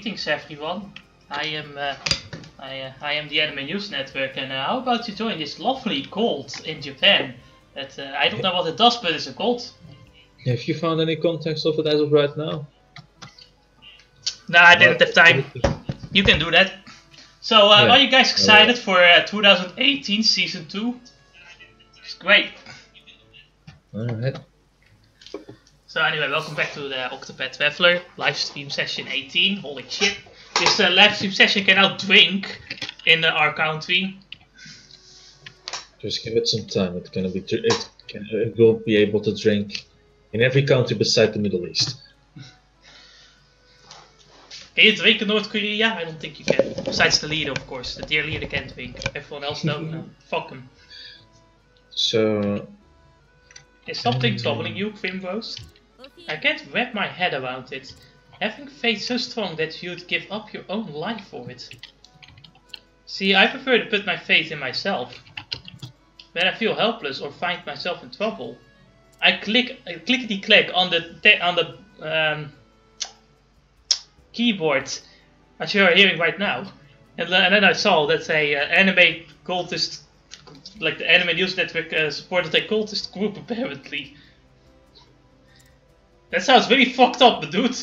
Greetings everyone, I am the Anime News Network, and how about you join this lovely cult in Japan? That I don't know what it does, but it's a cult. Have you found any context of it as of right now? No, I didn't have time. You can do that. So, are you guys excited for 2018 Season 2? It's great. Alright. So anyway, welcome back to the Octopath Traveler livestream session 18. Holy shit. This livestream session can now drink in our country. Just give it some time. It will be able to drink in every country beside the Middle East. Can you drink in North Korea? I don't think you can. Besides the leader, of course. The dear leader can drink. Everyone else no. No. Fuck him. So... Is something troubling you, Primrose? I can't wrap my head around it. Having faith so strong that you'd give up your own life for it. See, I prefer to put my faith in myself. When I feel helpless or find myself in trouble, I clickety-click on the keyboard, as you're hearing right now. And then I saw that a anime cultist... Like the Anime News Network supported a cultist group, apparently. That sounds really fucked up, dude.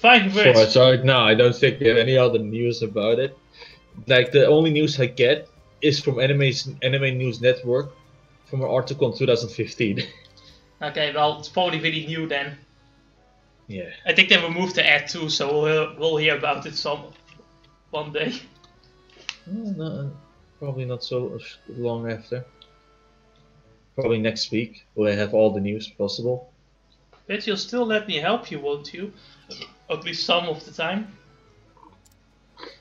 Fine words. Sorry, no, I don't think we have any other news about it. Like, the only news I get is from Anime News Network, from an article in 2015. Okay, well, it's probably really new then. Yeah. I think they removed the ad too, so we'll hear about it one day. No, no. Probably not so long after. Probably next week, we'll have all the news possible. Bet you'll still let me help you, won't you? At least some of the time.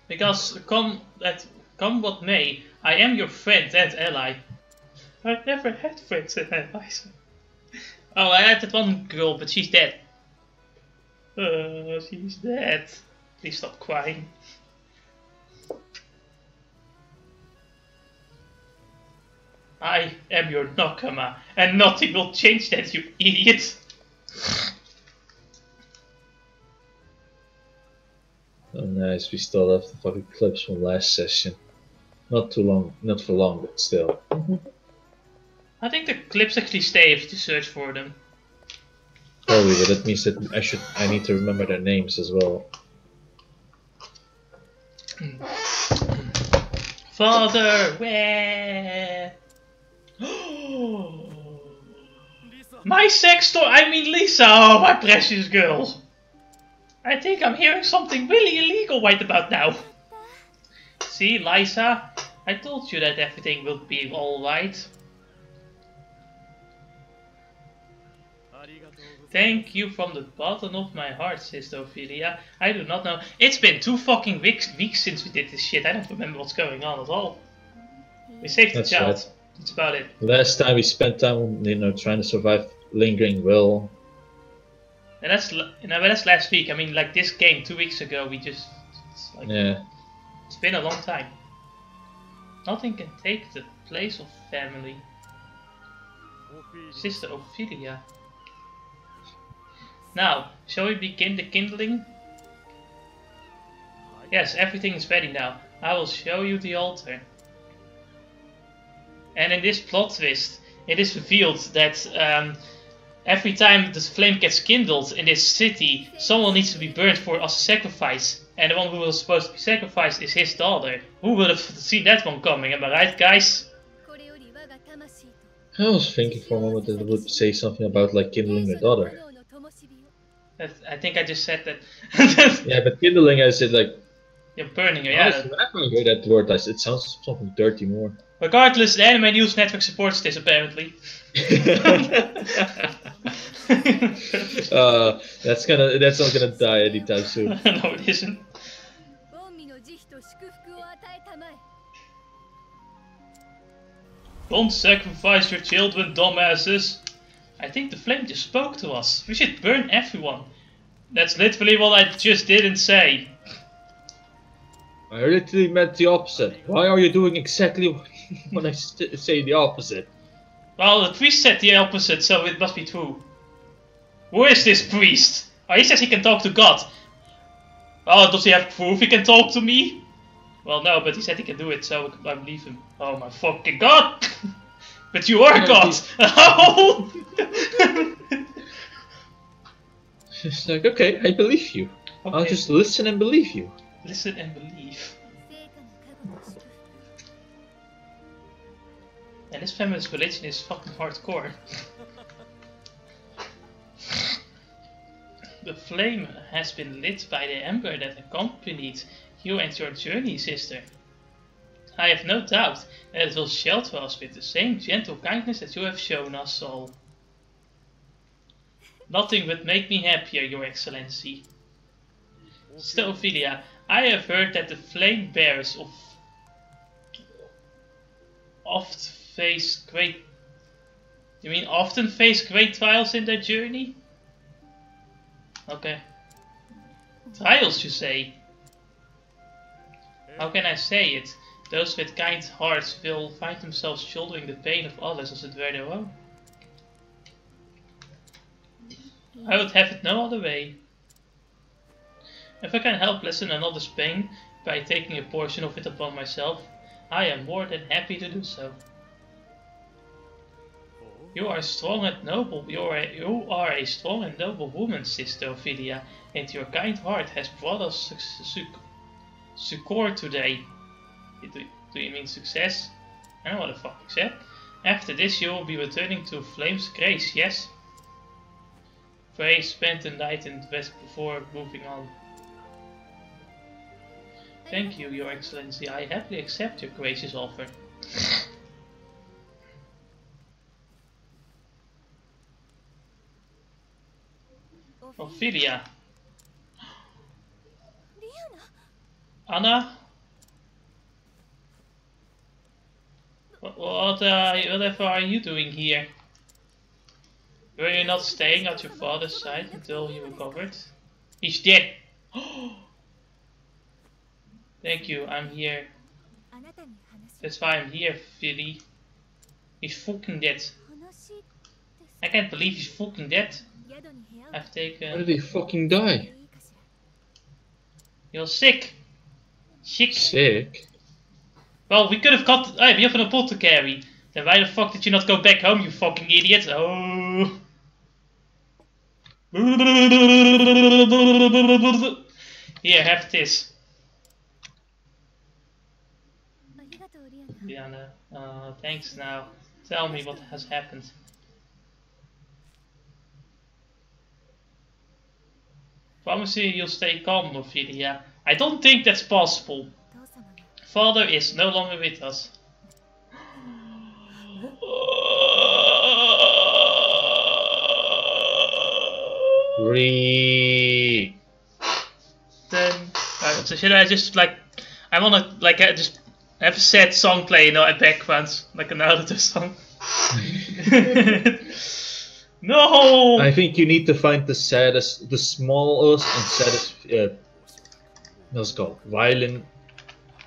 Because, come what may, I am your friend and ally. I've never had friends and allies. Oh, I had that one girl, but she's dead. She's dead. Please stop crying. I am your Nakama, and nothing will change that, you idiot! Oh nice, we still have the fucking clips from last session. Not too long, not for long, but still. I think the clips actually stay if you search for them. Probably, but that means that I need to remember their names as well. Father, where? My sex toy, I mean Lisa, oh my precious girl. I think I'm hearing something really illegal right about now. See, Lisa, I told you that everything will be alright. Thank you from the bottom of my heart, Sister Ophelia. I do not know. It's been 2 fucking weeks since we did this shit. I don't remember what's going on at all. We saved the child. Right. That's about it. Last time we spent time, you know, trying to survive lingering will. And that's, you know, that's last week. I mean, like this game 2 weeks ago, we just... It's like, yeah. It's been a long time. Nothing can take the place of family. Sister Ophelia. Now, shall we begin the kindling? Yes, everything is ready now. I will show you the altar. And in this plot twist, it is revealed that every time the flame gets kindled in this city, someone needs to be burned for as a sacrifice. And the one who was supposed to be sacrificed is his daughter. Who would have seen that one coming? Am I right, guys? I was thinking for a moment that it would say something about like kindling your daughter. I think I just said that. Yeah, but kindling, I said like... You're burning her, yeah. Whenever I hear that word, it sounds something dirty more. Regardless, the Anime News Network supports this, apparently. That's not gonna die anytime soon. No, it isn't. Don't sacrifice your children, dumbasses. I think the flame just spoke to us. We should burn everyone. That's literally what I just didn't say. I literally meant the opposite. Why are you doing exactly what I say the opposite? Well, the priest said the opposite, so it must be true. Who is this priest? Oh, he says he can talk to God. Oh, does he have proof he can talk to me? Well, no, but he said he can do it, so I believe him. Oh my fucking god! But you are god! Oh! It's like, okay, I believe you. Okay. I'll just listen and believe you. Listen and believe. And this feminist religion is fucking hardcore. The flame has been lit by the ember that accompanied you and your journey, sister. I have no doubt that it will shelter us with the same gentle kindness that you have shown us all. Nothing would make me happier, Your Excellency. Still, Ophelia, I have heard that the flame bearers of often face great trials in their journey? Okay. Trials, you say? How can I say it? Those with kind hearts will find themselves shouldering the pain of others as it were their own. I would have it no other way. If I can help lessen another's pain by taking a portion of it upon myself, I am more than happy to do so. You are strong and noble. You are a strong and noble woman, Sister Ophelia, and your kind heart has brought us succour today. Do you mean success? I don't know what the fuck I said. After this, you will be returning to Flame's grace, yes? Frey spent the night in the west before moving on. Thank you, Your Excellency. I happily accept your gracious offer. Ophelia. Anna? Whatever are you doing here? Were you not staying at your father's side until he recovered? He's dead! Thank you, I'm here. That's why I'm here, Philly. He's fucking dead. I can't believe he's fucking dead. I've taken... How did he fucking die? You're sick. Sick. Sick? Well, we could have got... Hey, we have an apple to carry. Then why the fuck did you not go back home, you fucking idiot? Oh. Here, have this. Diana, thanks now. Tell me what has happened. Promise you you'll stay calm, Ophelia. I don't think that's possible. Father is no longer with us. Alright, so should I just like... I wanna like just have a sad song play, you know, at background. Like an Naruto song. No! I think you need to find the saddest, the smallest and saddest, let's go, violin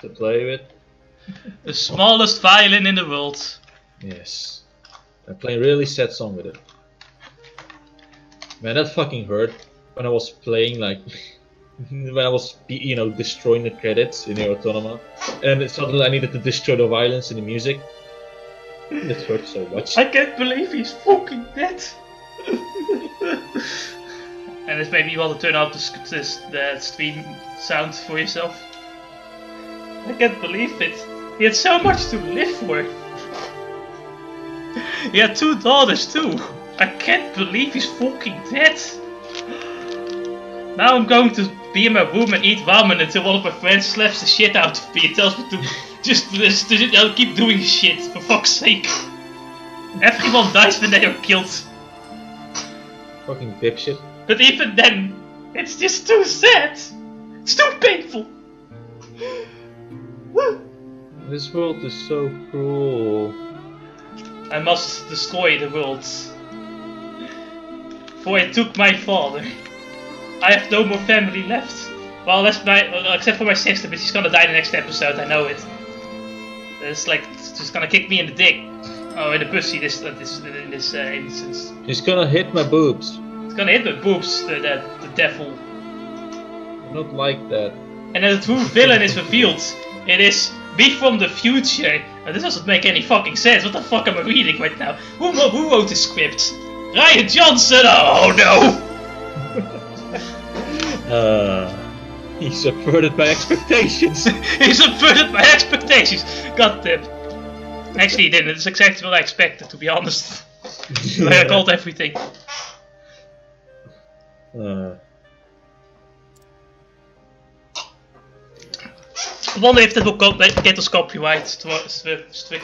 to play with. The smallest violin in the world. Yes. And play a really sad song with it. Man, that fucking hurt when I was playing, like, when I was, you know, destroying the credits in Nier Automata. And suddenly I needed to destroy the violence in the music. It hurt so much. I can't believe he's fucking dead. And it's maybe you want to turn off the stream sound for yourself. I can't believe it. He had so much to live for. He had 2 daughters too. I can't believe he's fucking dead. Now I'm going to be in my room and eat ramen until one of my friends slaps the shit out of me and tells me to just keep doing shit, for fuck's sake. Everyone dies when they are killed. Fucking dipshit. But even then, it's just too sad. It's too painful. This world is so cruel. I must destroy the world. For it took my father. I have no more family left. Well, except for my sister, but she's gonna die in the next episode, I know it. It's like, she's gonna kick me in the dick. Oh, in the pussy, in this instance. She's gonna hit my boobs. It's gonna hit my boobs, the devil. Not like that. And the true villain is revealed. It is me from the future. Now, this doesn't make any fucking sense. What the fuck am I reading right now? Who wrote the script? Rian Johnson! Oh no! He subverted my expectations. He subverted my expectations. God damn. Actually, he didn't. It's exactly what I expected, to be honest. Like I called everything. I wonder if that will get us copyright struck. Subverted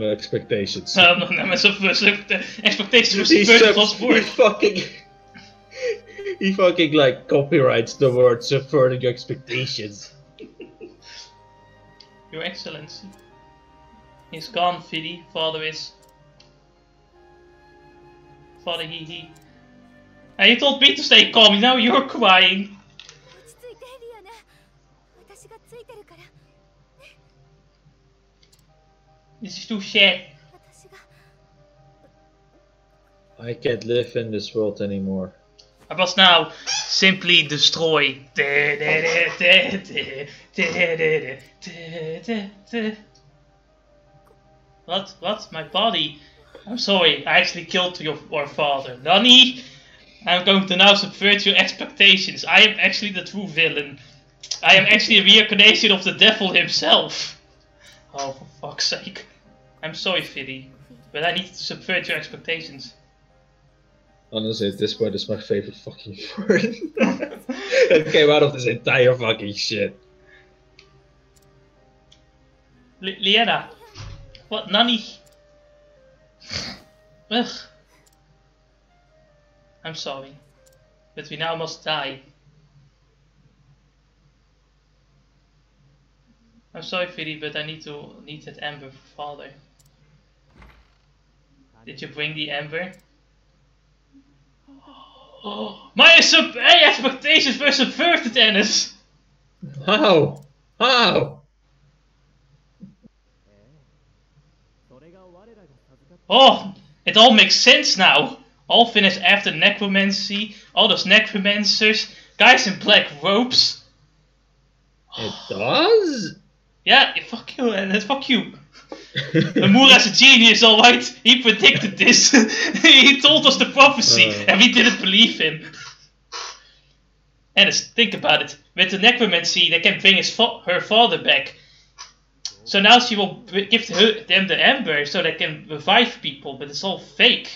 my expectations. No, my expectations were subverted last word. He fucking like copyrights the word subverting your expectations. Your Excellency. He's gone, Fiddy. Father is. Father he. And you told me to stay calm, now you're crying. This is too shit. I can't live in this world anymore. I must now simply destroy. What? What? My body? I'm sorry, I actually killed your father. Nani? I'm going to now subvert your expectations. I am actually the true villain. I am actually a reincarnation of the devil himself. Oh, for fuck's sake. I'm sorry, Fiddy, but I need to subvert your expectations. Honestly, at this point, it's my favorite fucking word that came out of this entire fucking shit. Liana, what, Nani? Ugh. I'm sorry, but we now must die. I'm sorry, Fiddy, but I need that ember for father. Did you bring the ember? Oh, my expectations were subverted, Ennis! How? How? Oh, it all makes sense now. All finished after necromancy. All those necromancers. Guys in black robes. It does? Yeah, fuck you, Ennis, fuck you. Amura's a genius, alright? He predicted this. He told us the prophecy, and we didn't believe him. And think about it. With the necromancy, they can bring her father back. So now she will give them the ember so they can revive people, but it's all fake.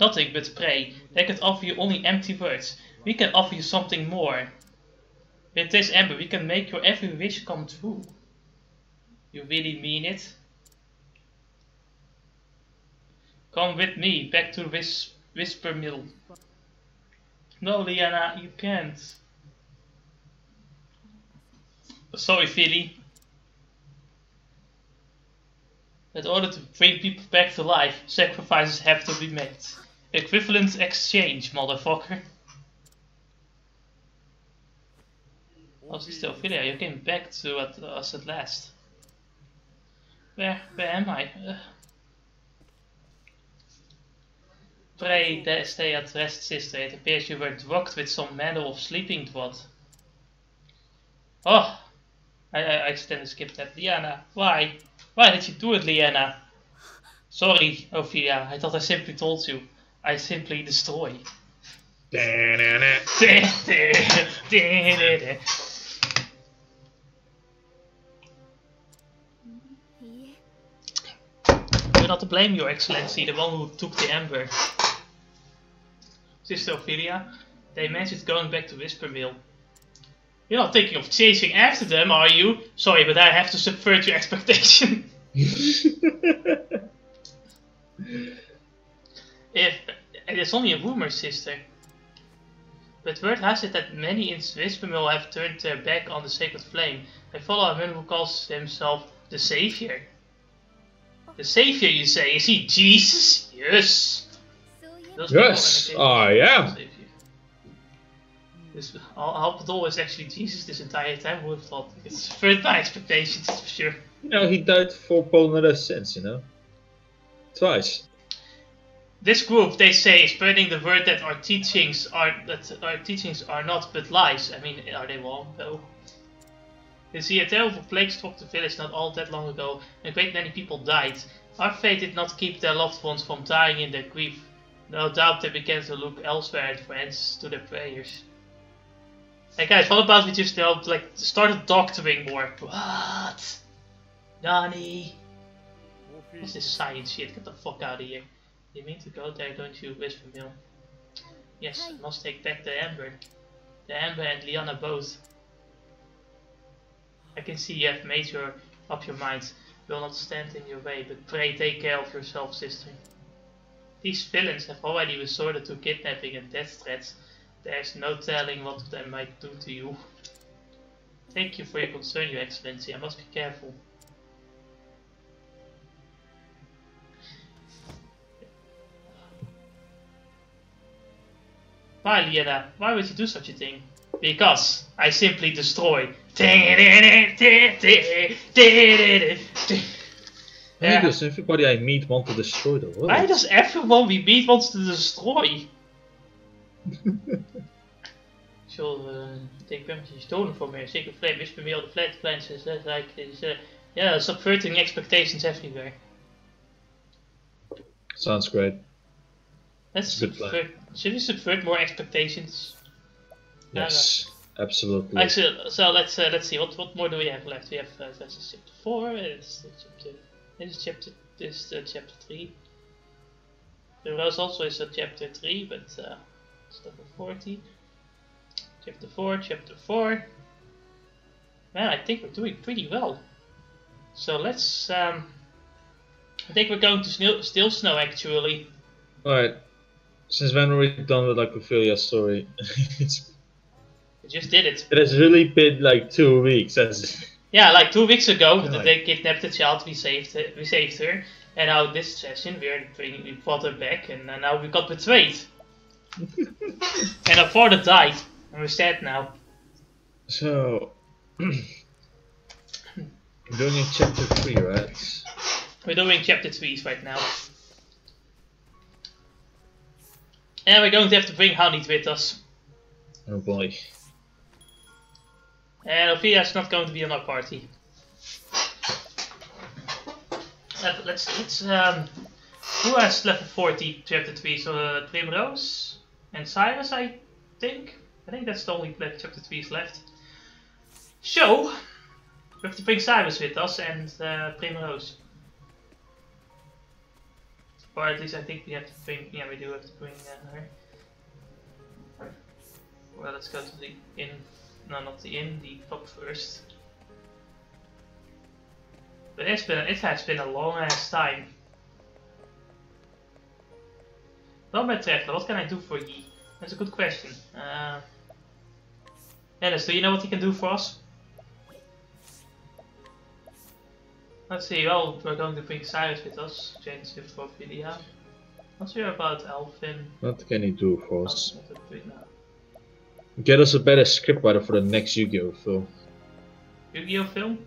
Nothing but pray. They could offer you only empty words. We can offer you something more. With this ember, we can make your every wish come true. You really mean it? Come with me back to Wispermill. No, Liana, you can't. Sorry, Philly. In order to bring people back to life, sacrifices have to be made. Equivalent exchange, motherfucker. Oh, Sister Ophelia, you came back to us at last. Where am I? Pray, stay at rest, sister. It appears you were drugged with some manner of sleeping draught. Oh! I accidentally skipped that. Liana, why? Why did you do it, Liana? Sorry, Ophelia. I thought I simply told you. I simply destroy. You're not to blame, Your Excellency, the one who took the ember. Sister Ophelia, they mentioned going back to Wispermill. You're not thinking of chasing after them, are you? Sorry, but I have to subvert your expectation. It's only a rumor, sister. But word has it that many in Wispermill have turned their back on the sacred flame and follow a man who calls himself the Savior. The Savior, you say? Is he Jesus? Yes. Yes, I am. Alpadol is actually Jesus this entire time. Who would have thought? It's for my expectations, for sure. You know, he died for boneless sins, you know? Twice. This group, they say, is spreading the word that our teachings are not but lies. I mean, are they wrong though? You see, a terrible plague struck the village not all that long ago, and a great many people died. Our fate did not keep their loved ones from dying in their grief. No doubt they began to look elsewhere for answers to their prayers. Hey guys, what about we just now, like, started doctoring more? What? Nani? What's this science shit? Get the fuck out of here. You mean to go there, don't you, Wispermill? Yes, I must take back the Amber. The Amber and Liana both. I can see you have made up your mind. Will not stand in your way, but pray take care of yourself, sister. These villains have already resorted to kidnapping and death threats. There's no telling what they might do to you. Thank you for your concern, Your Excellency. I must be careful. Why, Liana? Why would you do such a thing? Because I simply destroy. Why does everybody I meet want to destroy the world? Why does everyone we meet wants to destroy? Children, take premises stolen from her. Sacred flame, Wispermill, the flat plans, like this. Yeah, subverting expectations everywhere. Sounds great. That's a good plan. Should we subvert more expectations? Yes, absolutely. Actually, so let's see. What more do we have left? We have that's chapter 4. This is chapter 3. The Rose also is a chapter 3, but it's level 40. Chapter 4. Man, I think we're doing pretty well. So let's. I think we're going to Still Snow actually. All right. Since when were we done with like Ophelia's story? I just did it. It has really been like 2 weeks. Yeah, like 2 weeks ago that they kidnapped the child. We saved her, and now this session we brought her back, and now we got betrayed, and our father died, and we're sad now. So we're doing chapter 3, right? We're doing chapter 3 right now. And we're going to have to bring H'aanit with us. Oh boy. And Ophelia's not going to be on our party. Let's who has level 40 chapter 3? So Primrose and Cyrus, I think. I think that's the only chapter 3 left. So we have to bring Cyrus with us and Primrose. Or at least I think we have to bring, yeah, we do have to bring her. Well, let's go to the inn. No, not the inn, the pub first. But it has been a long ass time. Well, my traveler, what can I do for ye? That's a good question. Alice, do you know what he can do for us? Let's see, well, we're going to bring Cyrus with us, change him for Ophelia. Not sure about Alvin. What can he do for us? Get us a better scriptwriter for the next Yu-Gi-Oh film. Yu-Gi-Oh film?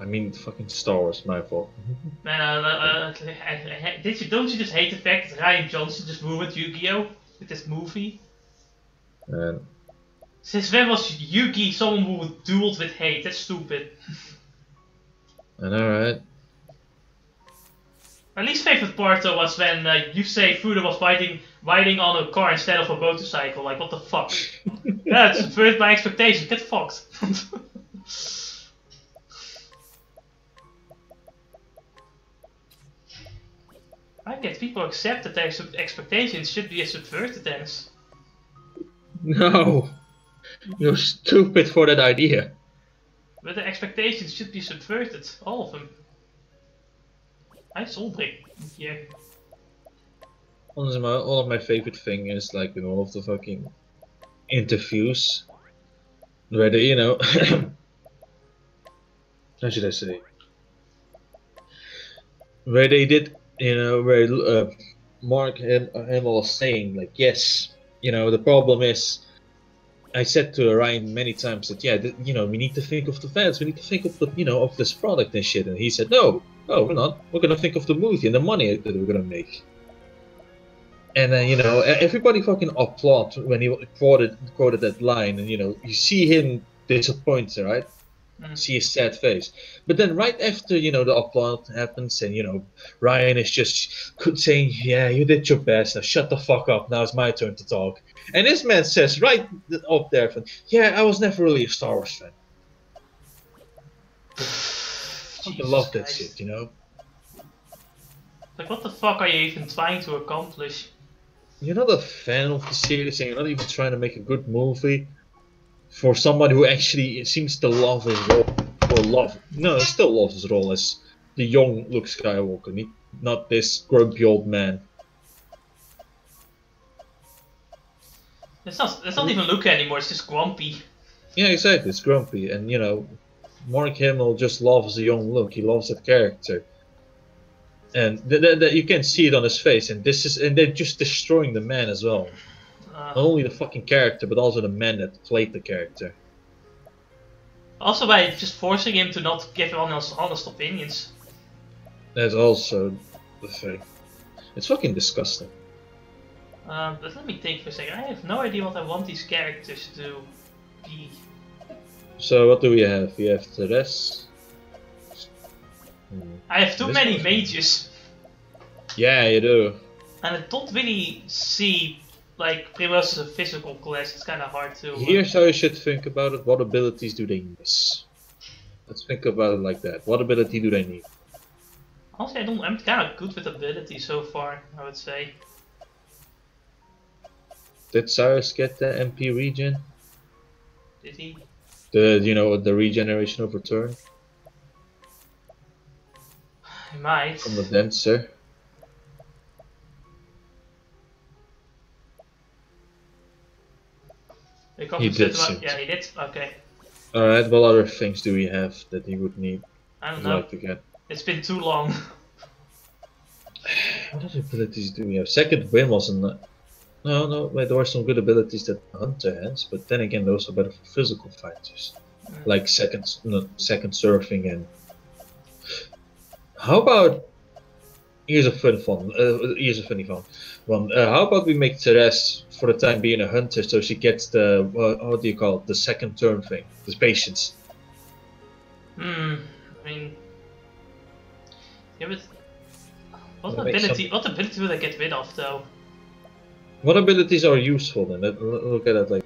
I mean, fucking Star Wars, my fault. Man, don't you just hate the fact that Rian Johnson just ruined Yu-Gi-Oh with this movie? Man. Since when was Yu-Gi someone who dueled with hate? That's stupid. I know, right? My least favorite part though was when Yusei Fuda was riding on a car instead of a motorcycle. Like, what the fuck? Yeah, it subverted my expectations. Get fucked. I get people accept that their expectations should be subverted then. No. You're stupid for that idea. But the expectations should be subverted, all of them. I sold it. Yeah. Honestly, all of my favorite thing is like in all of the fucking interviews, where they, you know, how should I say, where they did, you know, where Mark Hamill was saying like, yes, you know, the problem is. I said to Ryan many times that yeah, you know, we need to think of the fans, we need to think of the, you know, of this product and shit, and he said no, we're not. We're gonna think of the movie and the money that we're gonna make. And then, you know, everybody fucking applauded when he quoted that line, and, you know, you see him disappointed, right? Mm-hmm. See his sad face. But then right after, you know, the applaud happens and, you know, Rian is just saying, yeah, you did your best. Now shut the fuck up. Now it's my turn to talk. And this man says right up there, yeah, I was never really a Star Wars fan. I love that shit, you know? Like, what the fuck are you even trying to accomplish? You're not a fan of the series and you're not even trying to make a good movie for someone who actually seems to love his role. Or love, no, still loves his role as the young Luke Skywalker, not this grumpy old man. It's not even Luke anymore, it's just grumpy. Yeah, exactly, it's grumpy. And, you know, Mark Hamill just loves the young Luke, he loves that character. And you can see it on his face, and they're just destroying the man as well. Not only the fucking character, but also the man that played the character. Also by just forcing him to not give honest opinions. That's also the thing. It's fucking disgusting. But let me think for a second. I have no idea what I want these characters to be. So what do we have? We have Therese. I have too many mages. Yeah, you do. And I don't really see, like, Primrose is a physical class, it's kind of hard to... Here's how you should think about it. What abilities do they miss? Let's think about it like that. What ability do they need? Honestly, I'm kind of good with ability so far, I would say. Did Cyrus get the MP regen? Did he? You know, the regeneration of return? He might. From the dancer. He did seem to. Yeah, he did. Okay. Alright, what other things do we have that he would need? I don't know. Like to get? It's been too long. What other abilities do we have? Second Wind wasn't... No, wait, there were some good abilities that Hunter has, but then again, those are better for physical fighters. Mm. Like second surfing and... How about... Here's a funny one. How about we make Therese, for the time being, a hunter, so she gets the, what do you call it, the second turn thing, the patience. Hmm, I mean... Yeah, but... What ability would I get rid of, though? What abilities are useful, then? Look at that, like...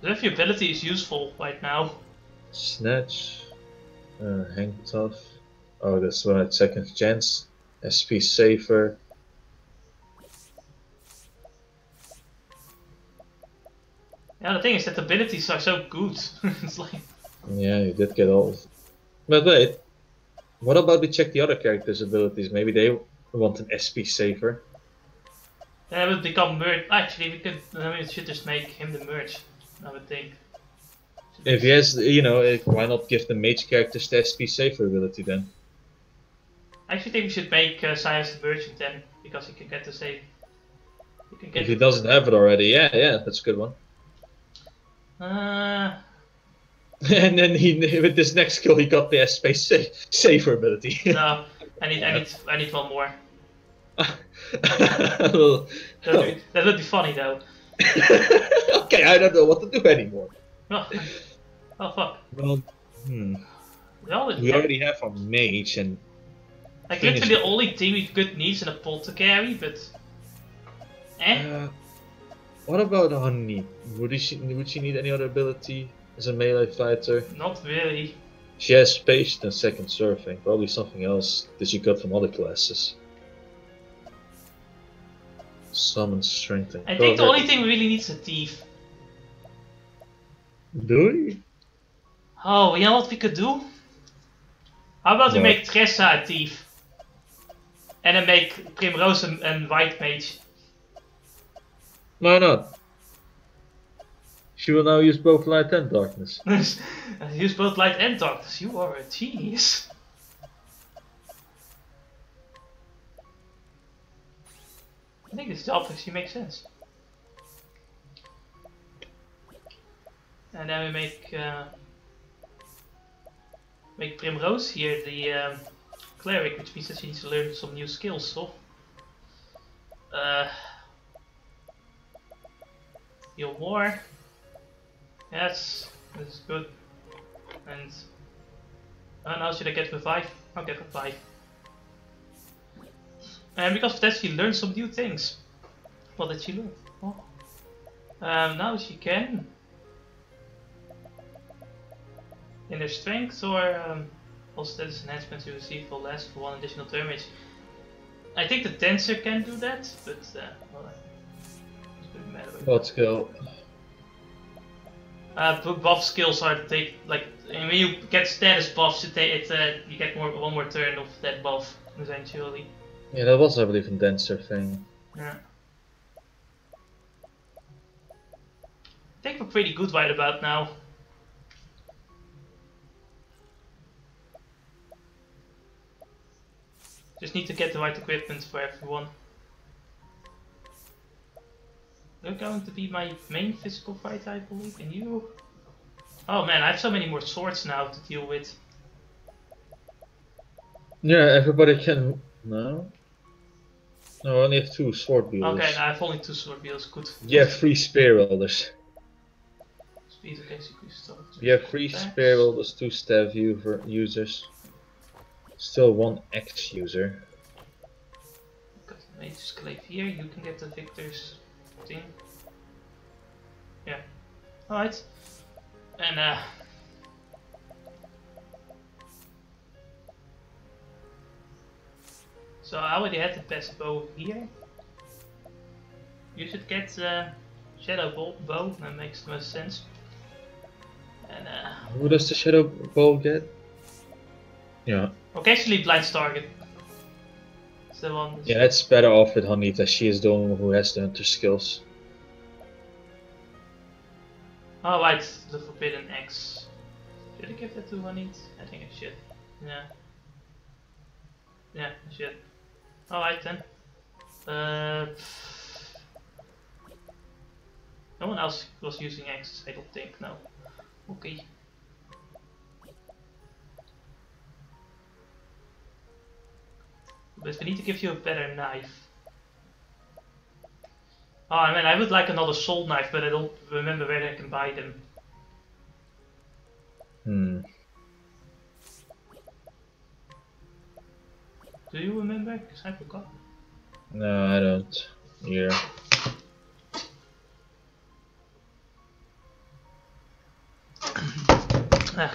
What if your ability is useful right now? Snatch... hang tough... Oh, that's right. Second chance. SP safer. Yeah, the thing is that the abilities are so good. It's like... Yeah, you did get old. But wait, what about we check the other characters' abilities? Maybe they want an SP safer. That would become merge. Actually, we should just make him the merge, I would think. If he has, you know, why not give the mage characters the SP safer ability then? I actually think we should make Cyrus the merchant then, because he can get the save. If he doesn't have it already, yeah, that's a good one. And then with this next skill, he got the SP safer ability. No, I need one more. That would be funny though. Okay, I don't know what to do anymore. Oh fuck. Well, we already have our mage and... Like, literally the only thing with good needs in a pot to carry, but... What about H'aanit? Would she need any other ability as a melee fighter? Not really. She has patience and second surfing, probably something else that she got from other classes. Summon strength and... I think the only thing we really need is a thief. Do we? Oh, you know what we could do? How about we make Tressa a thief? And then make Primrose and White Mage. Why not? She will now use both light and darkness. Use both light and darkness? You are a genius. I think this job actually makes sense. And then we make Primrose here the cleric, which means that she needs to learn some new skills. So Heal more. Yes, this is good. And what else should I get for 5? I'll get for 5. And because of that, she learned some new things. What did she learn? Oh. Now she can. Inner strength or all status enhancements you receive will last for 1 additional turn. I think the dancer can do that, but well, it doesn't matter. Let's go. Buff skills are to take, like, when you get status buffs, you get one more turn of that buff, essentially. Yeah, that was, I believe, a dancer thing. Yeah. I think we're pretty good right about now. Just need to get the right equipment for everyone. You're going to be my main physical fight, I believe, and you... Oh man, I have so many more swords now to deal with. Yeah, everybody can... No? No, I only have 2 sword wielders. Okay, I have only 2 sword wielders, good. Yeah, 3 spear wielders. Speed of execution. Yeah, 3 spear wielders, 2 staff users. Still 1 axe user. Got the mage's glaive here, you can get the victor's thing. Yeah. Alright. And so I already had the best bow here. You should get the shadow bow, that makes the most sense. And who does the shadow bow get? Yeah. Occasionally blind target. It's the one. Yeah, it's better off with H'aanit, as she is the one who has the hunter skills. Oh right, the forbidden axe. Should I give that to H'aanit? I think I should. Yeah. Yeah, I should. Alright then. No one else was using axe, I don't think, no. Okay. But we need to give you a better knife. Oh, I mean, I would like another soul knife, but I don't remember where I can buy them. Hmm. Do you remember? Because I forgot. No, I don't. Here.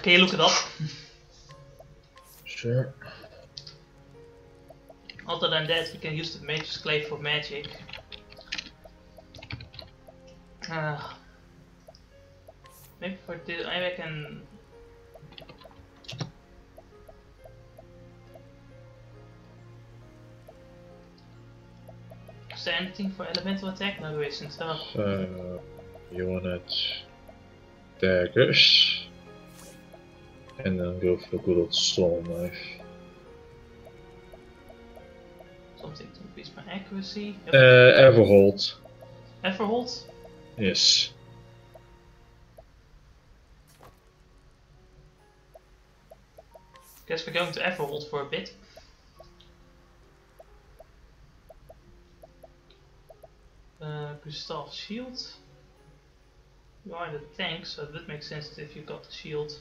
Can you look it up? Sure. Other than that, we can use the mage's glaive for magic. Maybe for this, I can. Is there anything for elemental attack? No, there isn't. Oh. So, you wanted daggers, and then go for a good old soul knife. Something to increase my accuracy. Yep. Everhold. Everhold? Yes. Guess we're going to Everhold for a bit. Gustav's shield. You are the tank, so it would make sense if you got the shield.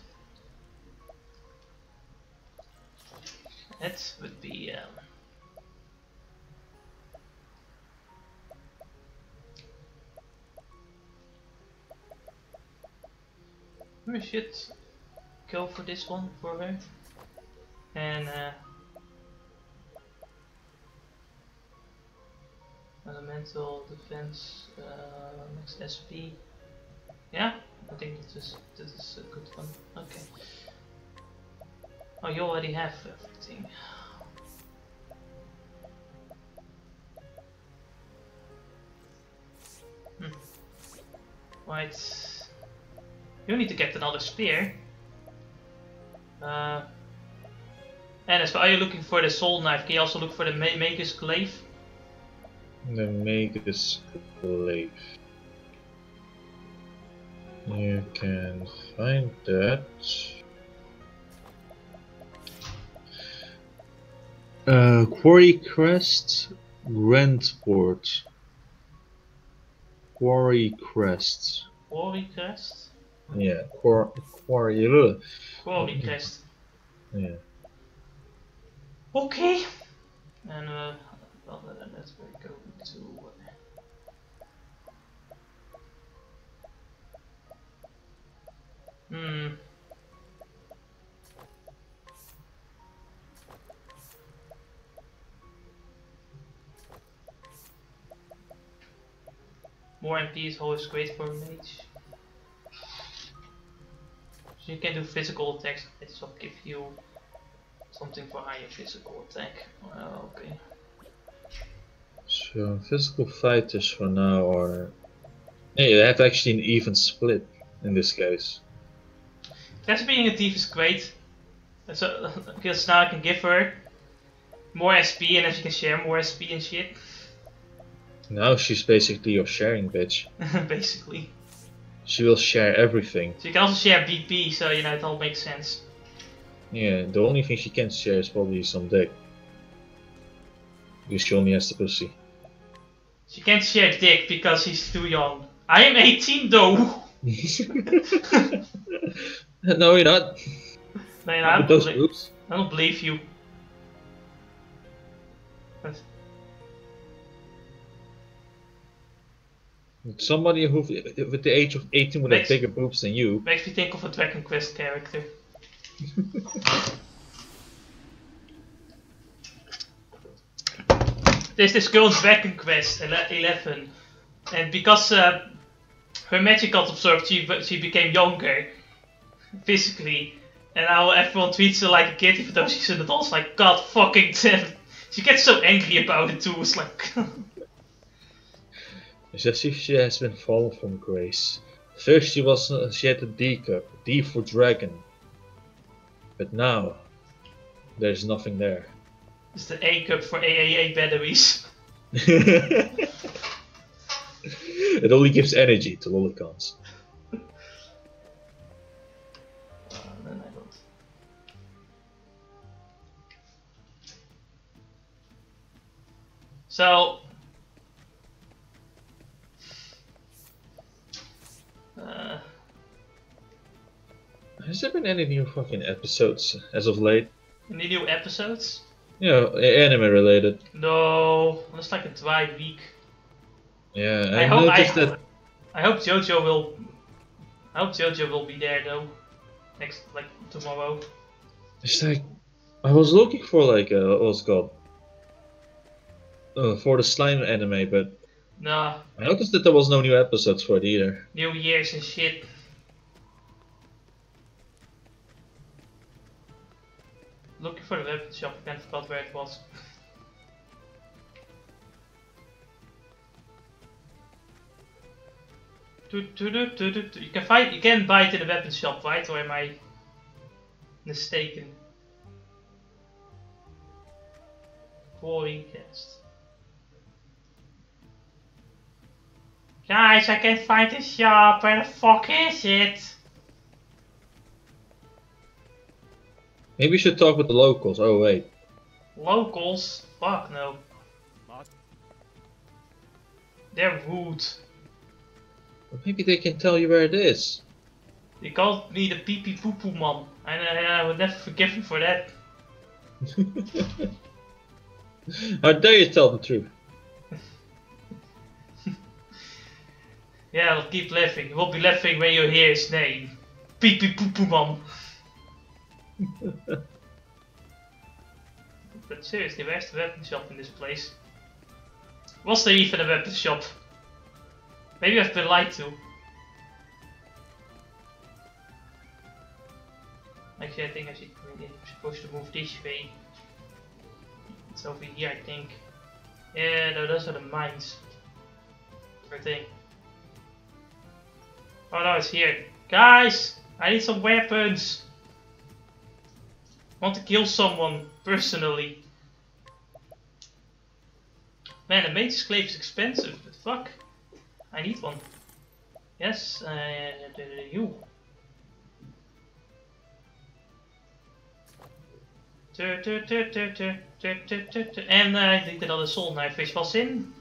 That would be... we should go for this one for her, and elemental defense next SP. Yeah, I think this is a good one. Okay. Oh, you already have everything. Hmm. Right. You need to get another spear. And as far as you're looking for the soul knife, can you also look for the maker's glaive? The maker's glaive. You can find that. Quarry Crest, Grandport. Quarry Crest. Quarry Crest? Yeah, Quarry. Quarry Crest. Yeah. Okay. And other than that, we're going to. More MP is always great for a mage. So you can do physical attacks, which will give you something for higher physical attack. Well, okay. So physical fighters for now are... Hey, they have actually an even split in this case. That's being a thief is great. So, because now I can give her more SP and then she can share more SP and shit. Now she's basically your sharing bitch. Basically. She will share everything. She can also share BP, so you know, it all makes sense. Yeah, the only thing she can share is probably some dick. Because she only has the pussy. She can't share dick because she's too young. I am 18 though! No, you're not. Man, I don't believe you. That's... Somebody who, with the age of 18, would have bigger boobs than you. Makes me think of a Dragon Quest character. There's this girl in Dragon Quest 11, and because her magic got absorbed, she became younger, physically. And now everyone treats her like a kid, even though she's an adult. It's like, God fucking damn. She gets so angry about it too. It's like. It's as if she has been fallen from grace. First she had a D cup, D for dragon. But now, there's nothing there. It's the A cup for AAA batteries. It only gives energy to lolicons. Then I don't. So... Has there been any new fucking episodes as of late? Any new episodes? Yeah, anime related. No, it's like a dry week. Yeah, I hope JoJo will. I hope JoJo will be there though. Next, like tomorrow. It's like I was looking for like oh, it's called for the slime anime, but. Nah. I noticed that there was no new episodes for it either. New Year's and shit. Looking for the weapon shop, I kind of forgot where it was. You can buy it in the weapon shop, right? Or am I mistaken? Forecast. Guys, I can't find the shop. Where the fuck is it? Maybe we should talk with the locals. Oh, wait. Locals? Fuck no. They're rude. But maybe they can tell you where it is. They called me the pee pee poo poo man. And I would never forgive him for that. How dare you tell the truth? Yeah, I'll keep laughing. You won't be laughing when you hear his name. Pee pee poo poo mom. But seriously, where's the weapon shop in this place? Was there even a weapon shop? Maybe I've been lied to. Actually, I think I'm supposed to move this way. It's over here, I think. Yeah, no, those are the mines. I think. Oh no, it's here. Guys, I need some weapons. I want to kill someone, personally. Man, a mage's glaive is expensive, but fuck. I need one. Yes, you. And I think that all the soul knife fish was in.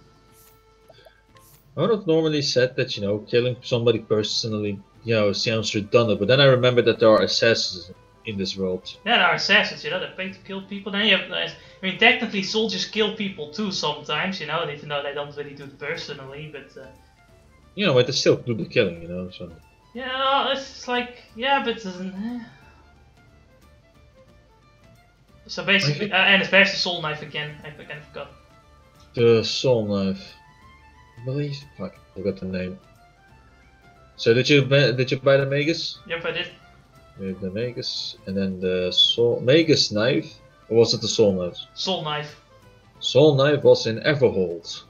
I would have normally said that, you know, killing somebody personally, you know, sounds redundant, but then I remember that there are assassins in this world. Yeah, there are assassins, you know, they're paid to kill people. Then you have, I mean, technically soldiers kill people too sometimes, you know, even though they don't really do it personally, but... You know, but they still do the killing, you know, so... Yeah, it's like, yeah, but... So basically, and there's the soul knife again, I forgot. The soul knife. I believe... Fuck, I forgot the name. So did you buy the Magus? Yep, I did. With the Magus, and then the soul... Magus knife? Or was it the soul knife? Soul knife. Soul knife was in Everhold.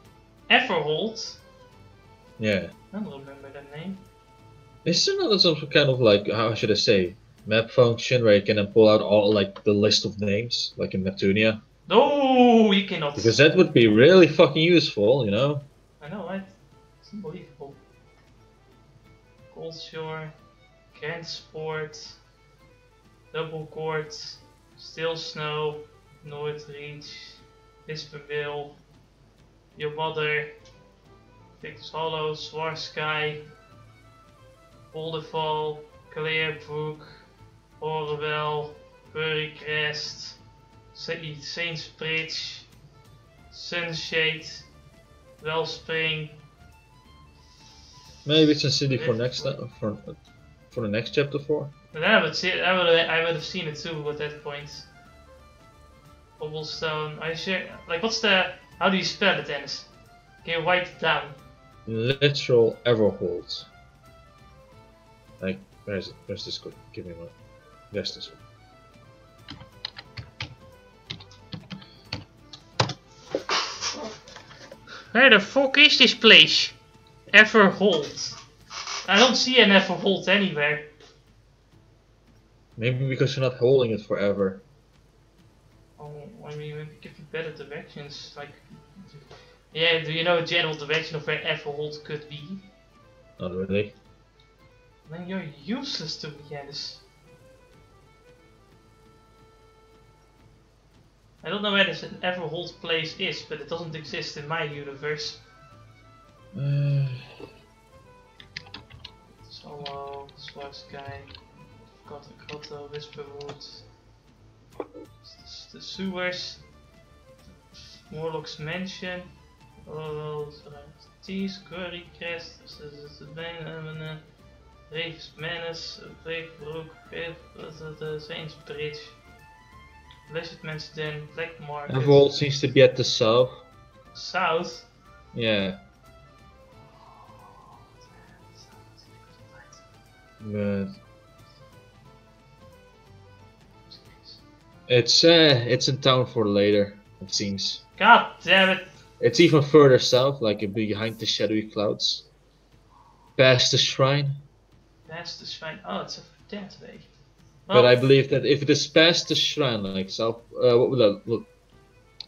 Everhold? Yeah. I don't remember that name. Is there not some kind of, like, how should I say, map function where you can then pull out all, like, the list of names, like in Neptunia? No, you cannot. Because that would be really fucking useful, you know? I know, right? It's unbelievable. Goldshore, Cansport, Double Court, Still Snow, Northreach, Wispermill, Your Mother, Victor's Hollow, Swarsky, Boulderfall, Clearbrook, Orwell, Bury Crest, Saints Bridge, Sunshade, Wellspring. Maybe it's a city for next time, for the next chapter 4. But then I would see it. I would have seen it too at that point. Cobblestone. I sure. Like, what's the? How do you spell it, Dennis? Can you write it down? Literal Everhold. Like, where is it? Where's this code? Give me one. There's this one. Where the fuck is this place? Everhold. I don't see an Everhold anywhere. Maybe because you're not holding it forever. Oh, I mean, maybe give you better directions. Like, yeah, do you know a general direction of where Everhold could be? Not really. Then you're useless to me, Dennis. I don't know where this Everhold place is, but it doesn't exist in my universe. Solo, Swarsky, Gotta, Whisperwood, the sewers, Morlock's Mansion, Tees, Curry Crest, Rave's Menace, Breakbrook, the Saints Bridge, Blessed Man's Den, Black Market. Everhold seems to be at the south. South? Yeah. But it's in town for later, it seems. God damn it! It's even further south, like behind the shadowy clouds, past the shrine. Past the shrine. Oh, it's a damn today. Well, but I believe that if it is past the shrine, like south, look,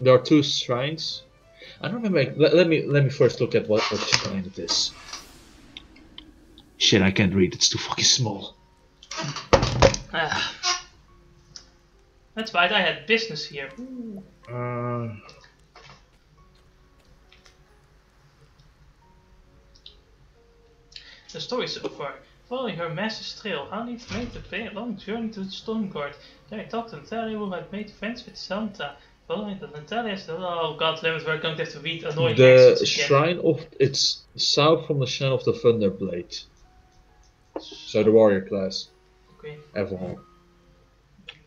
there are two shrines. I don't remember. Let me first look at what shrine it is. Shit, I can't read, it's too fucking small. That's right, I had business here. The story so far. Following her master's trail, H'aanit made the long journey to the Stormguard. There I talked to Natalia, who had made friends with Santa. Following the Natalia's... Oh god damn it, we're going to have to read annoying accents again. The shrine of... It's south from the shrine of the Thunderblade. So the warrior class. Okay. Everhome.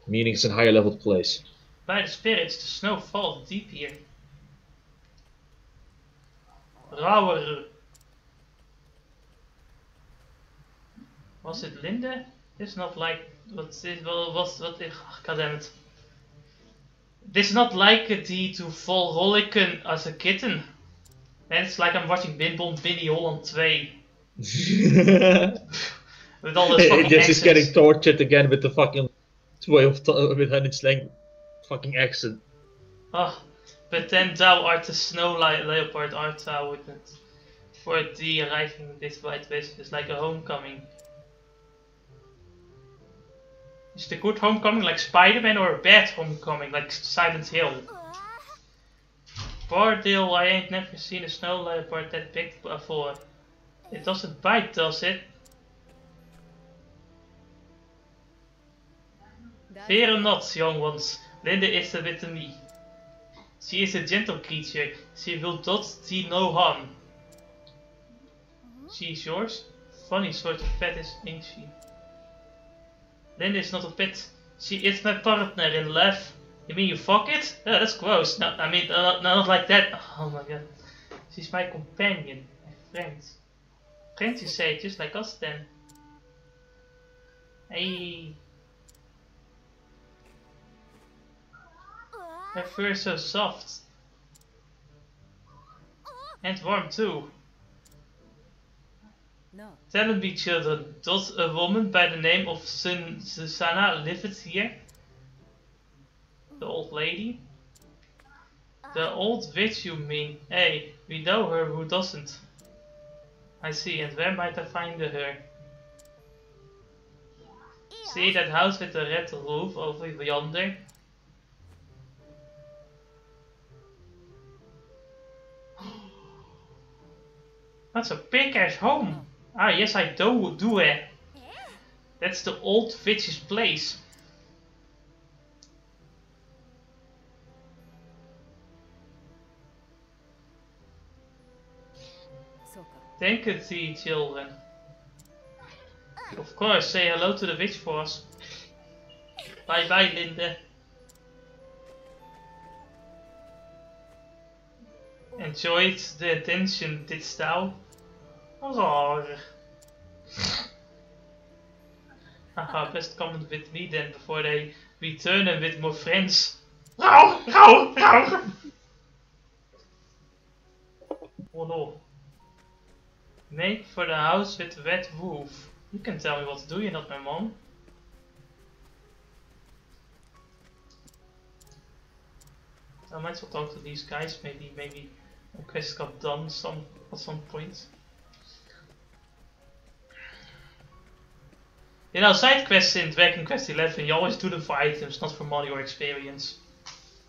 Meaning it's a higher level place. By the spirits, the snow falls deep here. Rauer. Was it Linda? It's not like This is not like a D to Vol Rolliken as a kitten. And it's like I'm watching Bimbom Binny Holland 2. With all those fucking accents. This is getting tortured again with the fucking way of with H'aanit's slang fucking accent. Oh, but then thou art the snow leopard, art thou with it? For the arriving of this white west is like a homecoming. Is it a good homecoming like Spider-Man or a bad homecoming like Silent Hill? Bardil, I ain't never seen a snow leopard that big before. It doesn't bite, does it? Fear not, young ones. Linda is with me. She is a gentle creature. She will not do no harm. She is yours? Funny sort of fetish, ain't she? Linda is not a pet. She is my partner in life. You mean you fuck it? Oh, that's gross. No, I mean, not like that. Oh my god. She's my companion, my friend. Can't you say it just like us then? Hey. Her fur is so soft. And warm too. No. Tell me, children, does a woman by the name of Susanna live here? The old lady? The old witch, you mean? Hey, we know her, who doesn't? I see, and where might I find her? See that house with the red roof over yonder? That's a big-ass home! Ah, yes, I do it. That's the old witch's place. Thank you, children. Of course, say hello to the witch for us. Bye-bye, Linda. Enjoyed the attention, didst thou? Oh. Haha, best come with me then before they return and with more friends. Row! Oh no. Make for the house with red roof. You can tell me what to do, you're not my mom. I might as well talk to these guys, maybe a quest got done at some point. You know, side quests in Dragon Quest 11, you always do them for items, not for money or experience.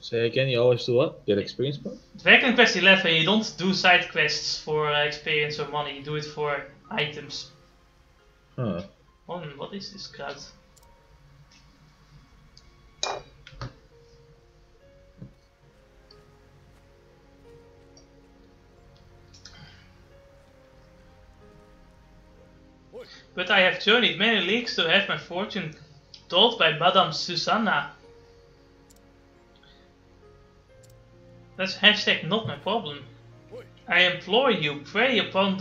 Say again, you always do what? Get experience part? Dragon Quest 11, you don't do side quests for experience or money, you do it for items. Huh. What is this crowd? But I have journeyed many leagues to have my fortune told by Madame Susanna. That's hashtag not my problem. I implore you, pray open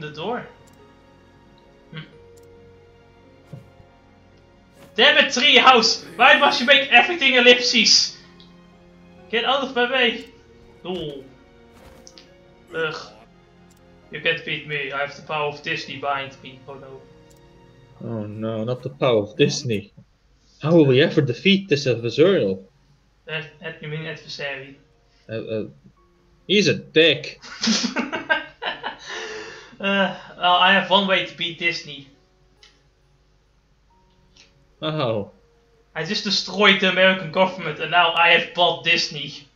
the door. Damn it, Treehouse! Why must you make everything ellipses? Get out of my way! Ooh. Ugh. You can't beat me, I have the power of Disney behind me, oh no. Oh no, not the power of Disney. How will we ever defeat this adversarial? You mean adversary? He's a dick! Well, I have one way to beat Disney. Oh. I just destroyed the American government and now I have bought Disney.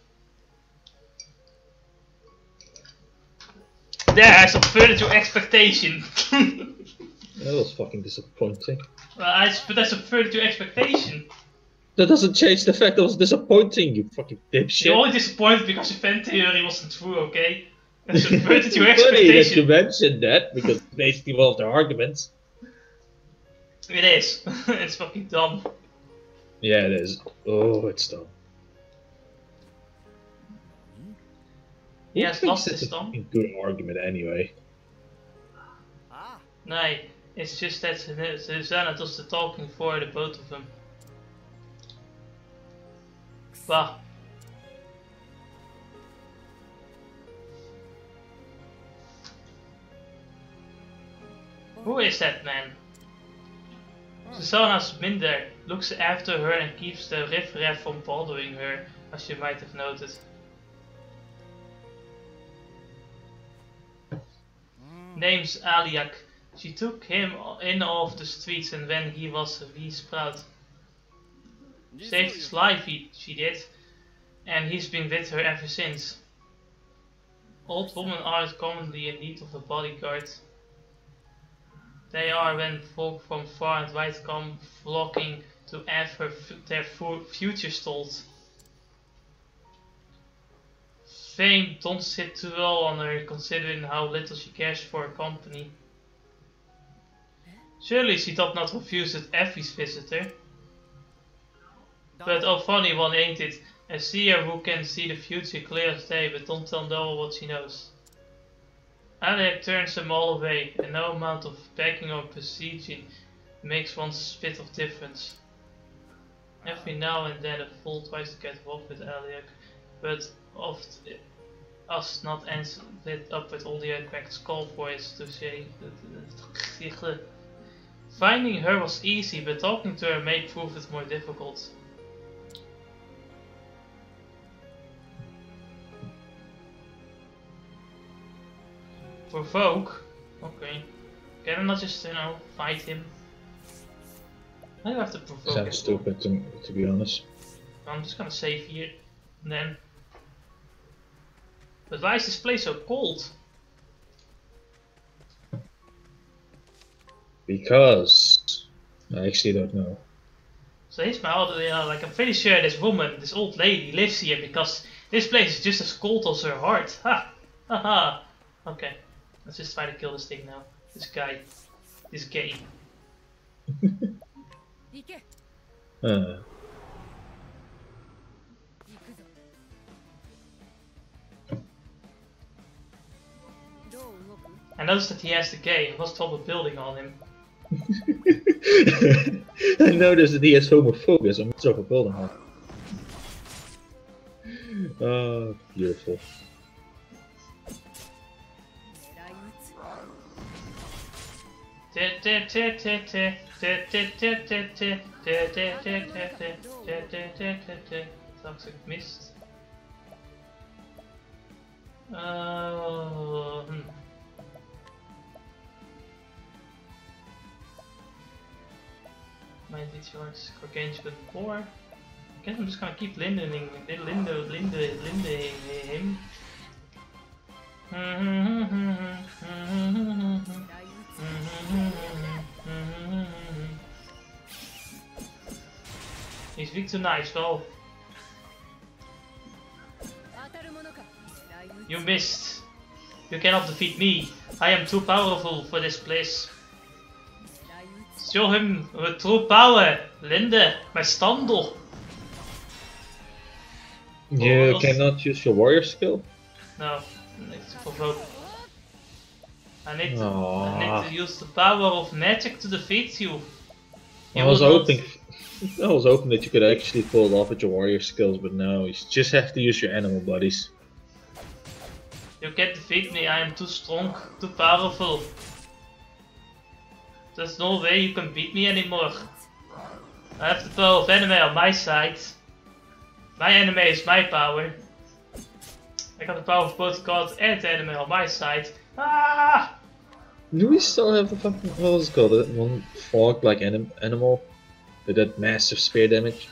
There, I subverted your expectation. That was fucking disappointing. But I subverted your expectation. That doesn't change the fact that it was disappointing, you fucking dipshit. You're only disappointed because your fan theory wasn't true, okay? I subverted your expectation. It's funny that you mentioned that, because it's basically one of their arguments. It is. It's fucking dumb. Yeah, it is. Oh, it's dumb. Yes, lost this dumb. A good argument anyway. No, it's just that Susanna does the talking for the both of them. Bah. Who is that man? Susanna's been there, looks after her and keeps the riffraff from bothering her, as you might have noted. Name's Aliak. She took him in off the streets and when he was a wee sprout. Saved his life, she did. and he's been with her ever since. Old women are commonly in need of a bodyguard. They are when folk from far and wide come flocking to have her their futures told. Fame don't sit too well on her, considering how little she cares for her company. Surely she doth not refuse at Effie's visitor. But oh, funny one ain't it? A seer who can see the future clear as day, but don't tell no one what she knows. Alec turns them all away, and no amount of begging or besieging makes one spit of difference. Every now and then a fool tries to get off with Alec, but oft us not ends it up with all the aircraft's call for is to say. Finding her was easy, but talking to her may prove it more difficult. Provoke? Okay. Can I not just, you know, fight him? I don't have to provoke him. Sounds stupid to be honest. I'm just gonna save here, and then... But why is this place so cold? Because... I actually don't know. So here's my other, you know, like, I'm pretty sure this woman, this old lady, lives here because this place is just as cold as her heart. Ha! Haha! Okay, let's just try to kill this thing now. This guy. This gay. I noticed that he has the gay. I was told we're building on him. I noticed that he has homophobia. I'm still building on him. Oh, beautiful. Toxic mist. Oh. Might be towards gargantuan core. I guess I'm just gonna keep Linda him. He's weak to knives, though. You missed. You cannot defeat me. I am too powerful for this place. Show him her true power, Linda, my Standel. You cannot use your warrior skill? No, it's provoked. I need to use the power of magic to defeat you. I was hoping that you could actually pull it off with your warrior skills, but no, you just have to use your animal buddies. You can't defeat me, I am too strong, too powerful. There's no way you can beat me anymore. I have the power of anime on my side. My anime is my power. I got the power of both God and anime on my side. Ah! Do we still have the fucking, what was it called, that one fog like animal? Did that massive spear damage?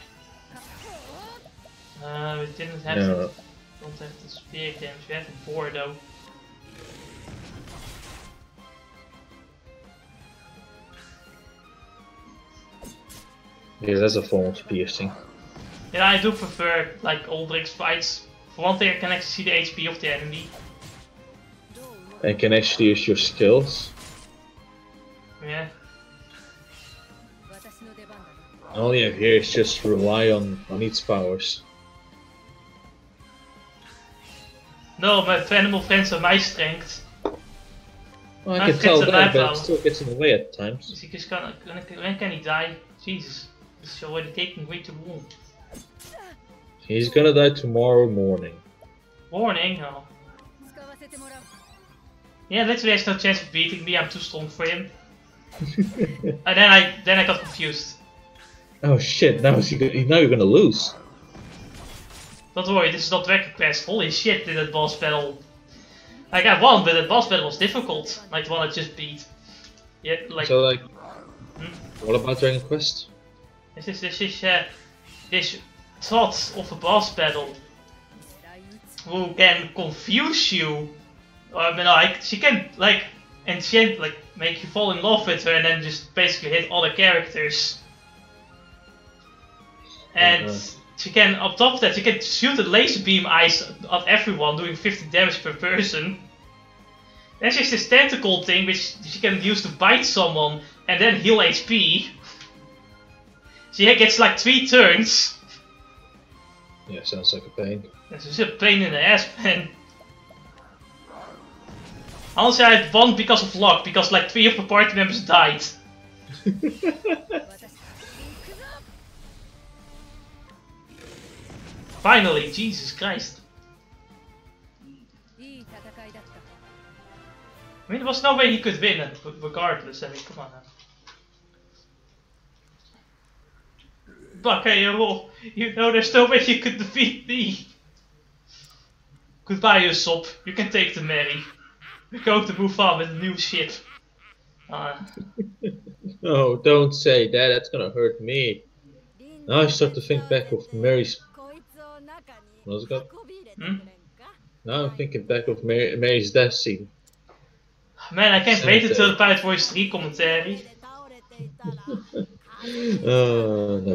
We didn't have it. Don't have the spear damage, we had the boar though. Yeah, that's a form of piercing. Yeah, I do prefer like Aldrich's fights. For one thing, I can actually see the HP of the enemy. And can actually use your skills. Yeah. All you have here is just rely on its powers. No, my animal friends are my strength. Well, I can tell that, but it still gets in the way at times. Is he just when can he die? Jesus, it's already taking way too long. He's gonna die tomorrow morning. Morning? Oh. Yeah, literally has no chance of beating me, I'm too strong for him. And then I got confused. Oh shit, now you're gonna lose. Don't worry, this is not Dragon Quest. Holy shit, did that boss battle. I got one, but that boss battle was difficult. Like the one I just beat. Yeah, like... So like... Hmm? What about Dragon Quest? This is this thought of a boss battle. who can confuse you. I mean, like, she can, like, enchant, like, make you fall in love with her and then just basically hit all the characters. And she can, on top of that, she can shoot a laser beam eyes at everyone, doing 50 damage per person. Then she has this tentacle thing, which she can use to bite someone and then heal HP. She gets like 3 turns. Yeah, sounds like a pain. This is a pain in the ass, man. Honestly, I had one because of luck, because like 3 of the party members died. Finally, Jesus Christ. I mean, there was no way he could win it, regardless. I mean, come on now. Okay, you know there's no way you could defeat me. Goodbye, Usopp. You can take the Mary. We're going to move on with a new ship. No, don't say that. That's gonna hurt me. Now I start to think back of Mary's... What's it got? Now I'm thinking back of Mary's death scene. Man, I can't wait until the Pirate Voice 3 commentary. No.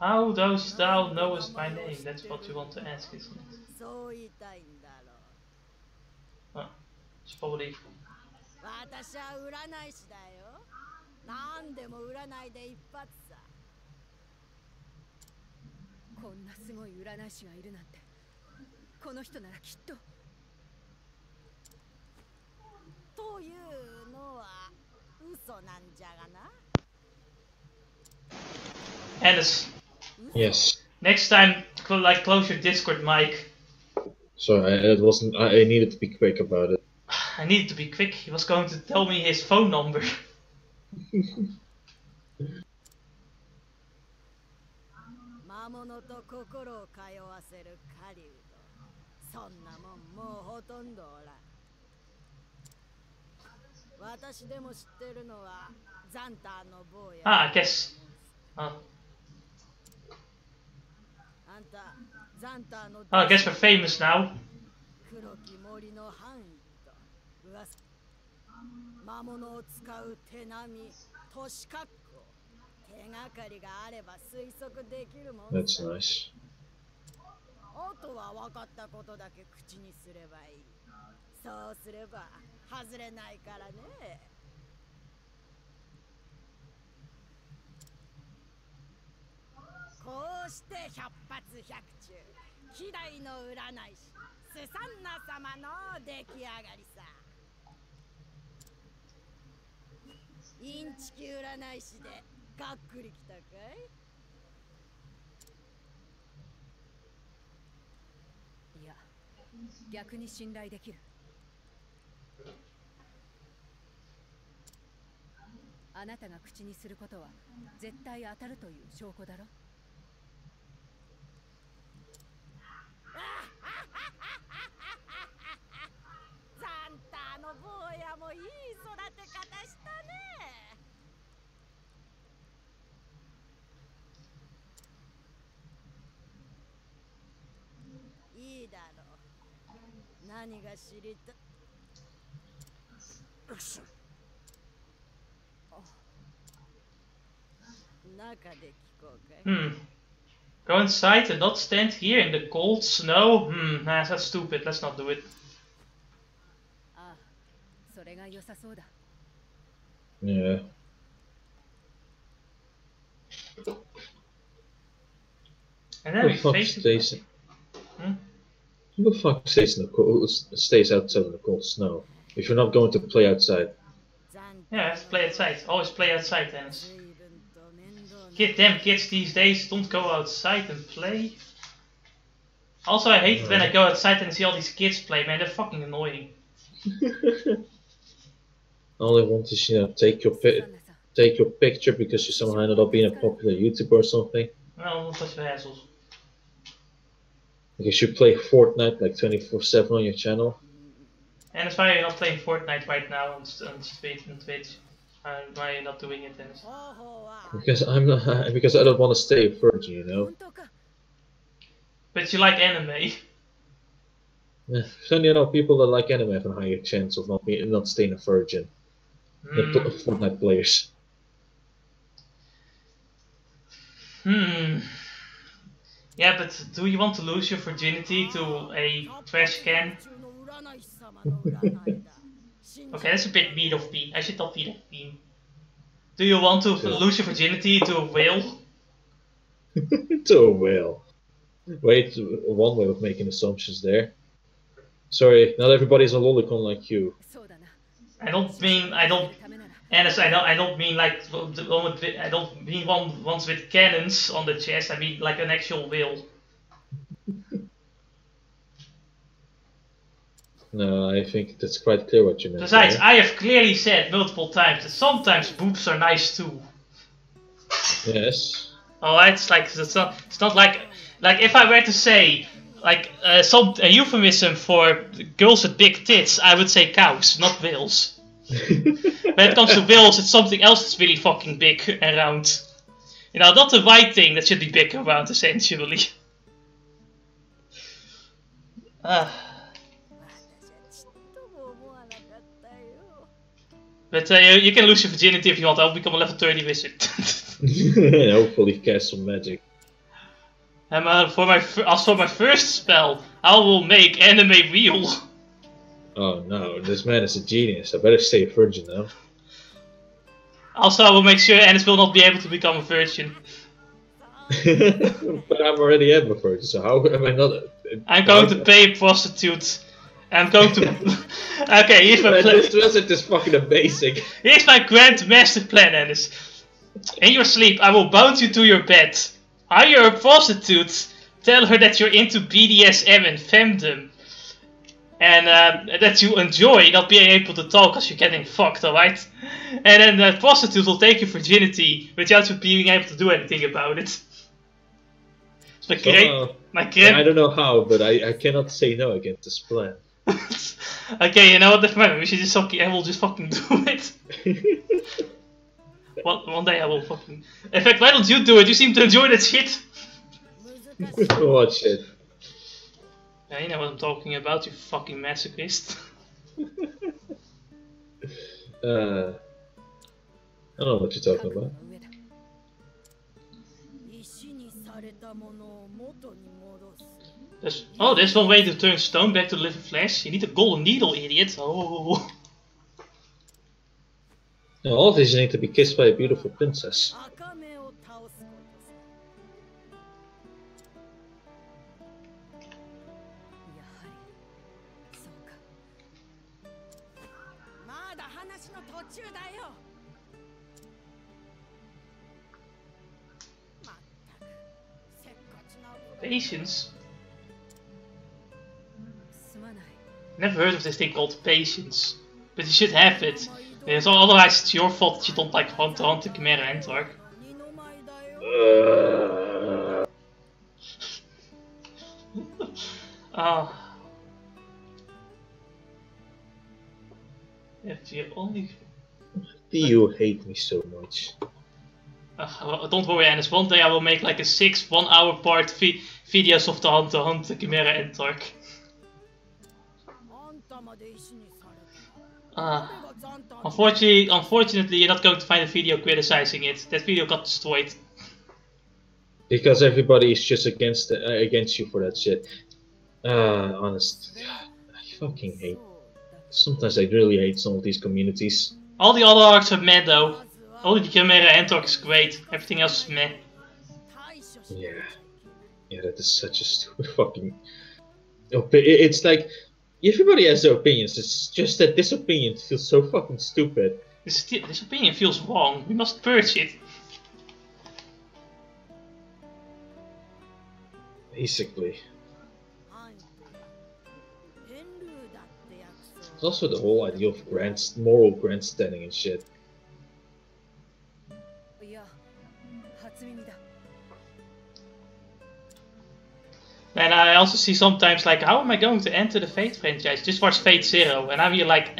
How dost thou knowest my name? That's what you want to ask, isn't it? Oh, it's probably... Alice. Yes. Next time, like, close your Discord mic. Sorry, it wasn't. I needed to be quick about it. I needed to be quick. He was going to tell me his phone number. Ah, I guess. Oh, I guess we're famous now. That's nice. Go inside and not stand here in the cold snow? Nah, that's stupid. Let's not do it. Yeah. And then who the fuck stays in the cold, stays outside in the cold snow? If you're not going to play outside. Yeah, let's play outside. Always play outside, Dennis. Get them kids these days, don't go outside and play. Also, I hate it when I go outside and see all these kids play, man. They're fucking annoying. All I want is, you know, take your picture because you somehow ended up being a popular YouTuber or something. Well, not such hassles. Because you play Fortnite like 24/7 on your channel. And that's why you're not playing Fortnite right now on Twitch. Why are you not doing it then? Because I'm not, because I don't want to stay a virgin, you know. But you like anime. Don't you know people that like anime have a higher chance of not staying a virgin? The Fortnite players. Yeah, but do you want to lose your virginity to a trash can? Okay, that's a bit mean of me. I should not be that mean. Do you want to lose your virginity to a whale? To a whale. Wait, one way of making assumptions there. Sorry, not everybody's a lolicon like you. I don't mean ones with cannons on the chest. I mean like an actual whale. No, I think that's quite clear what you meant. Besides, I have clearly said multiple times that sometimes boobs are nice too. Yes. Alright, it's like it's not like if I were to say like a euphemism for girls with big tits, I would say cows, not whales. When it comes to whales, it's something else that's really fucking big and round. You know, not the white thing that should be big and round, essentially. But you can lose your virginity if you want. I'll become a level 30 wizard. Hopefully cast some magic. As for my first spell, I will make anime real. Oh no, this man is a genius. I better stay a virgin now. Also, I will make sure Anis will not be able to become a virgin. But I'm already a virgin, so how am I not? I'm going to pay a prostitute. I'm going to. Okay, here's my plan. This is fucking amazing. Here's my grand master plan, Anis. In your sleep, I will bound you to your bed. Hire a prostitute. Tell her that you're into BDSM and femdom, and that you enjoy not being able to talk because you're getting fucked. All right. And then the prostitute will take your virginity without you being able to do anything about it. So I don't know how, but I cannot say no against this plan. Okay, you know what? Never mind. We should just I will just fucking do it. One day I will fucking. In fact, why don't you do it? You seem to enjoy that shit. What shit? Yeah, you know what I'm talking about. You fucking masochist. I don't know what you're talking about. Oh, there's one way to turn stone back to living flesh. You need a golden needle, idiot. Oh. Now, all of these need to be kissed by a beautiful princess. Patience. Never heard of this thing called patience, but you should have it. So otherwise it's your fault that you don't like Hunter x Hunter, Chimera Ant arc. If you only... Do you hate me so much? Well, don't worry, Anis. One day I will make like a 6 one-hour part videos of the Hunter x Hunter, Chimera Ant arc. Unfortunately, you're not going to find a video criticizing it. That video got destroyed. Because everybody is just against you for that shit. Honest, I fucking hate. Sometimes I really hate some of these communities. All the other arcs are meh though. Only the Chimera Ant arc is great. Everything else is meh. Yeah, that is such a stupid fucking. It's like. Everybody has their opinions, it's just that this opinion feels so fucking stupid. This opinion feels wrong, we must purge it. Basically. It's also the whole idea of moral grandstanding and shit. And I also see sometimes like, how am I going to enter the Fate franchise? Just watch Fate Zero, and I'm here like,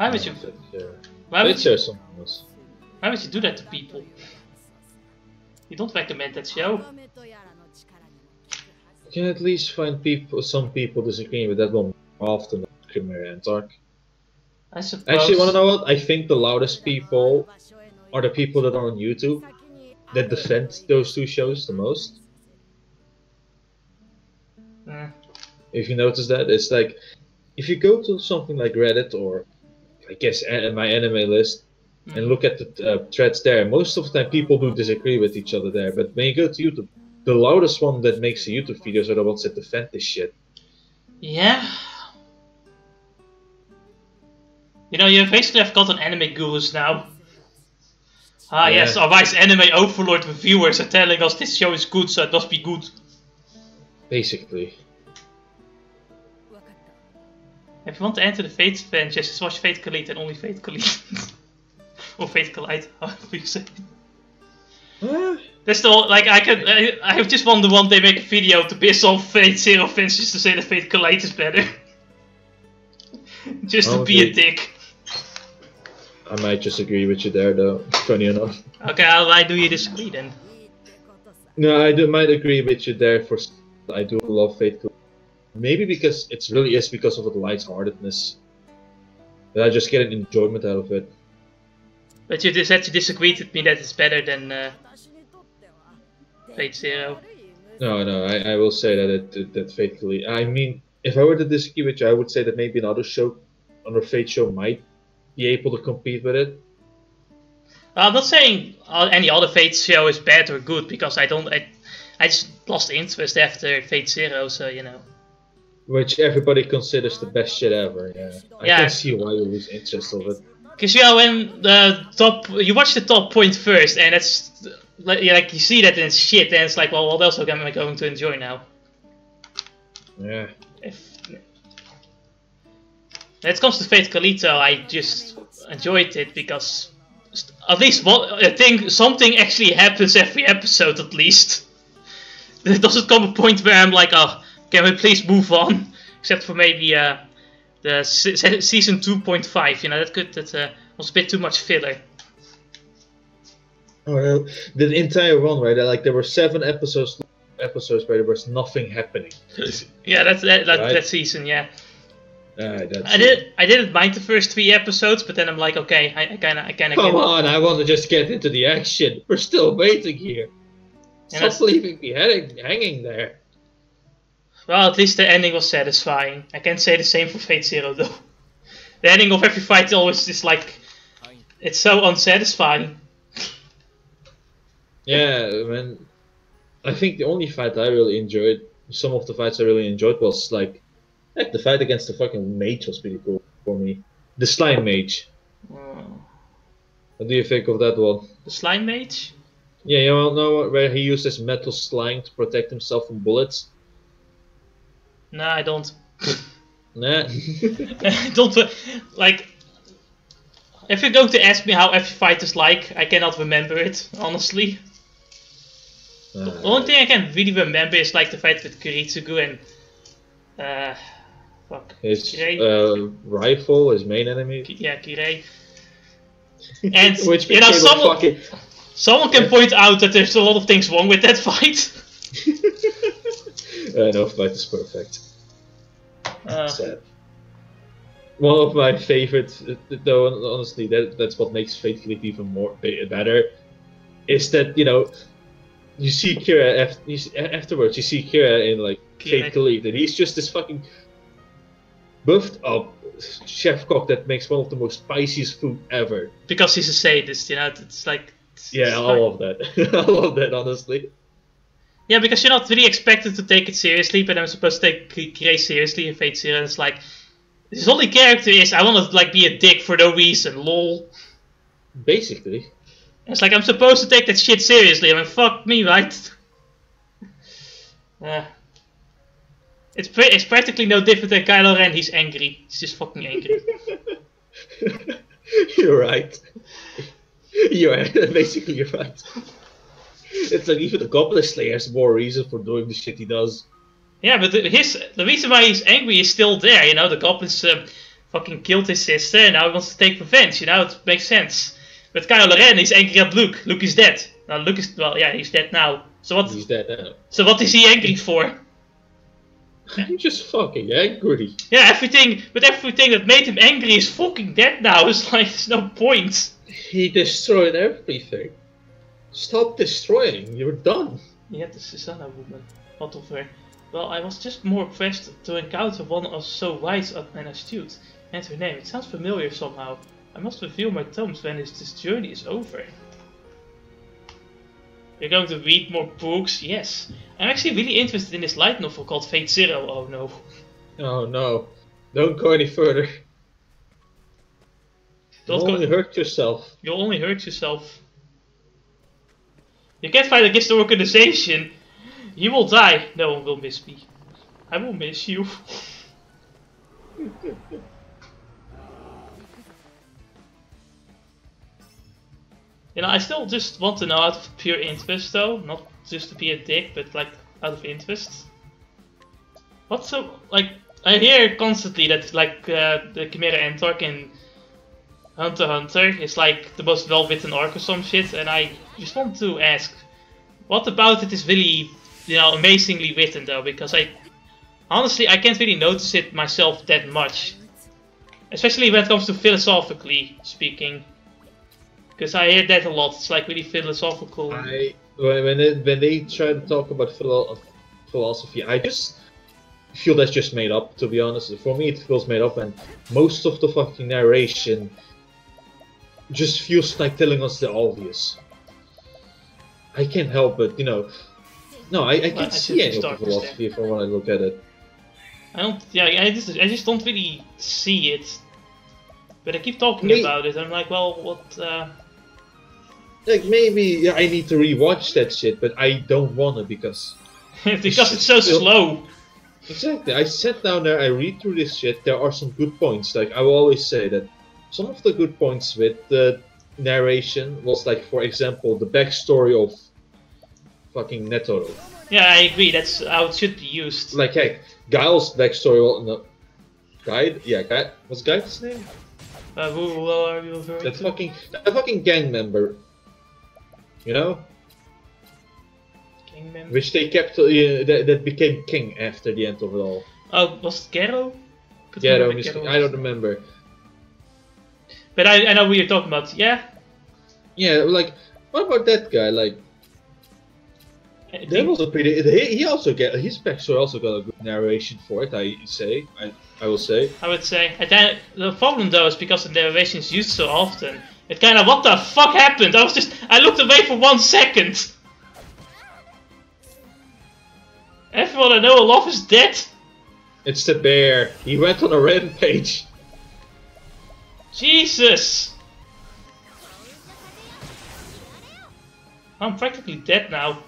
Why would you do that to people? You don't recommend that show. You can at least find people, some people disagreeing with that one often. Chimera Ant arc. I suppose. Actually, wanna know what? I think the loudest people are the people that are on YouTube that defend those two shows the most. If you notice that, it's like if you go to something like Reddit or I guess my anime list and look at the threads there, most of the time people do disagree with each other there. But when you go to YouTube, the loudest one that makes the YouTube videos are the ones that defend this shit. Yeah. You know, you basically have got an anime gurus now. Ah yeah. Yes, our wise anime overlord reviewers are telling us this show is good, so it must be good. Basically. If you want to enter the Fate fan, just watch Fate/Kaleid and only Fate/Kaleid. Or Fate/Kaleid, however you say it. That's the whole, like, I just wonder one day make a video to piss off Fate Zero fans just to say that Fate/Kaleid is better. Just to be a dick. I might just agree with you there though, funny enough. Okay, why do you disagree then? No, I might agree with you there for I do love Fate/Kaleid. Maybe because it really is because of the lightheartedness. But I just get an enjoyment out of it. But you said you disagreed with me that it's better than Fate Zero. No, no, I will say that that Fate/Kaleid. I mean, if I were to disagree with you, I would say that maybe another show, another Fate show might be able to compete with it. I'm not saying any other Fate show is bad or good because I just lost interest after Fate Zero, so you know. Which everybody considers the best shit ever. Yeah, I can see why you lose interest of it. Because you know, when the top, you watch the top point first, and that's like you see that and it's shit, and it's like, well, what else am I going to enjoy now? Yeah. When it comes to Fate/Kaleid, I just enjoyed it because at least I think something actually happens every episode. At least there doesn't come a point where I'm like, oh. Can we please move on? Except for maybe the season 2.5. You know that was a bit too much filler. Oh, the entire one, right? Like there were 7 episodes where there was nothing happening. Yeah, that season. Yeah. I didn't mind the first 3 episodes, but then I'm like, okay, I kind of. Come on, I want to just get into the action. We're still waiting here. Stop leaving me hanging there. Well, at least the ending was satisfying. I can't say the same for Fate Zero though. The ending of every fight always is like... It's so unsatisfying. Yeah, man. I think the only fight I really enjoyed... Some of the fights I really enjoyed was like the fight against the fucking mage was pretty cool for me. The slime mage. Oh. What do you think of that one? The slime mage? Yeah, you all know where he used his metal slime to protect himself from bullets? No, I don't. Nah. Don't like. If you're going to ask me how every fight is like, I cannot remember it honestly. The only thing I can really remember is like the fight with Kiritsugu and fuck. His rifle, his main enemy. Kirei. And which you know, someone can point out that there's a lot of things wrong with that fight. No fight is perfect. Sad. One of my favorites, though, honestly, that's what makes Fate/Kaleid even more better, is that you know, you see Kira afterwards. You see Kira in like Fate/Kaleid, and he's just this fucking buffed up chef cook that makes one of the most spiciest food ever. Because he's a sadist, you know. It's like yeah, I love that. I love that honestly. Yeah, because you're not really expected to take it seriously, but I'm supposed to take Kirei seriously in Fate Zero. It's like his only character is I want to like be a dick for no reason, lol. Basically. It's like I'm supposed to take that shit seriously. I mean, fuck me, right? It's practically no different than Kylo Ren. He's angry. He's just fucking angry. You're right. You're basically you're right. It's like even the Goblin Slayer has more reason for doing the shit he does. Yeah, but the reason why he's angry is still there, you know. The goblins fucking killed his sister and now he wants to take revenge. You know, it makes sense. But Kylo Ren is angry at Luke. Luke is dead. Now Luke is, well, yeah, he's dead now. So what? He's dead now. So what is he angry for? I'm just fucking angry. Yeah, everything, but everything that made him angry is fucking dead now. It's like, there's no point. He destroyed everything. Stop destroying, you're done. Yeah, the Susanna woman. What of her? Well, I was just more pressed to encounter one of so wise and astute. And her name, it sounds familiar somehow. I must reveal my tomes when this journey is over. You're going to read more books? Yes. I'm actually really interested in this light novel called Fate Zero. Oh no. Oh no. Don't go any further. You'll only hurt yourself. You'll only hurt yourself. You can't fight against the organization. You will die. No one will miss me. I will miss you. You know, I still just want to know out of pure interest though, not just to be a dick, but like, out of interest. What's so, like, I hear constantly that like, the Chimera Ant arc in Hunter x Hunter is like the most well-written arc or some shit, and I just want to ask, what about it is really, you know, amazingly written though, because I, honestly, I can't really notice it myself that much. Especially when it comes to philosophically speaking. Because I hear that a lot. It's like really philosophical. When they try to talk about philosophy, I just feel that's just made up. To be honest, for me, it feels made up, and most of the fucking narration just feels like telling us the obvious. I can't help but, you know, no, I can't see any of the philosophy from when I look at it. I don't. Yeah, I just don't really see it. But I keep talking about it. I'm like, well, what? Like maybe I need to rewatch that shit, but I don't wanna because because it's so slow. Exactly. I sit down there, I read through this shit. There are some good points. Like I will always say that some of the good points with the narration was like, for example, the backstory of fucking Netoro. Yeah, I agree. That's how it should be used. Like, hey, Guile's backstory. Well, no, Guide? Yeah, Guide. What's Guide's name? Who are you referring to? That fucking gang member. You know? Gang member? Which they kept, that became king after the end of it all. Oh, was it Gero? Gero, I don't remember. But I know who you're talking about, yeah? Yeah, like, what about that guy, like... That was a pretty... He also get his backstory also got a good narration for it. I would say. The problem though is because the narration is used so often. It kind of what the fuck happened? I looked away for 1 second. Everyone I know and love is dead. It's the bear. He went on a rampage. Jesus. I'm practically dead now.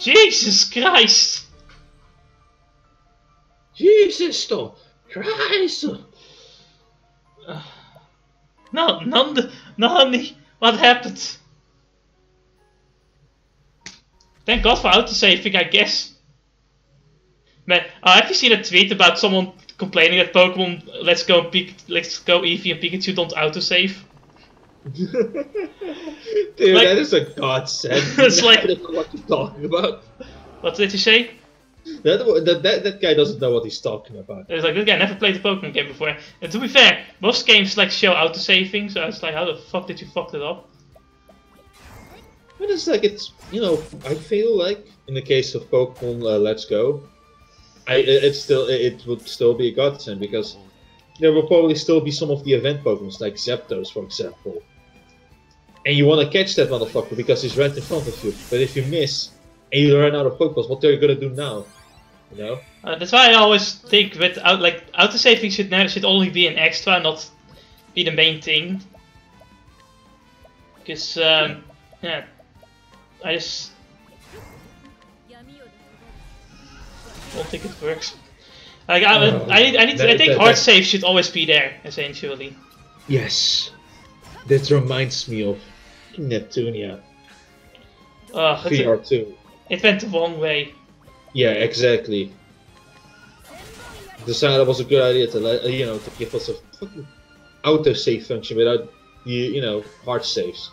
Jesus Christ! Jesus Christ! No, honey, what happened? Thank God for autosaving, I guess. Man, have you seen a tweet about someone complaining that Pokemon Let's Go Eevee and Pikachu don't autosave? Dude, like, that is a godsend. It's like, I don't know what you're talking about. What did you say? That guy doesn't know what he's talking about. It's like, that guy never played a Pokemon game before. And to be fair, most games like show autosaving, so it's like, how the fuck did you fuck that up? But it's like, it's, you know, I feel like in the case of Pokemon Let's Go, it would still be a godsend because there will probably still be some of the event Pokemons like Zapdos, for example. And you want to catch that motherfucker because he's right in front of you. But if you miss and you run out of Pokeballs, what are you gonna do now? You know. That's why I always think without like autosaving should only be an extra, not be the main thing. Because yeah, I just don't think it works. Like I think hard save should always be there essentially. Yes, that reminds me of. Neptunia. VR2. It went the wrong way. Yeah, exactly. decided it was a good idea to let, to give us a fucking autosave function without hard saves.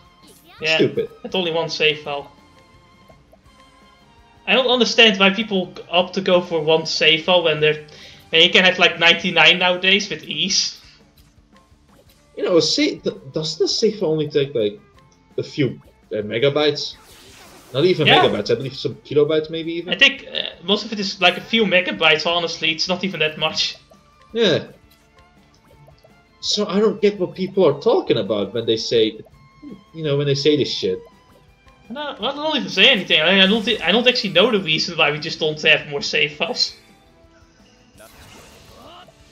Yeah, stupid. It's only one save file. I don't understand why people opt to go for one save file when they're you can have like 99 nowadays with ease. You know, doesn't the save file only take like a few megabytes? Not even megabytes, I believe some kilobytes maybe even. I think most of it is like a few megabytes, honestly, it's not even that much. Yeah. So I don't get what people are talking about when they say, when they say this shit. No, I don't even say anything, I don't actually know the reason why we just don't have more save files.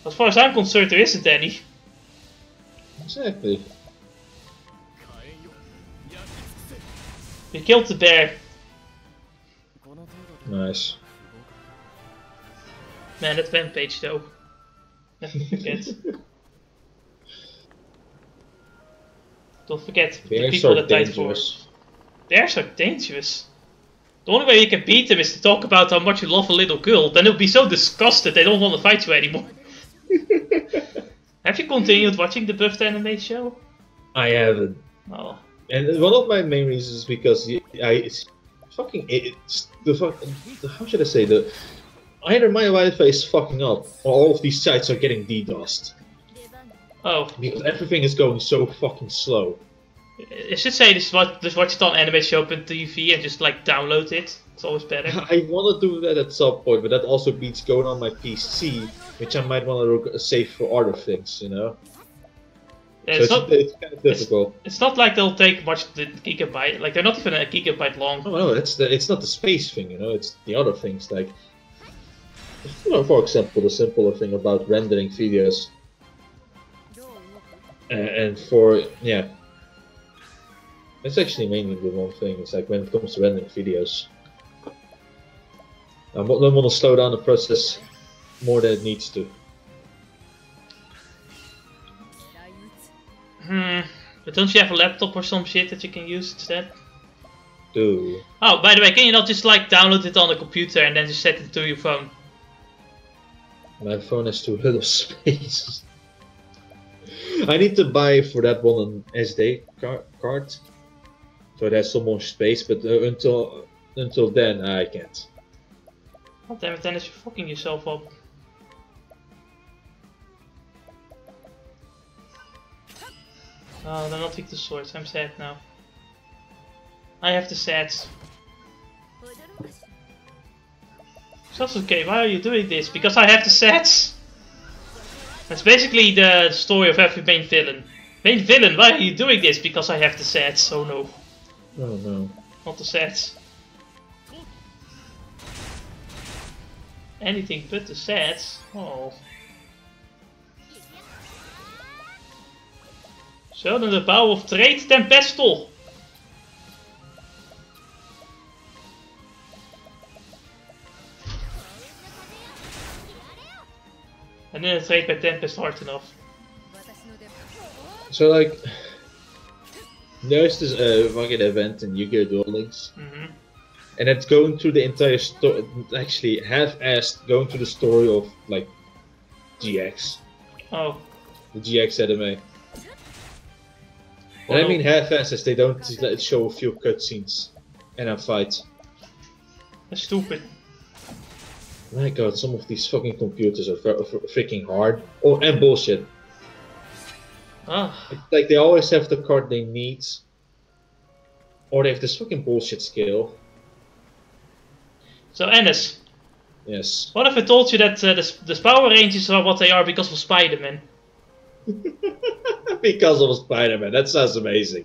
As far as I'm concerned, there isn't any. Exactly. We killed the bear. Nice. Man, that rampage though. Never forget. Don't forget the people that died for us. Bears are dangerous. The only way you can beat them is to talk about how much you love a little girl. Then they'll be so disgusted they don't want to fight you anymore. Have you continued watching the buffed anime show? I haven't. Oh. And one of my main reasons is because how should I say, either my Wi-Fi is fucking up or all of these sites are getting DDoSed. Oh. Because everything is going so fucking slow. I should say just watch it on animeshow.tv and just like download it. It's always better. I want to do that at some point, but that also beats going on my PC, which I might want to save for other things, Yeah, so it's kind of difficult. It's not like they'll take much gigabyte. Like they're not even a gigabyte long. Oh no, it's not the space thing, It's the other things, like for example, the simpler thing about rendering videos, and for it's actually mainly the one thing. It's like when it comes to rendering videos, I don't want to slow down the process more than it needs to. But don't you have a laptop or some shit that you can use instead? Do. Oh, by the way, can you not just like download it on the computer and then just set it to your phone? My phone has too little space. I need to buy for that one an SD card, so it has some more space. But until then, I can't. God damn it, Dennis, you're fucking yourself up. Oh, then I'll take the swords. I'm sad now. I have the sads. Sasuke, why are you doing this? Because I have the sads! That's basically the story of every main villain. Main villain, why are you doing this? Because I have the sads. Oh no. Oh no. Not the sads. Anything but the sads. Oh. Zo, dan de bouw of trade tempestel. And then a trade by tempest hard enough. So like, there's this fucking event in Yu-Gi-Oh! Duel Links. And it's going through the entire story, actually half-assed going through the story of like GX. Oh. The GX anime. And I mean half-assed as they don't show a few cutscenes and a fight. That's stupid. My god, some of these fucking computers are freaking hard. Oh, and bullshit. Ah. It's like they always have the card they need. Or they have this fucking bullshit skill. So Ennis. Yes. What if I told you that the Power Rangers are what they are because of Spider-Man? Because of Spider-Man, that sounds amazing.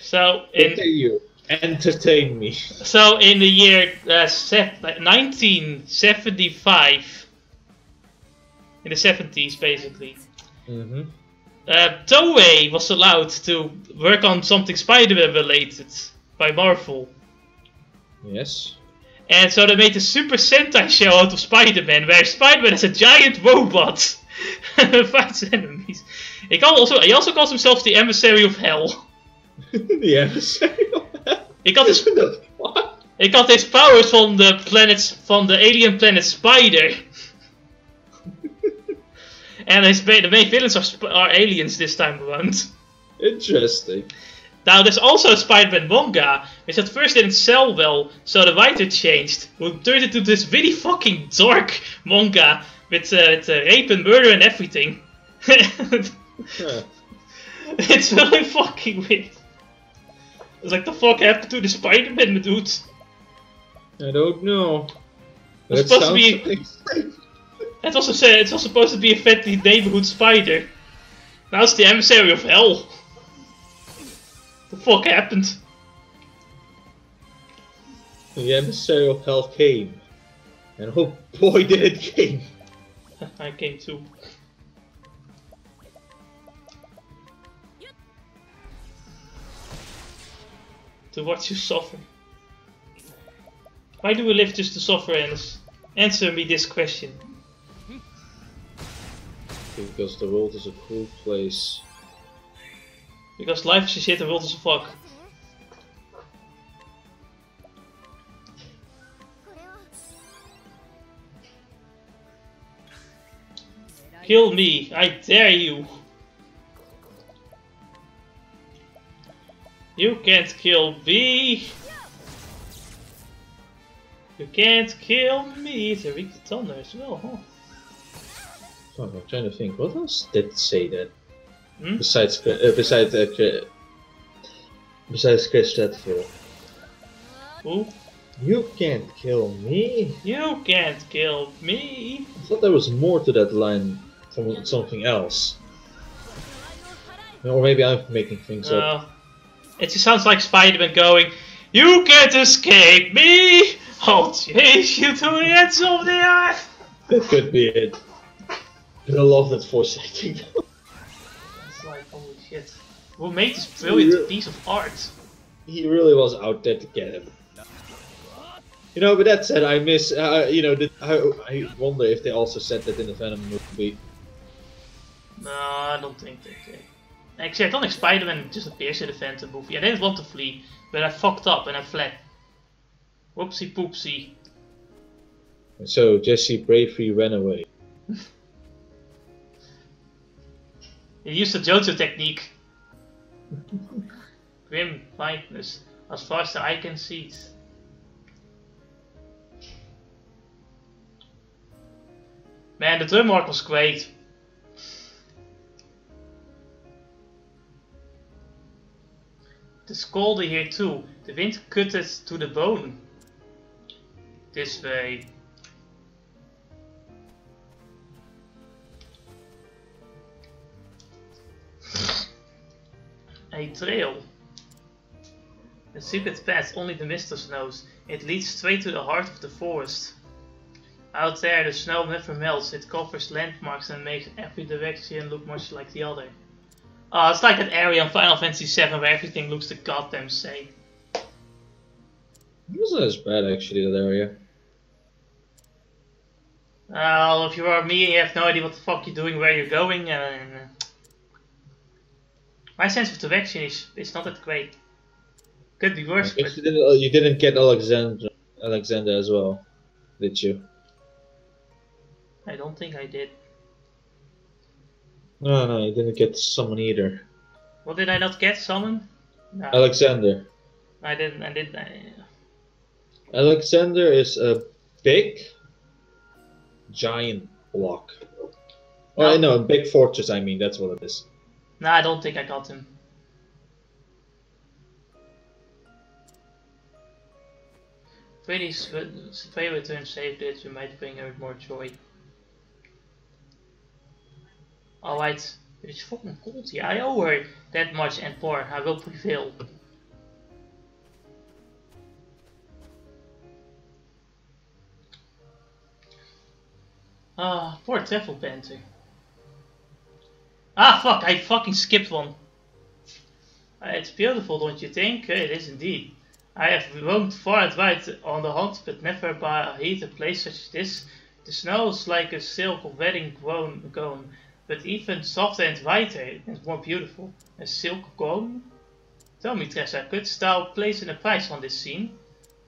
So, entertain me. So, in the year 1975, in the 70s, basically, Toei was allowed to work on something Spider-Man related by Marvel. Yes. And so they made a Super Sentai show out of Spider-Man, where Spider-Man is a giant robot. Fights enemies. He also calls himself the Emissary of Hell. The Emissary of Hell? He got his powers from the alien planet Spider. And the main villains are aliens this time around. Interesting. Now, there's also a Spider-Man manga, which at first didn't sell well, so the writer changed, who turned it into this really fucking dark manga with rape and murder and everything. Huh. It's really fucking weird. It's like, the fuck happened to the Spider-Man, dude? I don't know. It's supposed to be. It's also supposed to be a friendly neighborhood spider. Now it's the emissary of hell. The fuck happened? The emissary of hell came, and oh boy, did it came! I came too. To watch you suffer. Why do we live just to suffer? Answer me this question. Because the world is a cruel place. Because life is a shit and world is a fuck. Kill me, I dare you. You can't kill me. You can't kill me. It's a weak thunder as well, huh? Oh, I'm trying to think. What else did say that? Hmm? Besides Chris Redfield. Who? You can't kill me. You can't kill me. I thought there was more to that line from something else. Or maybe I'm making things up. It just sounds like Spider-Man going, "You can't escape me! I'll chase you to the ends of the earth!" That could be it. But I love that foreshadowing. It's like, holy shit. Who made this brilliant piece of art? He really was out there to get him. You know, but that said, I miss, I wonder if they also said that in the Venom movie. No, I don't think they did. Actually, I don't think Spider-Man disappears in the Phantom movie. I didn't want to flee, but I fucked up and I fled. Whoopsie poopsie. And so Jesse bravely ran away. He used the JoJo technique. Grim blindness, as far as the eye can see it. Man, the drum work was great. It's colder here too. The wind cut us to the bone. This way. A trail. A secret path only the mistress knows. It leads straight to the heart of the forest. Out there the snow never melts. It covers landmarks and makes every direction look much like the other. Oh, it's like that area in Final Fantasy VII where everything looks the goddamn same. It wasn't as bad actually, that area. Well, if you are me and you have no idea what the fuck you're doing, where you're going, my sense of direction is not that great. Could be worse, but... You didn't get Alexander as well, did you? I don't think I did. No, you didn't get summon either. Well, did I not get summon? No. Alexander. I didn't. Alexander is a big, giant block. No. Oh, no, a big fortress, I mean, that's what it is. No, I don't think I got him. Pretty's play return saved it, we might bring her more joy. Alright, it's fucking cold here. I owe her that much and more. I will prevail. Ah, poor travel banter. Ah, fuck, I fucking skipped one. It's beautiful, don't you think? It is indeed. I have roamed far and wide on the hunt, but never by heat a place such as this. The snow is like a silk wedding gown. But even softer and whiter and more beautiful. A silk gown? Tell me, Tressa, couldst thou place in a price on this scene?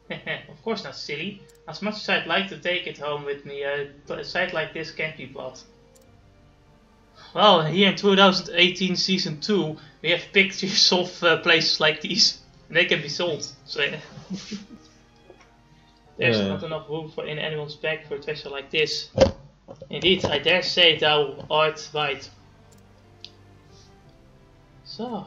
Of course not, silly. As much as I'd like to take it home with me, a sight like this can't be bought. Well, here in 2018 Season 2, we have pictures of places like these. And they can be sold. So yeah. There's not enough room for in anyone's bag for a treasure like this. Indeed, I dare say thou art right. So,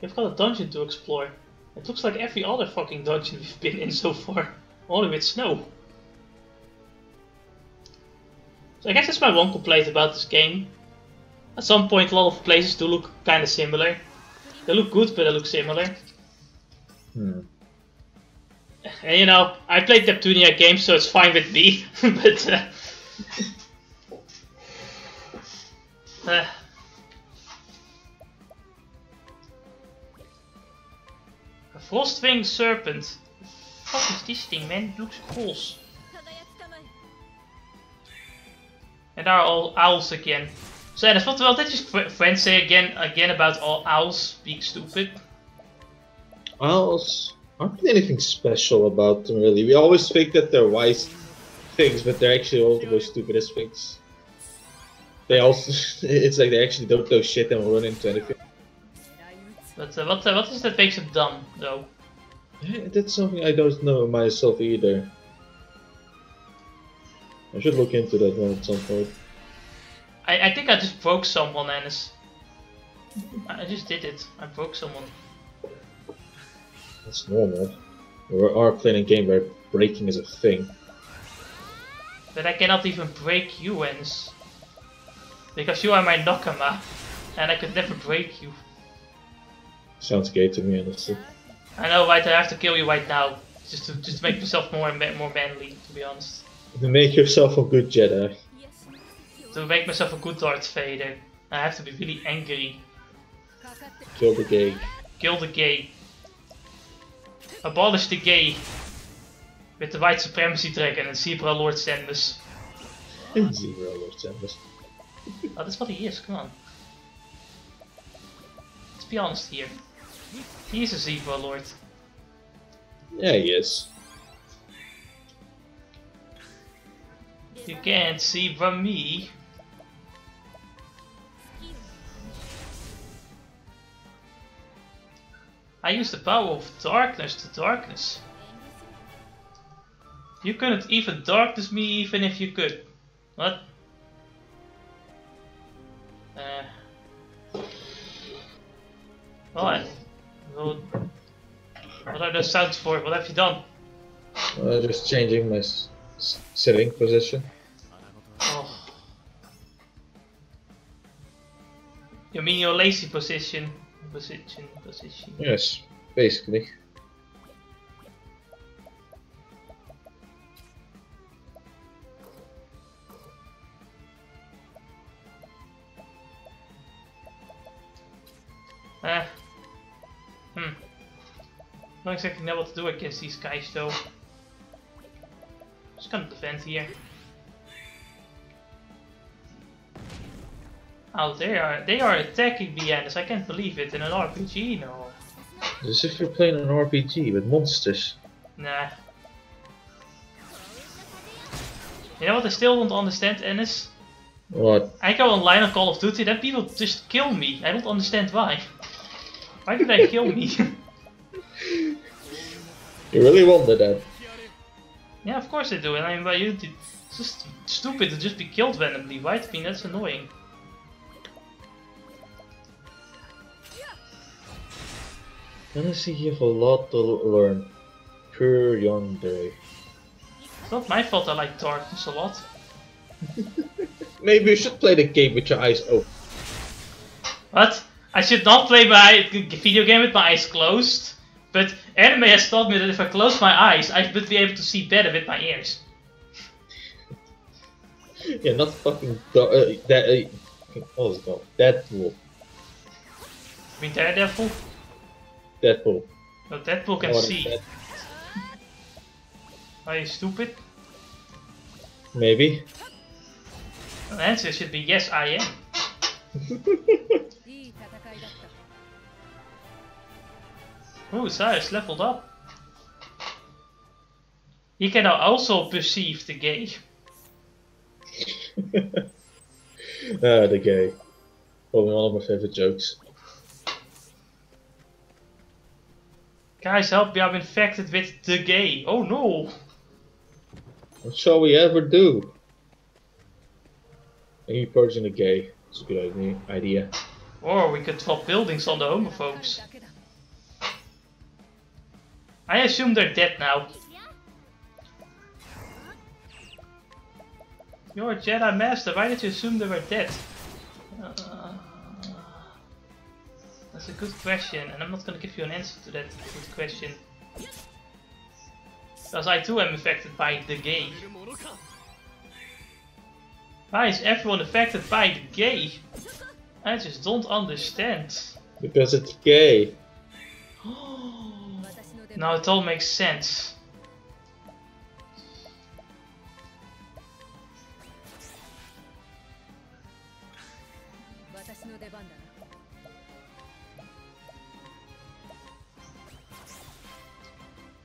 we've got a dungeon to explore. It looks like every other fucking dungeon we've been in so far, only with snow. So I guess that's my one complaint about this game. At some point a lot of places do look kinda similar. They look good, but they look similar. Hmm. And you know, I played Neptunia games, so it's fine with me, but... a Frostwing Serpent. What the fuck is this thing, man? It looks cool. And there are all owls again. So yeah, that's what well, that's just friends say again about all owls being stupid. Owls aren't anything special about them really. We always think that they're wise things, but they're actually all the stupid as things. They also it's like they actually don't know shit and will run into anything. But what is that makes them dumb though? Yeah, that's something I don't know myself either. I should look into that one at some point. I think I just broke someone, Ennis. I just did it. I broke someone. That's normal. We are playing a game where breaking is a thing. But I cannot even break you, Ennis. Because you are my nakama. And I could never break you. Sounds gay to me, honestly. I know, right? I have to kill you right now. Just to make myself more manly, to be honest. To make yourself a good Jedi. To make myself a good Darth Vader. I have to be really angry. Kill the gay. Kill the gay. Abolish the gay. With the white supremacy dragon and Zebra Lord Samus. And Zebra Lord Samus. Oh, that's what he is, come on. Let's be honest here. He is a Zebra Lord. Yeah, he is. You can't see from me. I use the power of darkness to darkness. You couldn't even darkness me even if you could. What? What? What are those sounds for? What have you done? Just changing my sitting position. Oh. You mean your lazy position? Position. Yes, basically. Not exactly know what to do against these guys though. Just gonna defend here. Oh, they are attacking me, Anders. I can't believe it in an RPG, no. As if you're playing an RPG with monsters. Nah. You know what I still don't understand, Anders? What? I go online on Call of Duty, then people just kill me. I don't understand why. Why do they kill me? You really wonder that. Yeah, of course they do, and I mean, well, it's just stupid to just be killed randomly, right? I mean, that's annoying. Honestly, you have a lot to learn. Per yonder. It's not my fault I like darkness a lot. Maybe you should play the game with your eyes open. What? I should not play my video game with my eyes closed? But anime has taught me that if I close my eyes, I would be able to see better with my ears. Yeah, not fucking Deadpool. You mean Daredevil? Deadpool. No, Deadpool can see. Dead. Are you stupid? Maybe. The answer should be yes, I am. Ooh, Cyrus leveled up. He can now also perceive the gay. The gay. Probably one of my favourite jokes. Guys, help me, I'm infected with the gay. Oh no! What shall we ever do? Maybe purging the gay. It's a good idea. Or we could top buildings on the homophobes. I assume they're dead now. You're a Jedi Master, why did you assume they were dead? That's a good question, and I'm not gonna give you an answer to that good question. Because I too am affected by the gay. Why is everyone affected by the gay? I just don't understand. Because it's gay. Now it all makes sense.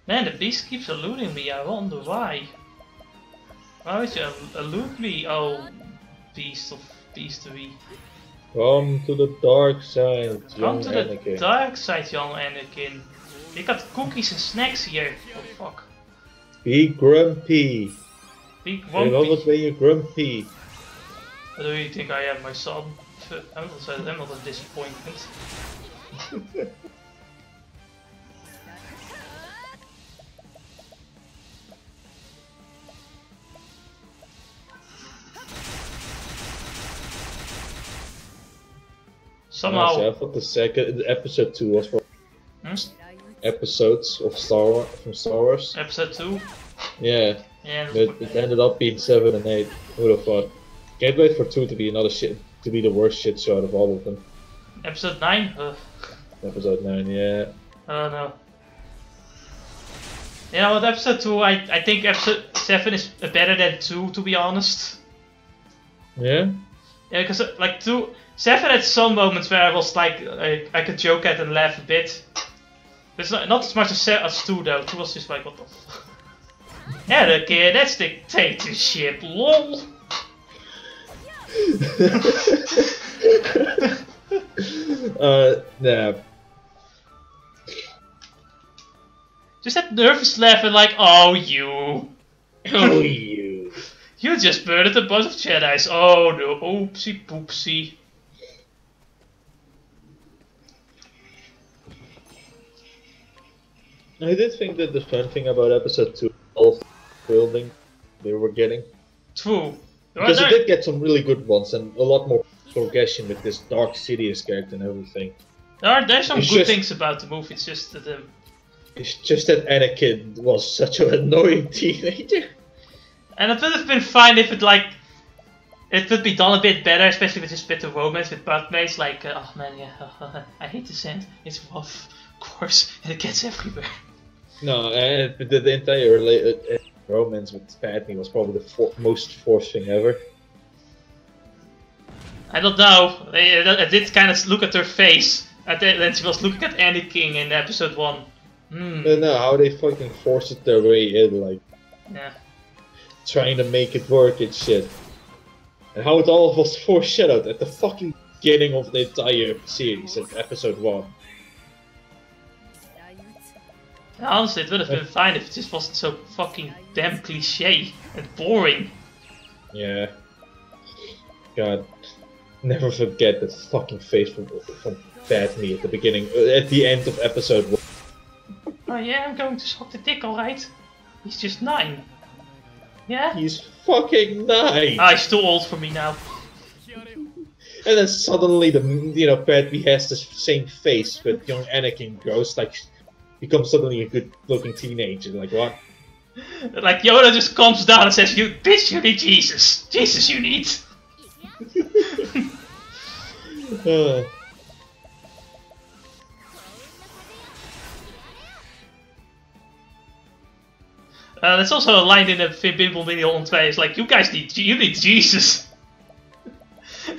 Man, the beast keeps eluding me, I wonder why. Why would you elude me, oh beast of beastery? Come to the dark side, young Anakin. Come to the dark side, young Anakin. They got cookies and snacks here. Oh fuck. Be grumpy. Be grumpy. You're always when you're grumpy. What do you think I am, my son? I'm not a disappointment. Somehow. I thought the second episode 2 was for episodes of Star Wars. Episode 2? Yeah. Yeah. But it ended up being 7 and 8. Who would have thought? Can't wait for 2 to be another shit, to be the worst shit show out of all of them. Episode 9? Episode 9, yeah. Oh no. You know what, episode 2, I think episode 7 is better than 2, to be honest. Yeah? Yeah, because like 2... 7 had some moments where I was like, I could joke at and laugh a bit. But it's not as much as 2 though. 2 was just like, what the fuck? Anakin, that's dictatorship, lol. Nah. Just that nervous laugh and like, oh you. Oh you. You just murdered a bunch of Jedis. Oh no, oopsie poopsie. I did think that the fun thing about episode 2 of building they were getting. True. Because it did get some really good ones and a lot more progression with this Dark Sidious character and everything. There's some good things about the movie, it's just that... It's just that Anakin was such an annoying teenager. And it would have been fine if it like... It would be done a bit better, especially with his bit of romance with Padme. It's like, oh man, yeah, I hate the sand, it's rough. Course, and it gets everywhere. No, the entire romance with Padme was probably the most forced thing ever. I don't know. I did kind of look at her face, and then she was looking at Anakin in episode 1. Mm. I don't know how they fucking forced it their way in, like, yeah. Trying to make it work and shit. And how it all was foreshadowed at the fucking beginning of the entire series, at episode 1. Honestly, it would have been fine if it just wasn't so fucking damn cliché and boring. Yeah. God. Never forget that fucking face from Padme at the beginning, at the end of episode 1. Oh yeah, I'm going to suck the dick, alright? He's just 9. Yeah? He's fucking 9! Ah, he's too old for me now. And then suddenly, Padme has the same face with young Anakin grows, like... Becomes suddenly a good-looking teenager, like what? Like Yoda just comes down and says, "You bitch, you need Jesus. Jesus, you need." That's also a line in the Bimble video on 2. It's like, "You guys need, you need Jesus."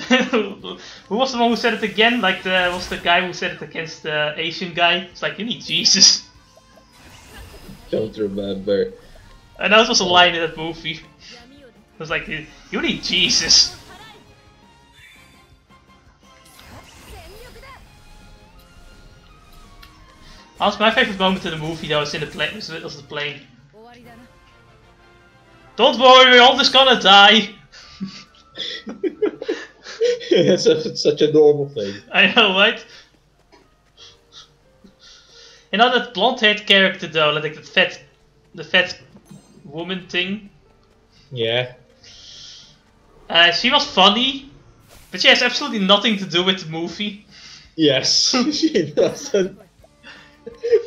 Who was the one who said it again? Like, was the guy who said it against the Asian guy? It's like, you need Jesus. Don't remember. And that was a line in that movie. It was like, you need Jesus. My favourite moment in the movie though is in the plane. Don't worry, we're all just gonna die. It's such a normal thing. I know, right? You know that blonde-haired character though, like the fat woman thing. Yeah. She was funny, but she has absolutely nothing to do with the movie. Yes, she doesn't.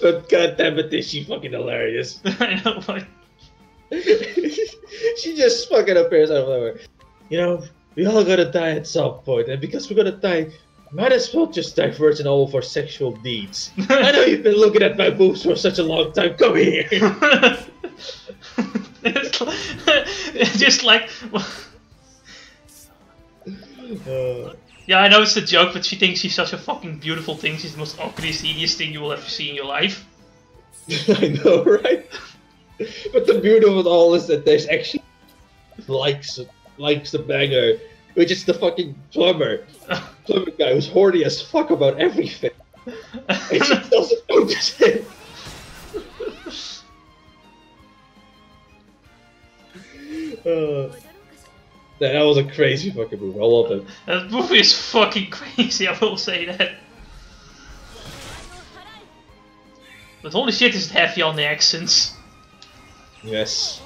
But goddammit, is she fucking hilarious. I know, like... She just fucking appears out of nowhere. You know, we all gotta die at some point, and because we're gonna die, might as well just diverge in all of our sexual needs. I know you've been looking at my boobs for such a long time, come here! Just like... Yeah, I know it's a joke, but she thinks she's such a fucking beautiful thing. She's the most obvious, hideous thing you will ever see in your life. I know, right? But the beauty of it all is that there's actually likes the banger, which is the fucking plumber guy who's horny as fuck about everything. And she doesn't notice him. That was a crazy fucking movie. I love it. That movie is fucking crazy. I will say that. But holy shit, is it heavy on the accents? Yes.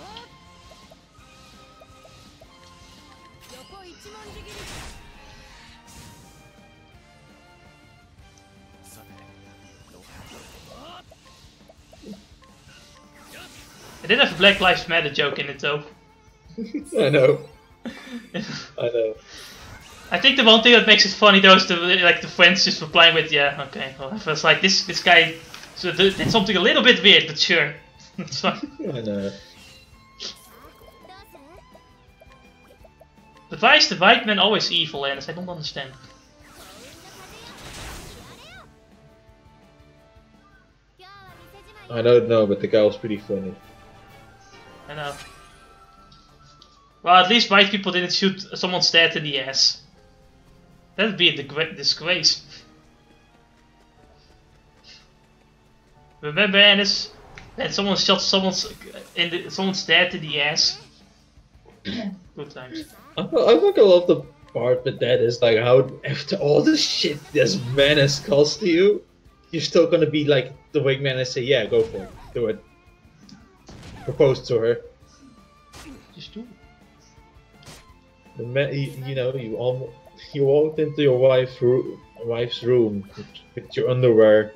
I did have a Black Lives Matter joke in it though. I know. I know. I think the one thing that makes it funny though is the friends just replying with yeah, okay. Well, I was like this guy did something a little bit weird, but sure. I know. But why is the white man always evil, Anders? I don't understand. I don't know, but the guy was pretty funny. I know. Well, at least white people didn't shoot someone's dad in the ass. That'd be a disgrace. Remember, Anders? And someone shot someone's dad in the ass. Good times. I fucking love the part with that is like how after all the shit this man has caused to you, you're still gonna be like the wig man and say, yeah, go for it, do it. Propose to her. Just do it. The man, you know, you walked into your wife's room with your underwear.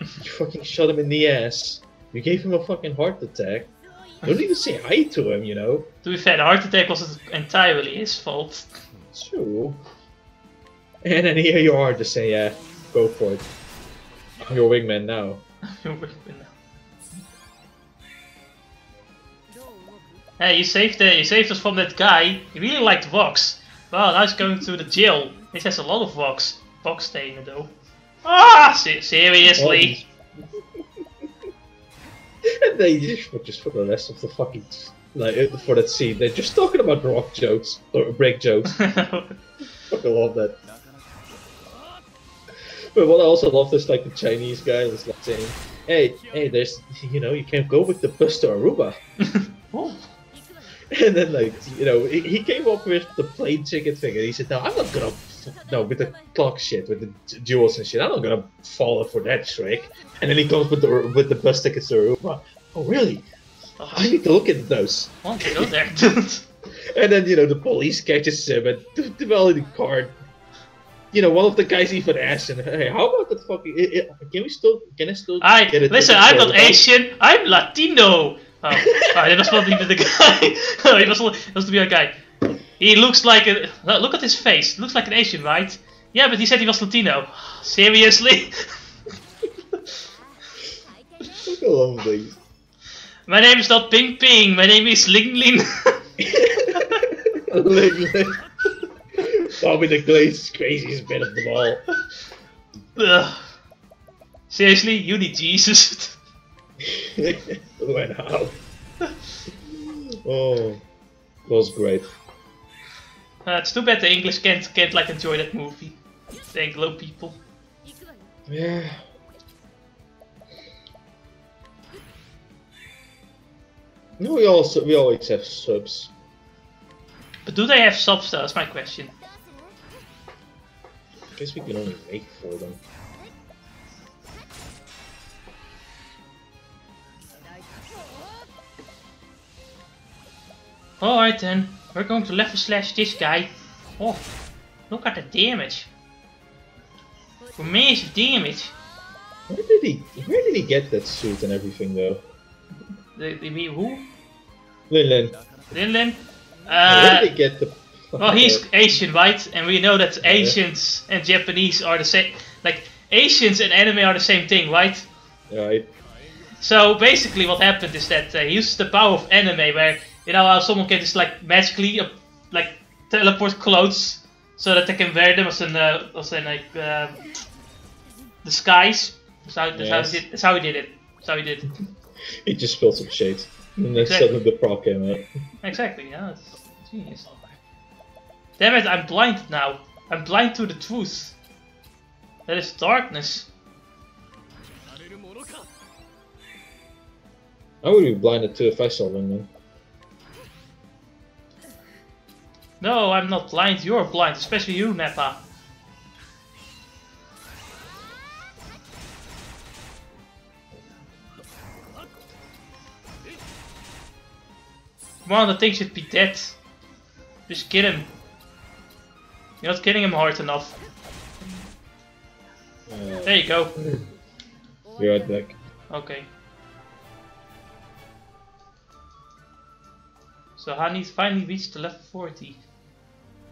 You fucking shot him in the ass. You gave him a fucking heart attack. Don't even say hi to him, you know. To be fair, the heart attack wasn't entirely his fault. True. And then here you are just saying, yeah, go for it. I'm your wingman now. Hey, you saved us from that guy. He really liked Vox. Well, now he's going to the jail. It has a lot of Vox stain though. Ah, seriously? And they just for the rest of the fucking for that scene, they're just talking about rock jokes or break jokes. Fucking love that. But what I also love is like the Chinese guy is like saying, "Hey, there's you can't go with the bus to Aruba." Oh. And then he came up with the plane ticket thing, and he said, "No, I'm not gonna." No, with the clock shit, with the jewels and shit, I'm not gonna follow for that trick. And then he comes with the bus tickets to Aruba. Oh really? I need to look at those. Why don't you go there? And then the police catches him and the card. One of the guys even asked him, "Hey, how about that fucking? Can I still?" I'm not Asian. I'm Latino. That was not even the guy. No, it was to be a guy. He looks like a... Look at his face. Looks like an Asian, right? Yeah, but he said he was Latino. Seriously? My name is not Ping Ping. My name is Ling Ling. Ling Ling. Probably the craziest bit of them all. Seriously? You need Jesus. When how? Oh. That was great. It's too bad the English can't enjoy that movie. The Anglo people. Yeah. No, we always have subs. But do they have subs? That's my question. I guess we can only make for them. Alright then, we're going to level slash this guy. Oh, look at the damage. Amazing damage. Where did he get that suit and everything though? You mean who? Lin Lin? Where did he get the... Well, he's Asian, right? And we know that Asians and Japanese are the same. Like, Asians and anime are the same thing, right? Right. So basically what happened is that he used the power of anime, where, you know how someone can just like magically like teleport clothes so that they can wear them as in disguise. That's how he did it. He just spilled some shade. And then suddenly the prop came out. Exactly, yeah. Genius. Damn it, I'm blind now. I'm blind to the truth. That is darkness. I would be blinded too if I saw them then. No, I'm not blind. You're blind, especially you, Neppa. Come on, the thing should be dead. Just kill him. You're not killing him hard enough. There you go. Be right back. Okay. So H'aanit finally reached the level 40.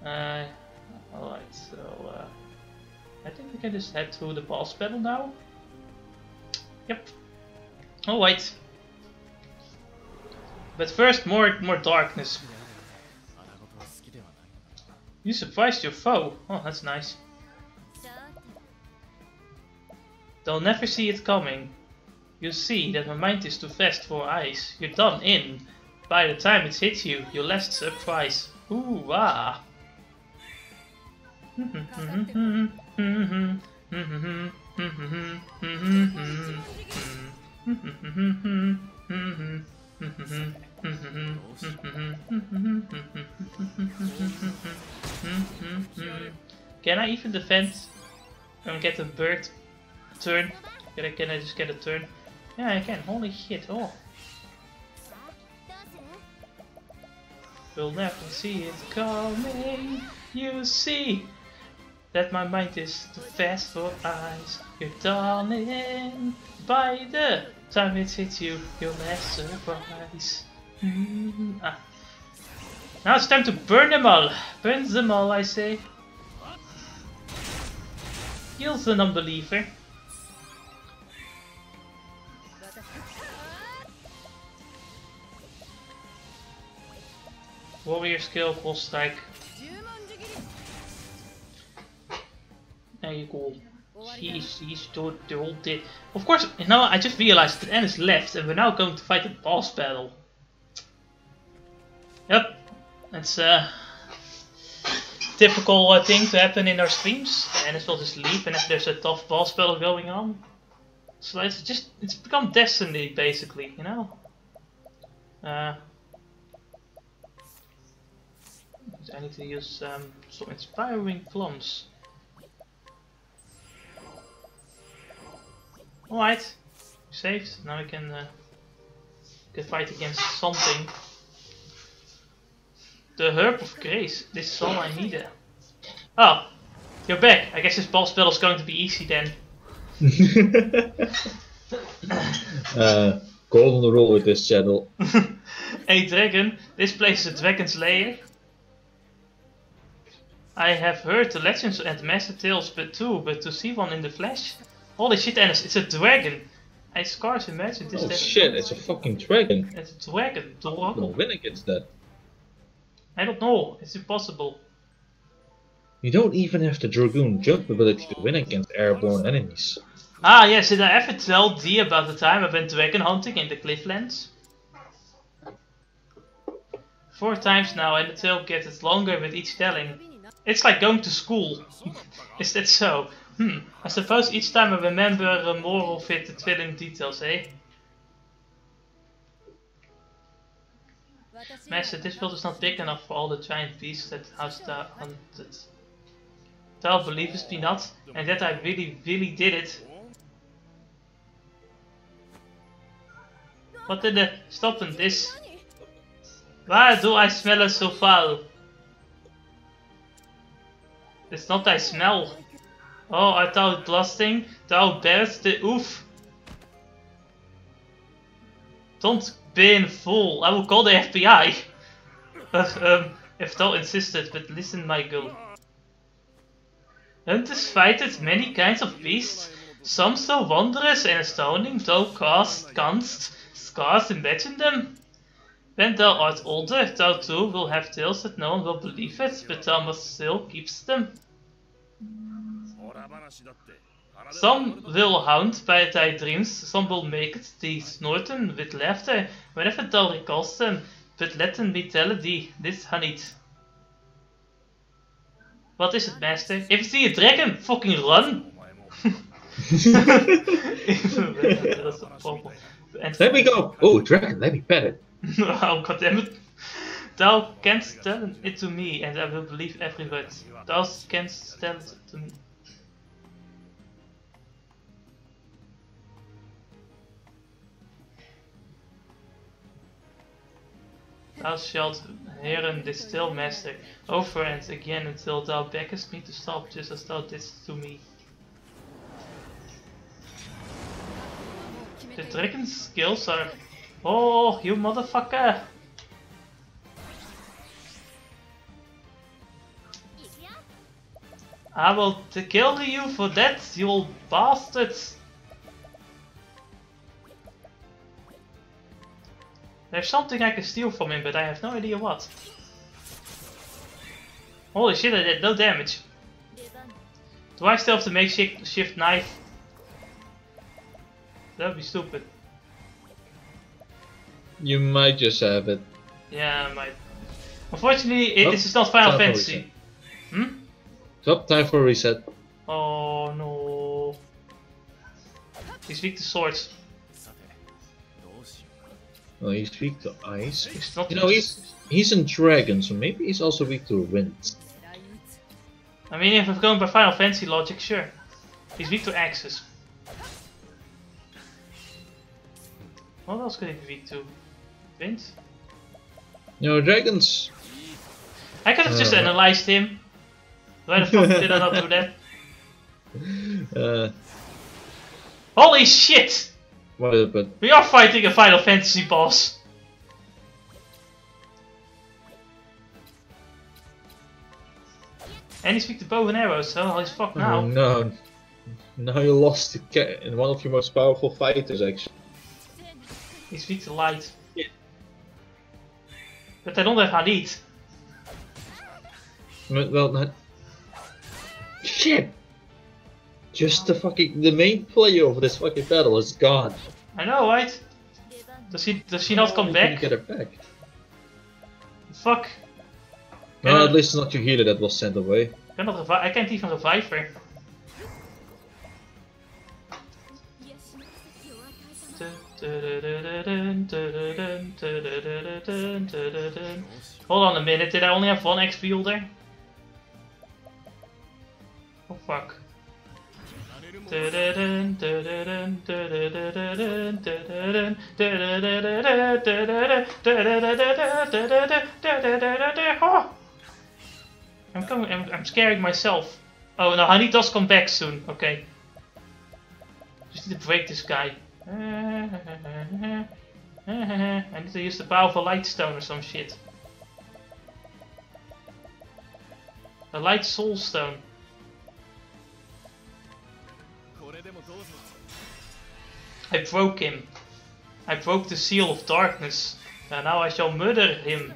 Alright, so I think we can just head through the boss battle now. Yep. Alright. But first, more darkness. You surprised your foe. Oh, that's nice. They'll never see it coming. You see that my mind is too fast for eyes. You're done in. By the time it hits you, your last surprise. Ooh, ah. Can I even defend and get a bird turn? Can I just get a turn? Yeah, I can. Holy shit. Oh. You'll never see it coming. You see that my mind is too fast for eyes. You're done in. By the time it hits you, you'll have surprise. Ah. Now it's time to burn them all. Burn them all, I say. Kill the non-believer. Warrior skill, full strike. There you go. She's doing the whole thing. Of course, you know, I just realized that Anne is left and we're now going to fight a boss battle. Yep, that's a typical thing to happen in our streams. Anne will just leave, and if there's a tough boss battle going on, so it's become destiny basically, you know. I need to use some inspiring plums. Alright, saved. Now we can fight against something. The Herb of Grace. This is all I needed. Oh, you're back. I guess this boss battle is going to be easy then. Golden rule with this channel. Hey dragon, this place is a dragon's lair. I have heard the legends and master tales but to see one in the flesh? Holy shit, Ennis, it's a dragon! I scarce imagine this. Oh shit, it's a fucking dragon! It's a dragon, no win against that. I don't know, it's impossible. You don't even have the Dragoon jump ability to win against airborne enemies. Ah yes, did I ever tell Dee about the time I went dragon hunting in the Clifflands? 4 times now and the tale gets longer with each telling. It's like going to school. Is that so? I suppose each time I remember more of it, the thrilling details, eh? Master, this world is not big enough for all the giant beasts that Hasta hunted. Thou believest me not, and that I really, really did it. What in the... Stoppen this. Why do I smell so foul? It's not thy smell. Oh, art thou blasting? Thou bearest the oof. Don't be in fool. I will call the FBI. If thou insisted, but listen, my girl. Hunters fighted many kinds of beasts, some so wondrous and astounding thou canst scarce imagine them. When thou art older, thou too will have tales that no one will believe it, but thou must still keep them. Some will hound by thy dreams, some will make thee snorten with laughter whenever thou recalls them, but let me tell thee this, H'aanit. What is it, Master? If you see a dragon, fucking run! There we go! Oh, dragon, let me pet it. Oh, goddammit. Thou canst tell it to me, and I will believe every word. Thou canst tell it to me. Thou shalt hear this tale, Master, over and again until thou beckest me to stop, just as thou didst to me. The dragon's skills are... Oh, you motherfucker! I will kill you for that, you old bastards! There's something I can steal from him, but I have no idea what. Holy shit, I did no damage. Do I still have to make shift knife? That would be stupid. You might just have it. Yeah, I might. Unfortunately, this is not Final Fantasy. Hmm? Stop, time for a reset. Oh no. He's weak to swords. Oh, he's weak to ice. He's not, you know, he's a dragon, so maybe he's also weak to wind. I mean, if I'm going by Final Fantasy logic, sure. He's weak to axes. What else could he be weak to? Wind? No, dragons. I could have just analyzed him. Why the fuck did I not do that? Holy shit! What happened? We are fighting a Final Fantasy boss! And he speaks the bow and arrows, so he's fucked now. Oh, no. Now you lost the cat in one of your most powerful fighters, actually. He speaks the light. Yeah. But I don't have H'aanit. Well, not... Shit! Just the main player of this fucking battle is gone. I know, right? Does she not come back? Get her back. Fuck. Well, at least not your healer that was sent away. I can't even revive her. Hold on a minute, did I only have one XP holder? Oh fuck. I'm scaring myself. Oh no, H'aanit does come back soon, okay. Just need to break this guy. I need to use the power of a light stone or some shit. A light soul stone. I broke him. I broke the seal of darkness. And now I shall murder him.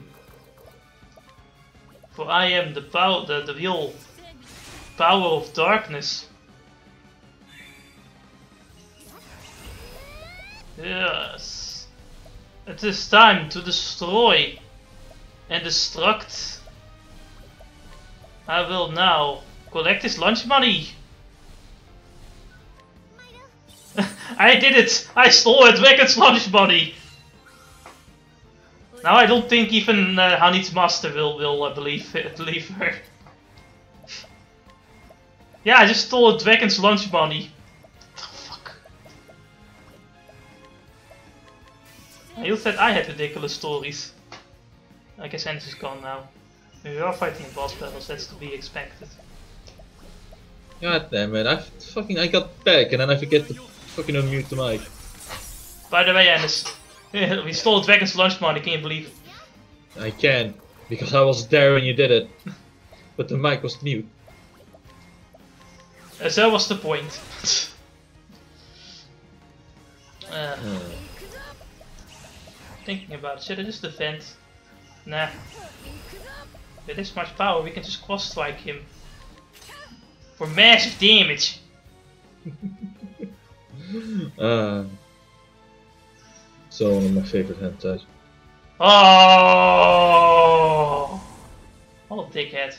For I am the real power of darkness. Yes. It is time to destroy and destruct. I will now collect his lunch money. I did it! I stole it back, it's lunch money! Now I don't think even H'aanit's master will believe her. Yeah, I just stole a dragon's lunch money. What the fuck? You said I had ridiculous stories. I guess Ant is gone now. We are fighting in boss battles, that's to be expected. God damn it, I got back and then I forget to fucking unmute the mic. By the way, Anis, we stole Dragon's lunch money, can you believe it? I can, because I was there when you did it. But the mic was mute. That was the point. Thinking about it, should I just defend? Nah. With this much power, we can just cross-strike him. For massive damage! So one of my favorite hand types. Oh! What a dickhead.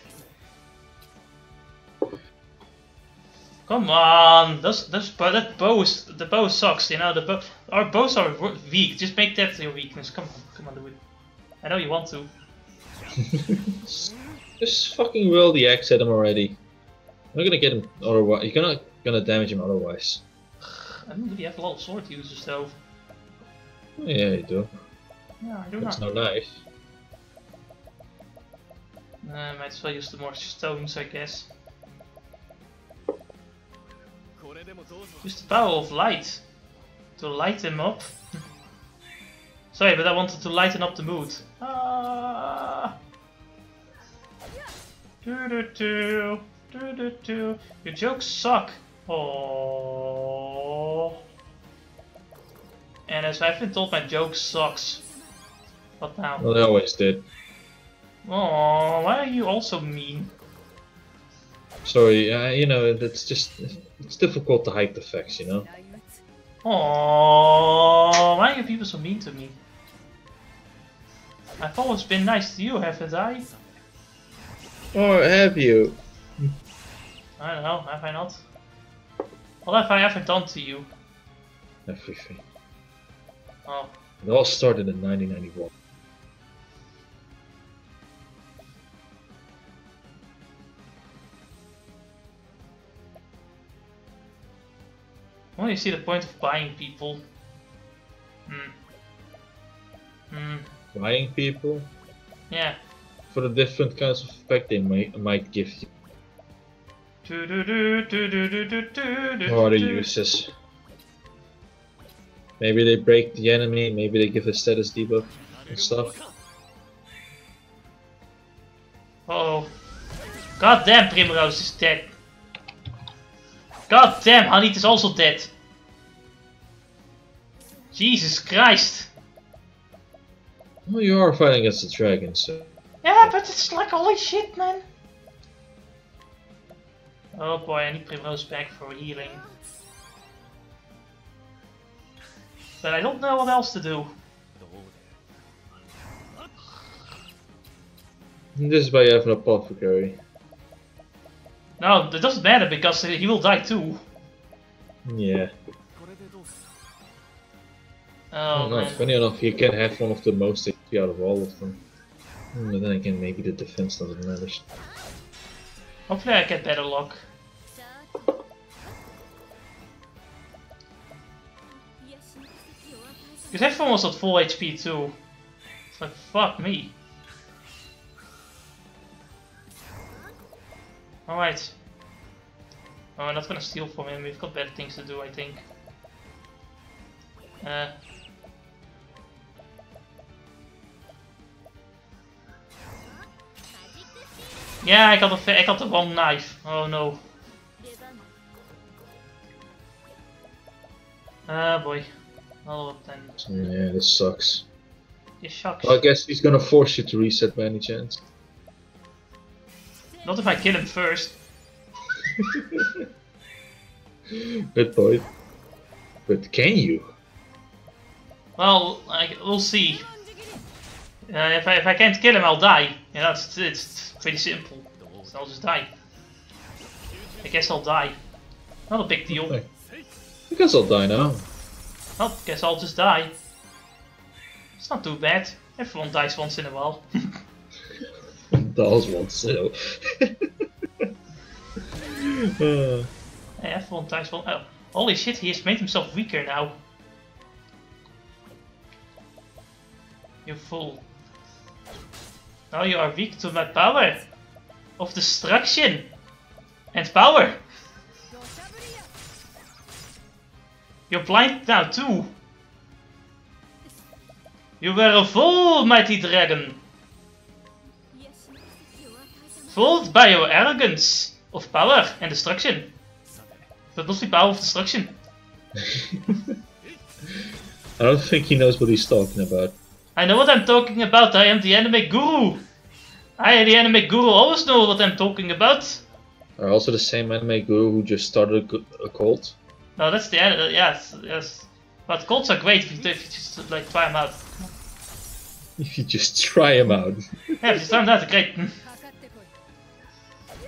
Come on! The bow sucks, you know, our bows are weak, just make that your weakness. Come on, come on, do it. I know you want to. Just fucking roll the axe at him already. I'm not gonna get him otherwise. You're not gonna damage him otherwise. I don't really have a lot of sword users though. Yeah, you do. No, I do not. It's no knife. I might as well use the more stones, I guess. Use the power of light to light him up. Sorry, but I wanted to lighten up the mood. Your jokes suck. Oh. And as I've been told, my joke sucks. What now? Well, they always did. Oh, why are you also mean? Sorry, you know, it's difficult to hide the facts, you know. Oh, why are people so mean to me? I've always been nice to you, haven't I? Or have you? I don't know, have I not? What have I ever done to you? Everything. Oh. It all started in 1991. Well, you see the point of buying people. Buying people? Yeah. For the different kinds of effect they might give you. Or the uses. Maybe they break the enemy, maybe they give a status debuff and stuff. Oh. God damn, Primrose is dead. God damn, H'aanit is also dead. Jesus Christ. Well, you are fighting against the dragon, so. Yeah, but it's like holy shit, man. Oh boy, I need Primrose back for healing. But I don't know what else to do. This is why you have an apothecary. No, it doesn't matter because he will die too. Yeah. Oh, no, funny enough, you can have one of the most HP out of all of them. But then again, maybe the defense doesn't matter. Hopefully I get better luck. Because everyone was at full HP too. It's like, fuck me. Alright. Oh, I'm not gonna steal from him, we've got better things to do, I think. Yeah, I got the wrong knife. Oh no. Boy. Oh, then. Yeah, this sucks. It sucks. Well, I guess he's gonna force you to reset by any chance. Not if I kill him first. Bad boy. But can you? Well, we'll see. If I can't kill him, I'll die. You know, it's pretty simple. So I'll just die. I guess I'll die. Not a big deal. I guess I'll die now. Well, I guess I'll just die. It's not too bad. Everyone dies once in a while. Hey, everyone dies once. Oh, holy shit, he has made himself weaker now. You fool. Now you are weak to my power of destruction and power. You're blind now too. You were a fool, mighty dragon. Fooled by your arrogance of power and destruction. That must be power of destruction. I don't think he knows what he's talking about. I know what I'm talking about. I am the anime guru. I, the anime guru, always know what I'm talking about. Are also the same anime guru who just started a cult? No, that's the anime. Yes, yes. But cults are great if you just like try them out. If you just try them out. Yeah, if you try them out, great.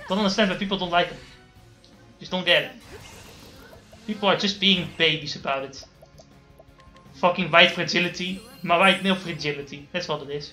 Don't understand why people don't like them. Just don't get it. People are just being babies about it. Fucking white fragility, my white male fragility. That's what it is.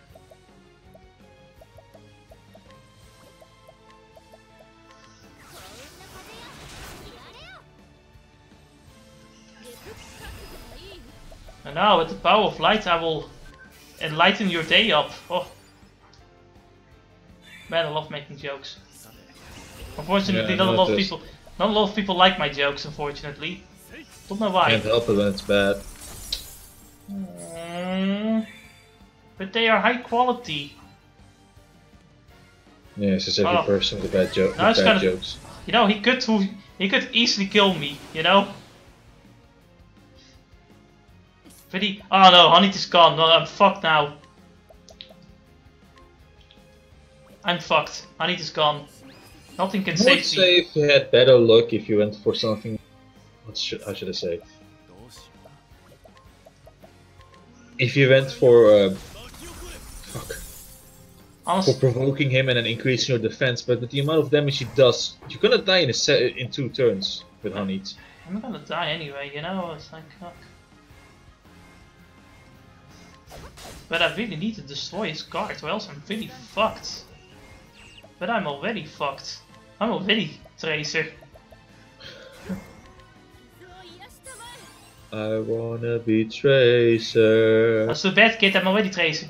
And now, with the power of light, I will enlighten your day up. Oh, man, I love making jokes. Unfortunately, yeah, not a lot of people like my jokes. Unfortunately, don't know why. Can't help it when it's bad. But they are high quality. Yeah, it's just every person with bad, jokes. You know, he could easily kill me, you know? But he... Oh no, H'aanit is gone. No, I'm fucked now. I'm fucked. H'aanit is gone. Nothing can save me. I would say if you had better luck if you went for something... how should I say? If you went for... for provoking him and then increasing your defense, but with the amount of damage he does, you're gonna die in two turns with H'aanit. I'm gonna die anyway, you know. It's like fuck. But I really need to destroy his card, or else I'm really fucked. But I'm already fucked. I'm already Tracer. I wanna be Tracer. That's too bad, kid. I'm already Tracer.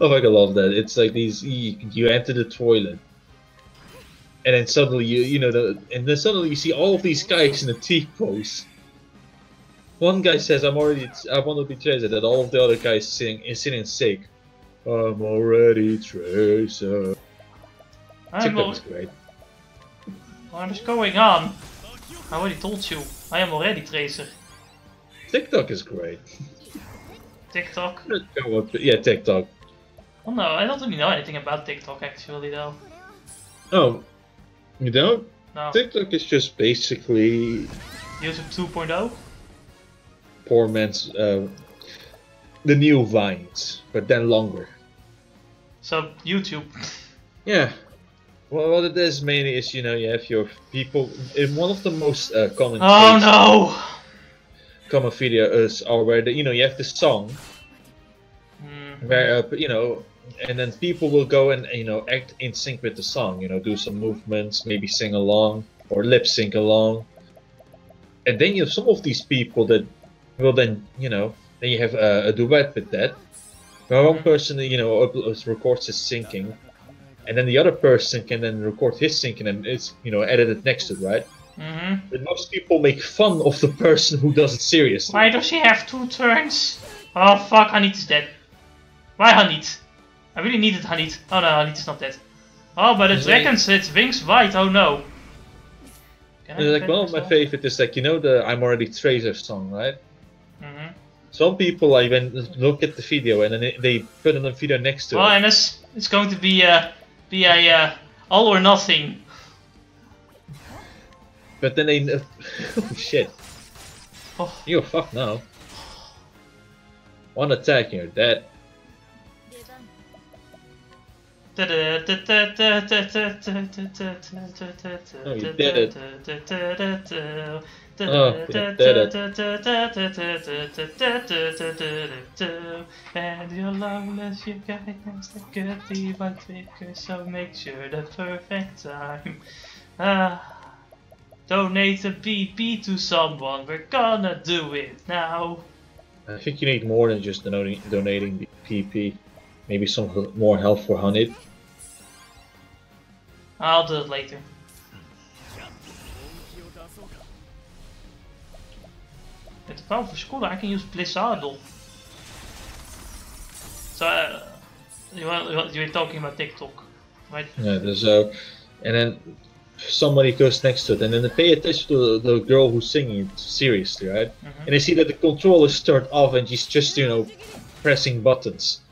Oh my god, I love that. It's like these, you enter the toilet and then suddenly you see all of these guys in a T-pose. One guy says I want to be Tracer, and all of the other guys sing and sake, I'm already Tracer. That's great. What is going on? I already told you, I am already Tracer. TikTok is great. TikTok? Yeah, TikTok. Well, no, I don't really know anything about TikTok actually, though. Oh, you don't? No. TikTok is just basically... YouTube 2.0? Poor man's... the new Vines, but then longer. So, YouTube. Yeah. Well, what it is mainly is, you know, you have your people... In one of the most common... Oh no! Common videos are where you have the song, where and then people will go and act in sync with the song, do some movements, maybe sing along or lip sync along, and then you have some of these people that will then then you have a duet with that, where one person records his syncing, and then the other person can then record his syncing, and it's edited next to it, right? Mm-hmm. But most people make fun of the person who does it seriously. Why does he have two turns? Oh fuck, H'aanit is dead. Why H'aanit? I really needed H'aanit. Oh no, H'aanit is not dead. Oh, but it reckons its wings white, oh no. Like one of my favorite is like, the I'm Already Tracer song, right? Mm-hmm. Some people, I went look at the video and then they put on a video next to it. Oh, and it's going to be a all or nothing. But then they... oh shit. Oh. You're fucked now. One attack and you're dead. No, you did it. Oh, and your loveless, you guidance that could be one figure, so make sure the perfect time. Donate a BP to someone, we're gonna do it now. I think you need more than just donating the PP. Maybe some more health for H'aanit. I'll do it later. At the power for Skoda, I can use Blizzardle. So, you were talking about TikTok, right? Yeah, so, and then somebody goes next to it, and then they pay attention to the girl who's singing it seriously, right? Mm-hmm. And they see that the controller is turned off and she's just, you know, pressing buttons.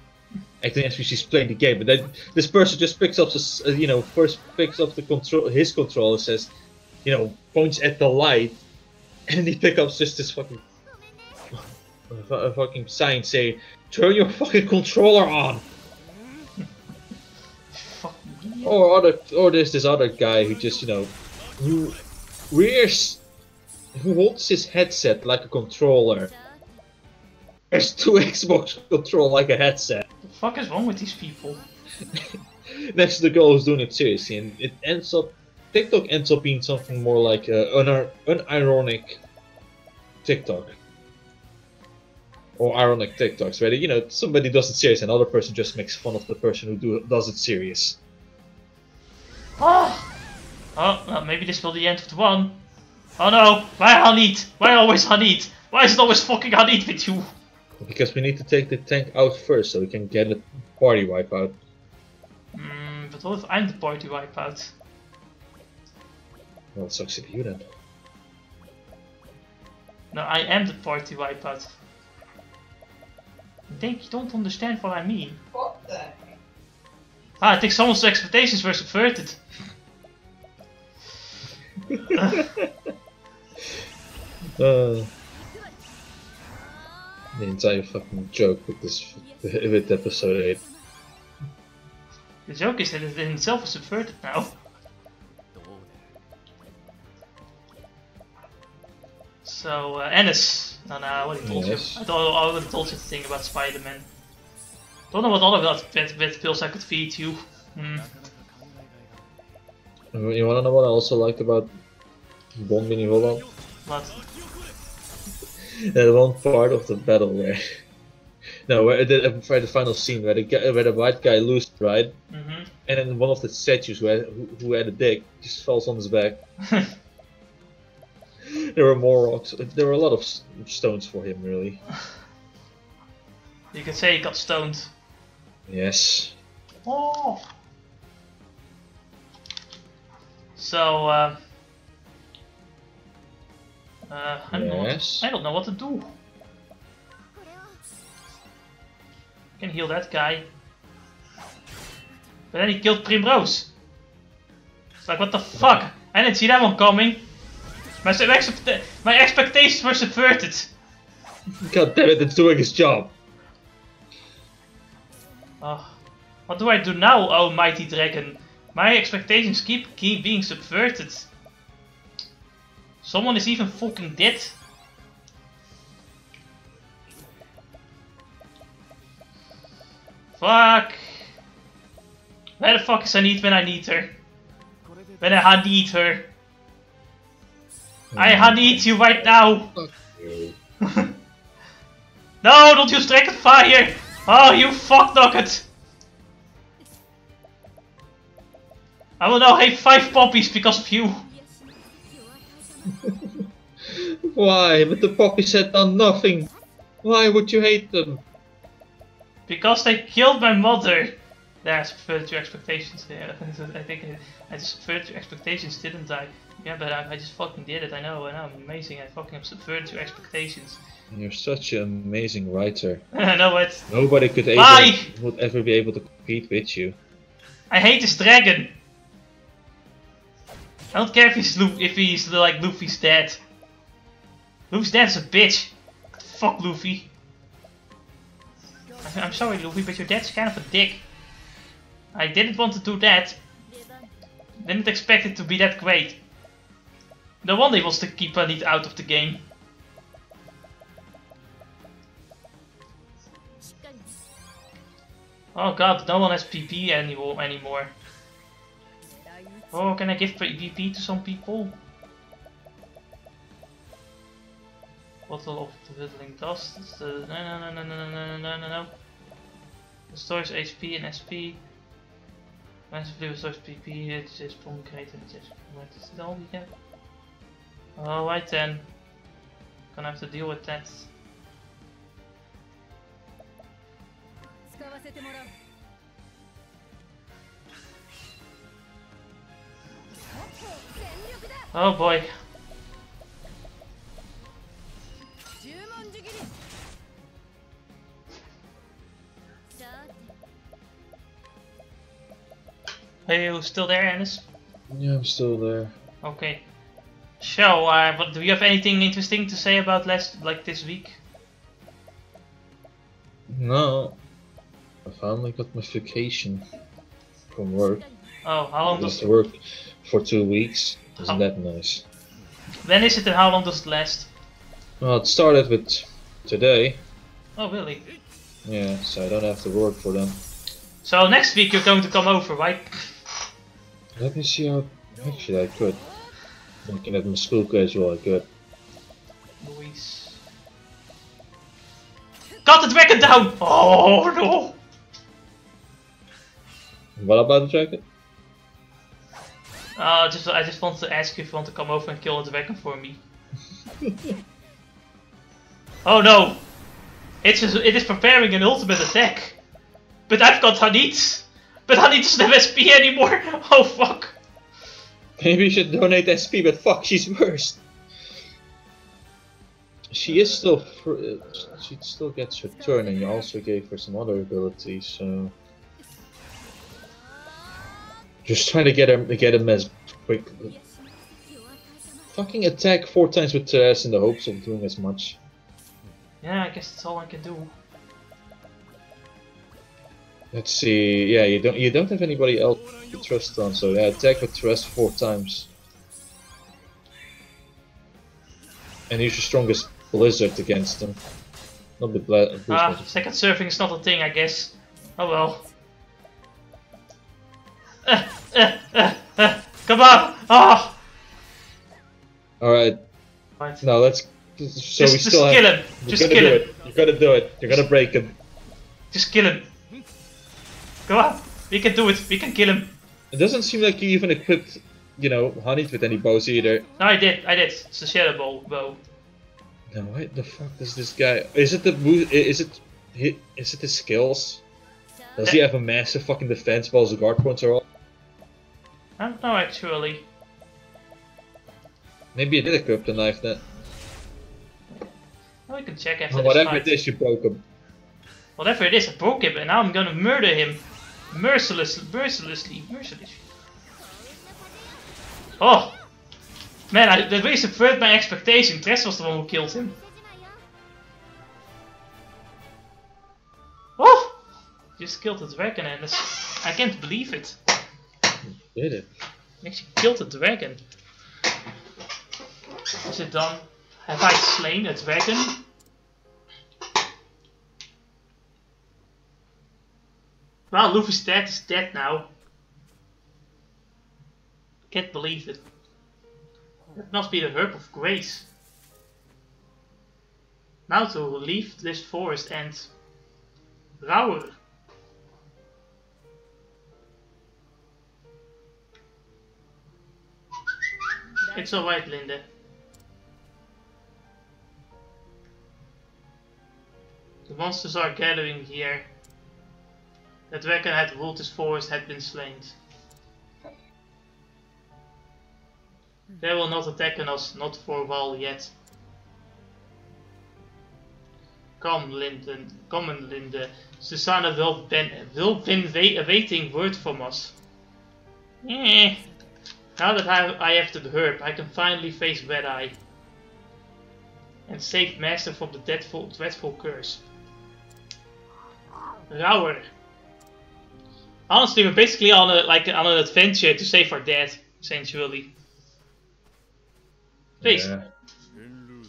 Acting as if she's playing the game, but then this person just picks up, the, you know, first picks up the control, his controller, says, you know, points at the light. And he picks up just this fucking sign saying, turn your fucking controller on! Or there's this other guy who just, you know, who wears, who holds his headset like a controller. There's two Xbox controllers like a headset. What the fuck is wrong with these people? Next to the girl who's doing it seriously, and it ends up... TikTok ends up being something more like unironic TikTok. Or ironic TikToks, where, you know, somebody does it serious and another person just makes fun of the person who does it serious. Oh! Oh, well, maybe this will be the end of the one. Oh no! Why H'aanit? Why always H'aanit? Why is it always fucking H'aanit with you? Because we need to take the tank out first so we can get a party wipeout. Hmm, but what if I'm the party wipeout? Well, it sucks if you then. No, I am the party wipeout. I think you don't understand what I mean. What the heck? Ah, I think someone's expectations were subverted. The entire fucking joke with this, with episode 8. The joke is that it in itself is subverted now. So, Ennis. No, I already told you. I already told you the thing about Spider-Man. Don't know what all of that bad pills I could feed you. Mm. You wanna know what I also liked about Bon Minivola? What? That one part of the battle where... no, where the final scene where the white guy loses, right? Mm-hmm. And then one of the statues who had a dick just falls on his back. There were more rocks. There were a lot of stones for him, really. You could say he got stoned. Yes. Oh. So. I don't know what to do. Can heal that guy. But then he killed Primrose. It's like, what the fuck? I didn't see that one coming. My expectations were subverted. God damn it, it's doing his job. What do I do now, oh mighty dragon? My expectations keep being subverted. Someone is even fucking dead. Fuck. Where the fuck is H'aanit when I need her? When I need her. I H'aanit you right now! Okay. No, don't use Dragon Fire! Oh, you fuck nugget! I will now have 5 poppies because of you! Why? But the poppies had done nothing! Why would you hate them? Because they killed my mother! There, I subverted your expectations there. I think I subverted your expectations, didn't I? Yeah, but I just fucking did it. I know, I'm amazing. I fucking subverted your expectations. You're such an amazing writer. No, what? Nobody could would ever be able to compete with you. I hate this dragon. I don't care if he's like Luffy's dad. Luffy's dad is a bitch. Fuck Luffy. I'm sorry, Luffy, but your dad's kind of a dick. I didn't want to do that. Didn't expect it to be that great. No wonder he wants to keep H'aanit out of the game. Oh god, no one has PP anymore. Oh, can I give PP to some people? Bottle of the Whittling Dust. No. Restores HP and SP. Massively restores PP. It's just pomegranate and it's just pomegranate. Is that all we have? Alright then. Gonna have to deal with that. Oh boy. Are you still there, Ennis? Yeah, I'm still there. Okay. So, but do you have anything interesting to say about this week? No. I finally got my vacation from work. Oh, how long does it work for 2 weeks? Isn't that nice? When is it and how long does it last? Well, it started with today. Oh, really? Yeah, so I don't have to work for them. So next week you're going to come over, right? Let me see how... Actually, I could. Looking at my school schedule, I could. Luis. Got the dragon down! Oh no! What about the dragon? I just want to ask you if you want to come over and kill the dragon for me. Oh no! It is preparing an ultimate attack! But I've got H'aanit! But H'aanit doesn't have SP anymore! Oh fuck! Maybe you should donate SP, but fuck, she's worse! She is still she still gets her turn, and you also gave her some other abilities, so... Just trying to get him as quick... Fucking attack 4 times with Therese in the hopes of doing as much. Yeah, I guess that's all I can do. Let's see. Yeah, you don't have anybody else to trust on, so yeah, attack with Tressa 4 times. And use your strongest blizzard against them. Not the blizzard. Second surfing is not a thing, I guess. Oh well. Come on! Oh! Alright. Right. Now let's. So just kill him. Just kill him. You gotta do it. You gotta break him. Just kill him. Come on, we can do it, we can kill him. It doesn't seem like you even equipped, you know, H'aanit with any bows either. No, I did. It's a shadow bow. Now why the fuck does this guy... Is it his skills? Does he have a massive fucking defense while his guard points are off? I don't know actually. Maybe you did equip the knife then. Well, we can check after this fight. Whatever it is, you broke him. Whatever it is, I broke him and now I'm gonna murder him. Mercilessly. Oh! Man, that really subverted my expectation. Tress was the one who killed him. Oh! Just killed the dragon, and I can't believe it. You did it. Actually killed the dragon. Is it done? Have I slain the dragon? Well, Luffy's dad is dead now. Can't believe it. That must be the herb of grace. Now to leave this forest and... Rower. It's alright, Linda. The monsters are gathering here. The dragon had ruled this forest had been slain. They will not attack on us, not for a while yet. Come, Linda. Susanna will been awaiting word from us. Now that I have the herb, I can finally face Red Eye and save Master from the dreadful curse. Rower. Honestly, we're basically on a on an adventure to save our dad, essentially. Please. Yeah.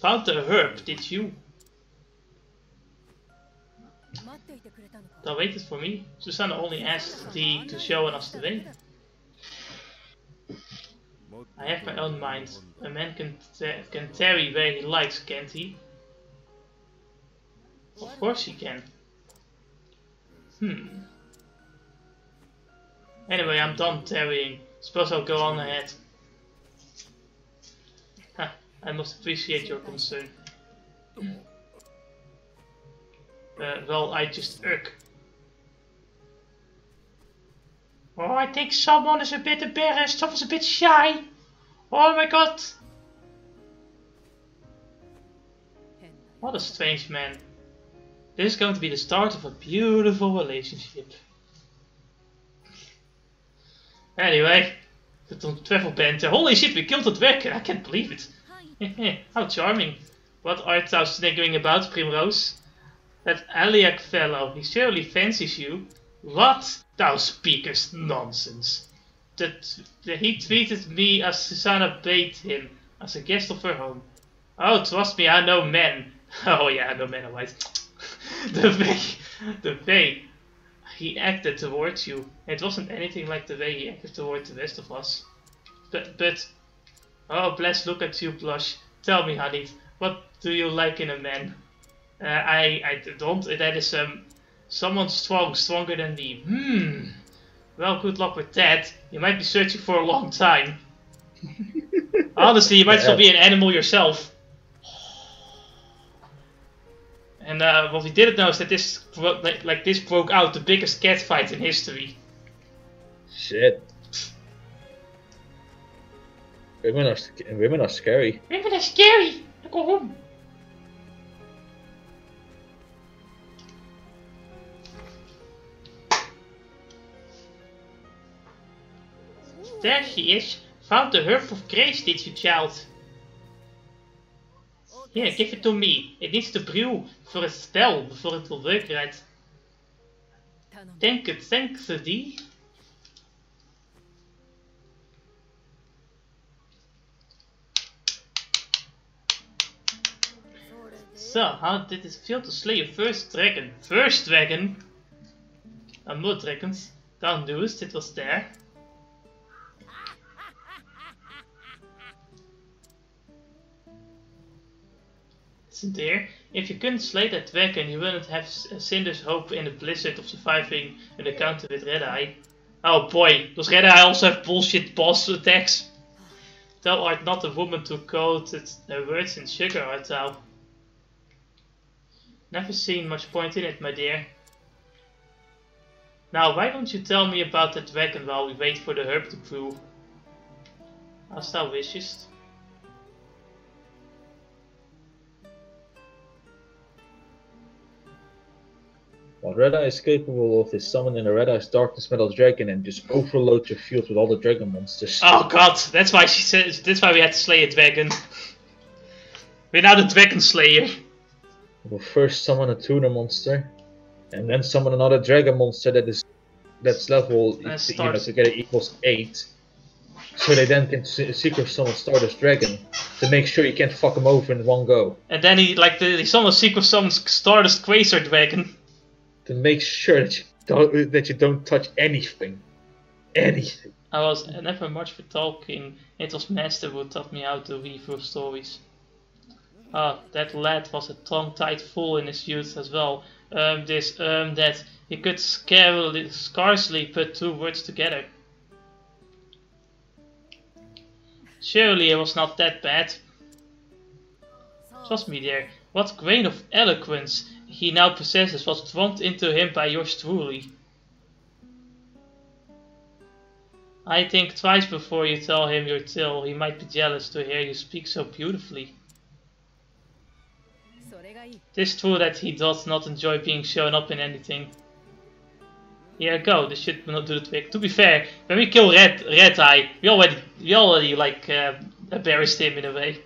Found the herb, did you? They waited for me. Susanna only asked thee to show us the way. I have my own mind. A man can tarry where he likes, can't he? Of course he can. Anyway, I'm done tarrying. Suppose I'll go on ahead. I must appreciate your concern. Well, I just irk. Oh, I think someone is a bit embarrassed, someone's a bit shy. Oh my god! What a strange man. This is going to be the start of a beautiful relationship. Anyway, the travel banter. Holy shit, we killed the drag! I can't believe it. How charming. What art thou sniggering about, Primrose? That Aliak fellow, he surely fancies you. What? Thou speakest nonsense. He treated me as Susanna bade him, as a guest of her home. Oh, trust me, I know men. Oh yeah, I know men, alright. The way he acted towards you, it wasn't anything like the way he acted towards the rest of us. But oh, bless, look at you blush. Tell me, H'aanit, what do you like in a man? I don't, that is someone stronger than me. Well, good luck with that. You might be searching for a long time. Honestly, you might still be an animal yourself. And what we didn't know is that this, this broke out the biggest cat fight in history. Shit. Women are scary. Women are scary! Go home. There she is. Found the herb of grace, did you, child? Here, give it to me. It needs to brew for a spell before it will work right. Thank thee. So, how did it feel to slay a first dragon? First dragon? And more dragons. Thou knewest it was there. Dear, if you couldn't slay that dragon, you wouldn't have Cinder's hope in the blizzard of surviving an encounter with Red Eye. Oh boy, does Red Eye also have bullshit boss attacks? Thou art not a woman to coat her words in sugar, art thou? Never seen much point in it, my dear. Now, why don't you tell me about that dragon while we wait for the herb to brew? As thou wishest. What Red Eye is capable of is summoning a Red Eye's darkness metal dragon and just overload your field with all the dragon monsters. Oh god, that's why she says. That's why we had to slay a dragon. We're now the dragon slayer. We'll first summon a tuna monster, and then summon another dragon monster that's level together equals 8. So they then can secret summon Stardust Dragon to make sure you can't fuck him over in one go. And then he summons secret summons Stardust Tracer Dragon. To make sure that you don't touch anything. Anything. I was never much for talking. It was Master who taught me how to weave your stories. Ah, that lad was a tongue-tied fool in his youth as well. That he could scarcely put two words together. Surely it was not that bad. Trust me, dear. What grain of eloquence he now possesses was drummed into him by yours truly. I think twice before you tell him your tale. He might be jealous to hear you speak so beautifully. It is true that he does not enjoy being shown up in anything. Here I go, this shit will not do the trick. To be fair, when we kill Red Eye, we already embarrassed him in a way.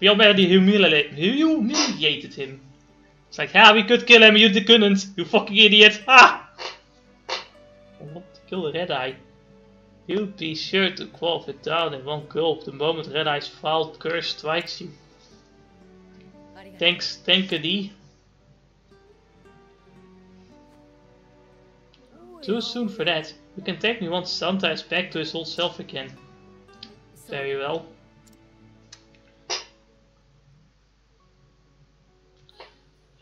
We already humiliated him. It's like, ah, we could kill him, you couldn't, you fucking idiot, ah! I want to kill Red Eye. You'll be sure to quaff it down in one gulp the moment Red Eye's foul curse strikes you. Thanks, Tankady. Too soon for that. You can take me once Santa is back to his old self again. Very well.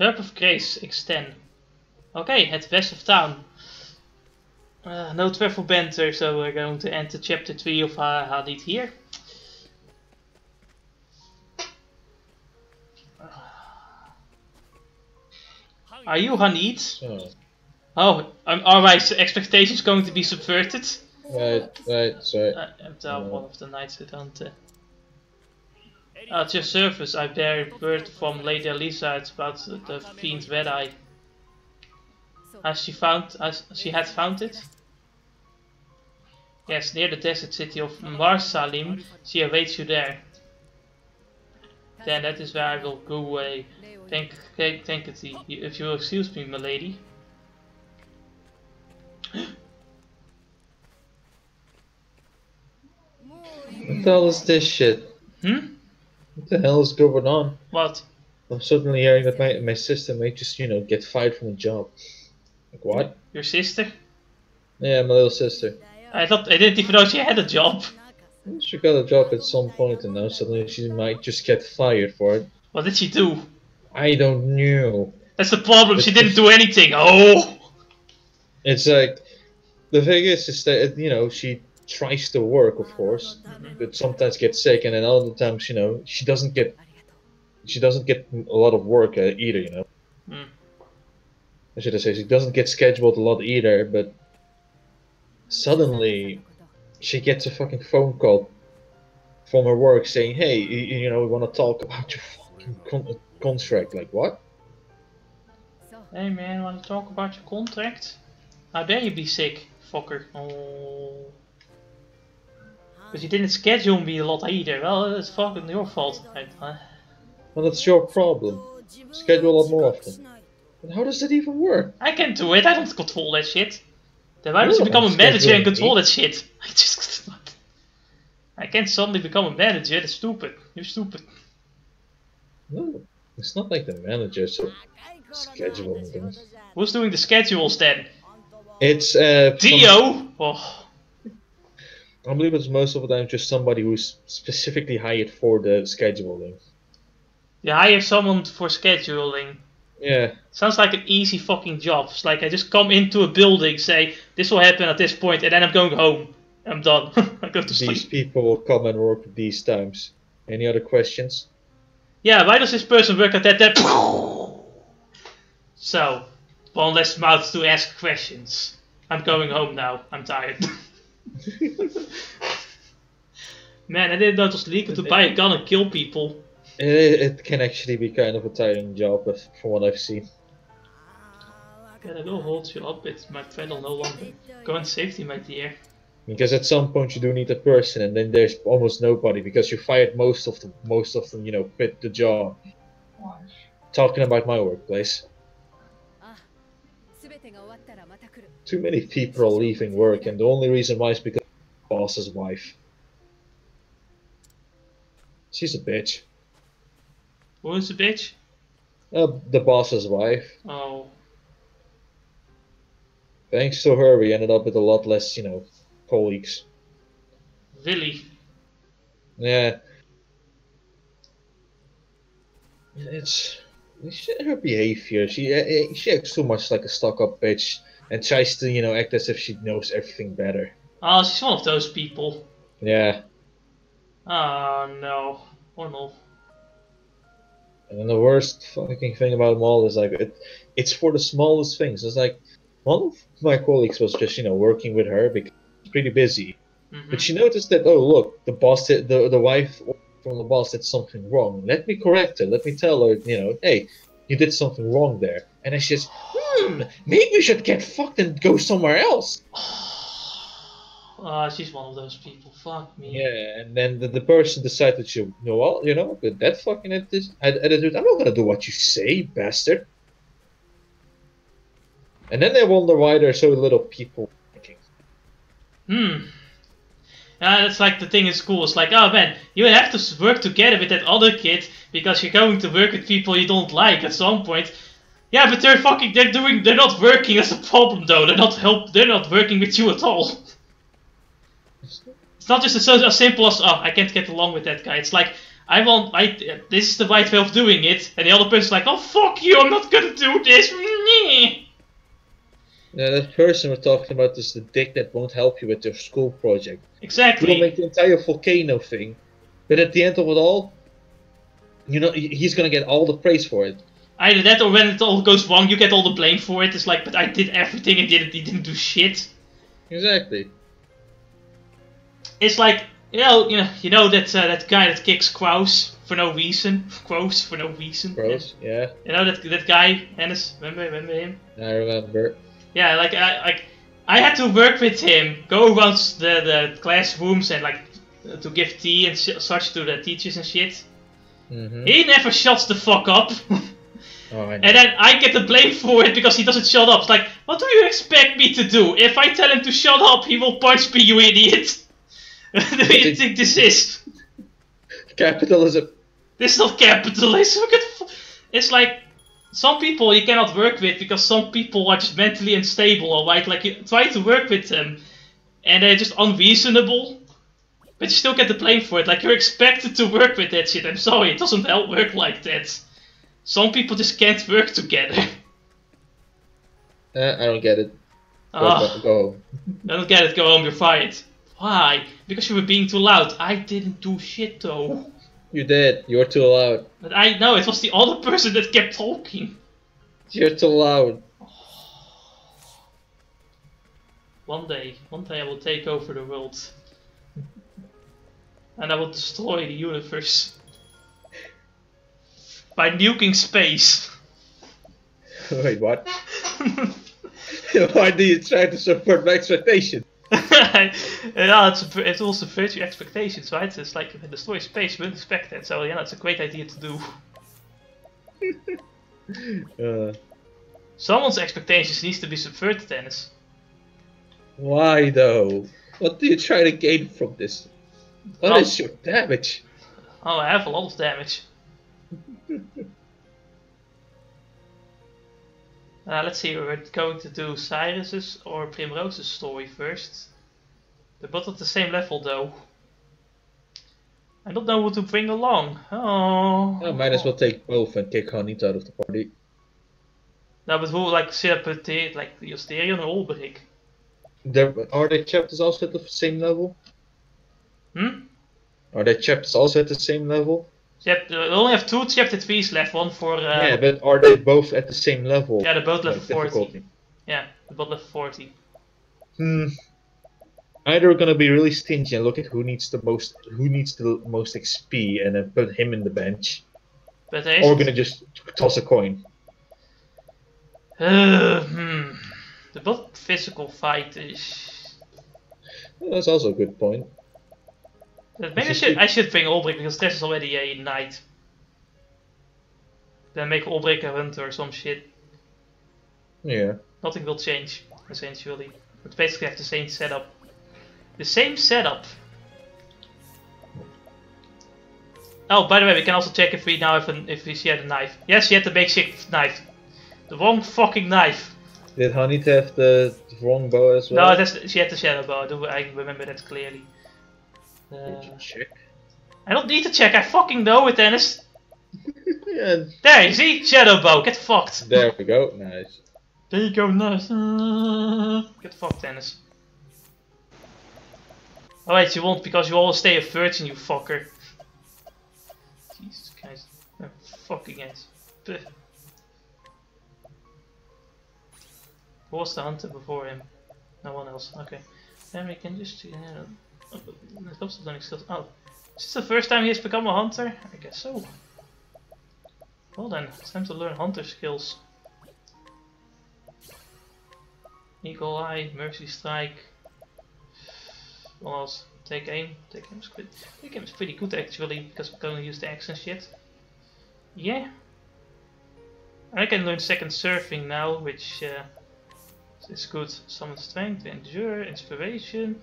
Herb of Grace, extend. Okay, head west of town. No travel banter, so we're going to enter chapter 3 of H'aanit here. Are you H'aanit? Oh, are my expectations going to be subverted? Right, sorry. I'm down one of the knights with Hunter. At your service, I bear word from Lady Elisa about the fiend Red Eye. As she had found it? Yes, near the desert city of Marsalim, she awaits you there. Then that is where I will go away. Thank you, if you will excuse me, my lady. What the hell is this shit? Hmm? What the hell is going on? What? I'm suddenly hearing that my sister may just, you know, get fired from the job. Like, what? Your sister? Yeah, my little sister. I didn't even know she had a job. She got a job at some point and now suddenly she might just get fired for it. What did she do? I don't know. That's the problem, she didn't do anything, oh! It's like, the thing is that, you know, she tries to work, of course, but sometimes gets sick and then other times, you know, she doesn't get a lot of work either, you know. Mm. I should say, she doesn't get scheduled a lot either, but suddenly she gets a fucking phone call from her work saying, hey, you know, we want to talk about your fucking contract. Like, what? Hey man, want to talk about your contract? How dare you be sick, fucker. Oh. But you didn't schedule me a lot either. Well, it's fucking your fault. Well, that's your problem. Schedule a lot more often. But how does that even work? I can't do it, I don't control that shit. Then why would you become a manager and control that shit? I just... I can't suddenly become a manager, that's stupid. You're stupid. No, it's not like the manager, so... scheduling them. Who's doing the schedules then? It's, Dio! Oh. I believe it's most of the time just somebody who's specifically hired for the scheduling. You hire someone for scheduling. Yeah. Sounds like an easy fucking job. It's like I just come into a building, say, this will happen at this point, and then I'm going home. I'm done. I go to sleep. These people will come and work at these times. Any other questions? Yeah, why does this person work at that? So, one less mouth to ask questions. I'm going home now. I'm tired. Man, I didn't know it was legal to buy a gun and kill people. It can actually be kind of a tiring job, from what I've seen. Can I go hold you up? It's my pedal no longer. Go in safety, my dear. Because at some point you do need a person, and then there's almost nobody because you fired most of them. You know, quit the job. What? Talking about my workplace. Too many people are leaving work, and the only reason why is because of the boss's wife. She's a bitch. Who is the bitch? The boss's wife. Oh. Thanks to her, we ended up with a lot less, you know, colleagues. Really? Yeah. It's her behavior. She acts too much like a stuck-up bitch and tries to, you know, act as if she knows everything better. Oh, she's one of those people. Yeah. Oh no. Oh no. And then the worst fucking thing about them all is like, it's for the smallest things. It's like, one of my colleagues was just, you know, working with her because she's pretty busy. Mm-hmm. But she noticed that, oh look, the boss, the wife from the boss did something wrong. Let me correct her. Let me tell her, you know, hey, you did something wrong there. And then she says, maybe we should get fucked and go somewhere else. She's one of those people. Fuck me. Yeah, and then the person decided, you know, with that fucking attitude, I'm not gonna do what you say, bastard. And then they wonder why they're so little people thinking. Hmm. That's like the thing in school. It's like, oh man, you have to work together with that other kid because you're going to work with people you don't like at some point. Yeah, but they're not working as a problem though. They're not working with you at all. It's not just as simple as, oh, I can't get along with that guy. It's like, this is the right way of doing it, and the other person's like, oh fuck you, I'm not gonna do this. Yeah, that person we're talking about is the dick that won't help you with your school project. Exactly. He'll make the entire volcano thing, but at the end of it all, you know, he's gonna get all the praise for it. Either that, or when it all goes wrong, you get all the blame for it. It's like, but I did everything and he didn't do shit. Exactly. It's like, you know that guy that kicks Kraus for no reason. Kraus for no reason. Kraus, yeah. You know that guy, Hannes. Remember him? I remember. Yeah, like I had to work with him, go around the classrooms and like to give tea and such to the teachers and shit. Mm-hmm. He never shuts the fuck up, and then I get the blame for it because he doesn't shut up. It's like, what do you expect me to do? If I tell him to shut up, he will punch me, you idiot. What do you think this is? Capitalism. This is not capitalism. It's like, some people you cannot work with because some people are just mentally unstable, alright? Like, you try to work with them and they're just unreasonable, but you still get the blame for it. Like, you're expected to work with that shit. I'm sorry, it doesn't work like that. Some people just can't work together. I don't get it. Go home. I don't get it. Go home, you're fired. Why? Because you were being too loud. I didn't do shit though. You did. You're too loud. But I know, it was the other person that kept talking. You're too loud. One day I will take over the world. And I will destroy the universe. By nuking space. Wait, what? Why do you try to subvert my expectations? Yeah, it will subvert your expectations, right? It's like, the story space, we didn't expect that, so yeah, that's a great idea to do. Someone's expectations needs to be subverted, Dennis. Why though? What do you try to gain from this? What is your damage? Oh, I have a lot of damage. Let's see, we're going to do Cyrus's or Primrose's story first. They're both at the same level though. I don't know what to bring along. Oh. I might as well take both and kick H'aanit out of the party. No, but who like separate like the Asterion or Ulbrich? Are their chapters also at the same level? Hmm? Are their chapters also at the same level? We only have 2 chapter 3s left, one for... yeah, but are they both at the same level? Yeah, they're both level 40. Yeah, they're both level 40. Hmm. Either we're gonna be really stingy and look at who needs the most XP and then put him in the bench. But or we're gonna just toss a coin. They're both physical fighters. Well, that's also a good point. Maybe I should bring Ulbrich because Tress is already a knight. Then make Ulbrich a hunter or some shit. Yeah. Nothing will change, essentially. But basically have the same setup. The same setup! Oh, by the way, we can also check if we now have if she had a knife. Yes, she had the makeshift knife. The wrong fucking knife! Did H'aanit have the wrong bow as well? No, she had the shadow bow, I remember that clearly. Check. I don't need to check, I fucking know it, Dennis. Yeah. There, you see? Shadow bow, get fucked. There we go, nice. There you go, nice. Get fucked, Dennis. Alright, you won't because you always stay a virgin, you fucker. Jesus Christ. Oh, fucking ass. Blech. Who was the hunter before him? No one else, okay. Then we can just... There's no stunning skills. Oh, is this the first time he has become a hunter? I guess so. Well then, it's time to learn hunter skills. Eagle Eye, Mercy Strike. Well, I'll take aim. Take aim is pretty good actually, because we can use the axe and shit. Yeah. And I can learn second surfing now, which is good. Summon strength, endure, inspiration.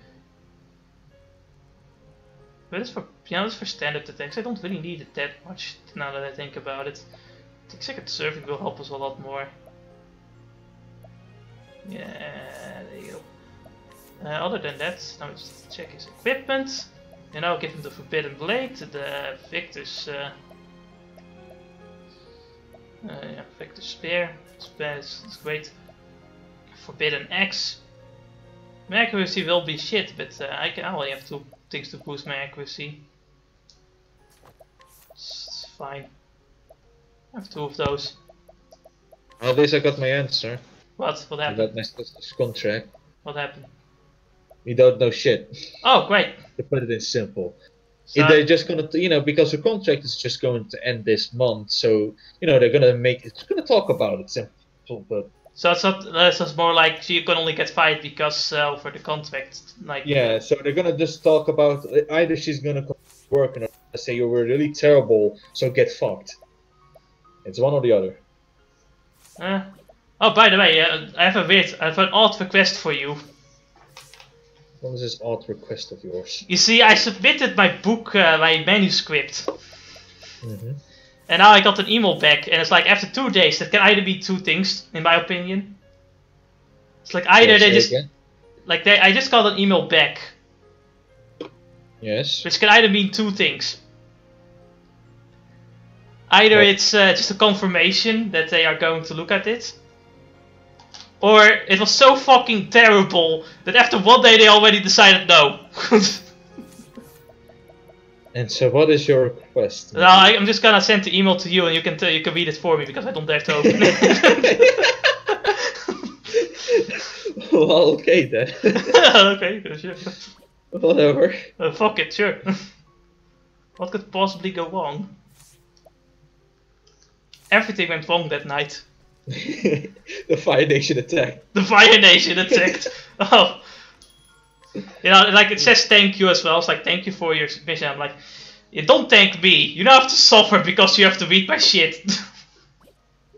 But it's for, you know, it's for standard attacks. I don't really need it that much now that I think about it. I think second surfing will help us a lot more. Yeah, there you go. Other than that, now let's check his equipment. And I'll give him the Forbidden Blade, the Victor's yeah, Victor's Spear. It's great. Forbidden Axe. My accuracy will be shit, but I only have 2 things to boost my accuracy. It's fine. I have 2 of those. At least I got my answer. What? What happened? I got my sister's contract. What happened? You don't know shit. Oh, great. To put it in simple. So they're just gonna, you know, because the contract is just going to end this month, so, you know, they're gonna make, it's gonna talk about it simple, but. So it's not, it's more like you can only get fired because for the contract, like. Yeah, so they're gonna just talk about either she's gonna come to work and say you were really terrible, so get fucked. It's one or the other. Oh, by the way, I have an odd request for you. What was this odd request of yours? You see, I submitted my book, my manuscript. Mm-hmm. And now I got an email back, and it's like, after 2 days, that can either be 2 things, in my opinion. It's like either yes, they just... Again? Like, I just got an email back. Yes. Which can either mean 2 things. Either what? It's just a confirmation that they are going to look at it. Or it was so fucking terrible, that after 1 day they already decided no. And so, what is your request? No, I'm just gonna send the email to you, and you can read it for me because I don't dare to open it. Well, okay then. Okay, sure. Whatever. Fuck it, sure. What could possibly go wrong? Everything went wrong that night. The Fire Nation attacked. The Fire Nation attacked. Oh. You know, like it says thank you as well. It's like, thank you for your submission. I'm like, you don't thank me. You don't have to suffer because you have to read my shit.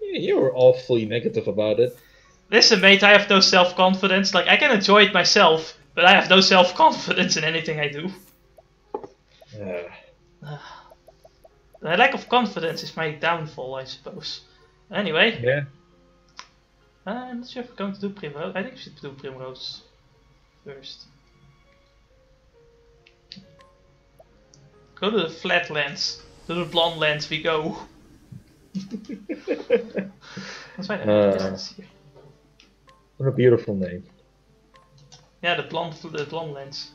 Yeah, you were awfully negative about it. Listen, mate, I have no self-confidence. Like, I can enjoy it myself, but I have no self-confidence in anything I do. My lack of confidence is my downfall, I suppose. Anyway. Yeah. I'm not sure if we're going to do Primrose. I think we should do Primrose first. Go to the flatlands, to the blonde lands we go. That's why I have distance here. What a beautiful name. Yeah, the blonde lands.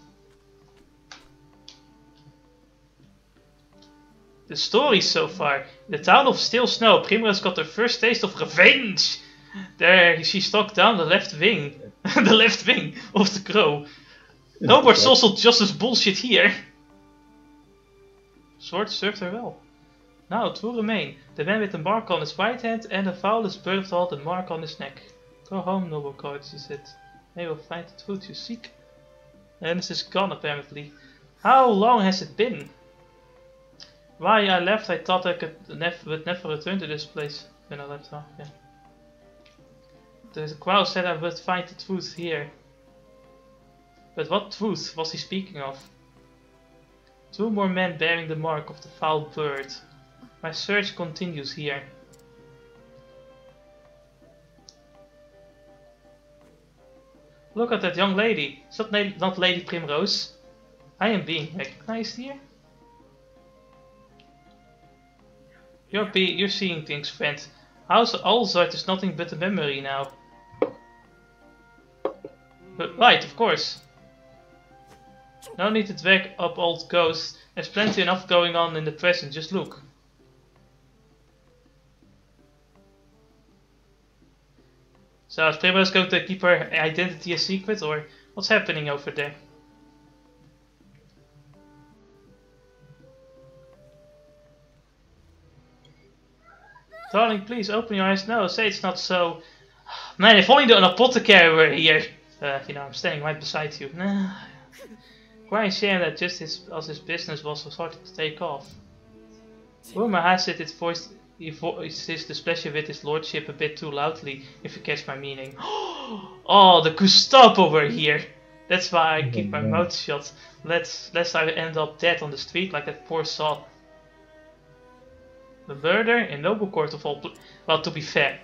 The stories so far. The town of Still Snow, Primrose got her first taste of revenge. There she struck down the left wing. The left wing of the crow. No more social justice bullshit here. Sword served her well. Now it will remain. The man with the mark on his right hand and the foulest bird of all the mark on his neck. Go home, noble guards, she said. They will find the truth you seek. And this is gone, apparently. How long has it been? Why I left, I thought I would never return to this place. When I left off, yeah. The crow said I would find the truth here. But what truth was he speaking of? 2 more men bearing the mark of the foul bird. My search continues here. Look at that young lady. Is that not Lady Primrose? I am being recognized here. You're seeing things, friend. House Alzard is nothing but a memory now. But right, of course. No need to drag up old ghosts. There's plenty enough going on in the present, just look. So is Primrose going to keep her identity a secret, or what's happening over there? Darling, please open your eyes. No, say it's not so. Man, if only the apothecary were here. You know, I'm standing right beside you. Quite a shame that just as his business was starting to take off. Rumor has it he voices the displeasure with his lordship a bit too loudly, if you catch my meaning. Oh, the Gestapo were here. That's why I keep my mouth shut, lest I end up dead on the street like that poor sod. The murder in noble court of all. Well, to be fair,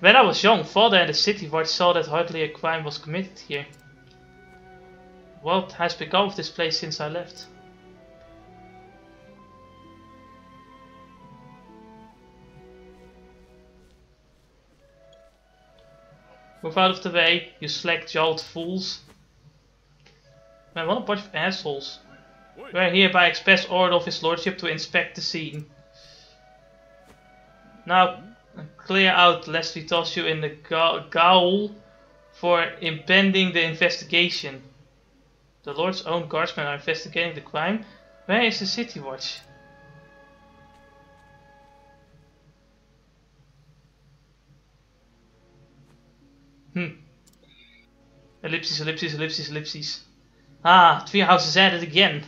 when I was young, father and the city ward saw that hardly a crime was committed here. What has become of this place since I left? Move out of the way, you slack-jawed fools. Man, what a bunch of assholes. We are here by express order of his lordship to inspect the scene. Now, clear out lest we toss you in the gaol for impending the investigation. The lord's own guardsmen are investigating the crime. Where is the city watch? Ellipses, ellipses, ellipses, ellipses. Ah, Treehouse is at it again.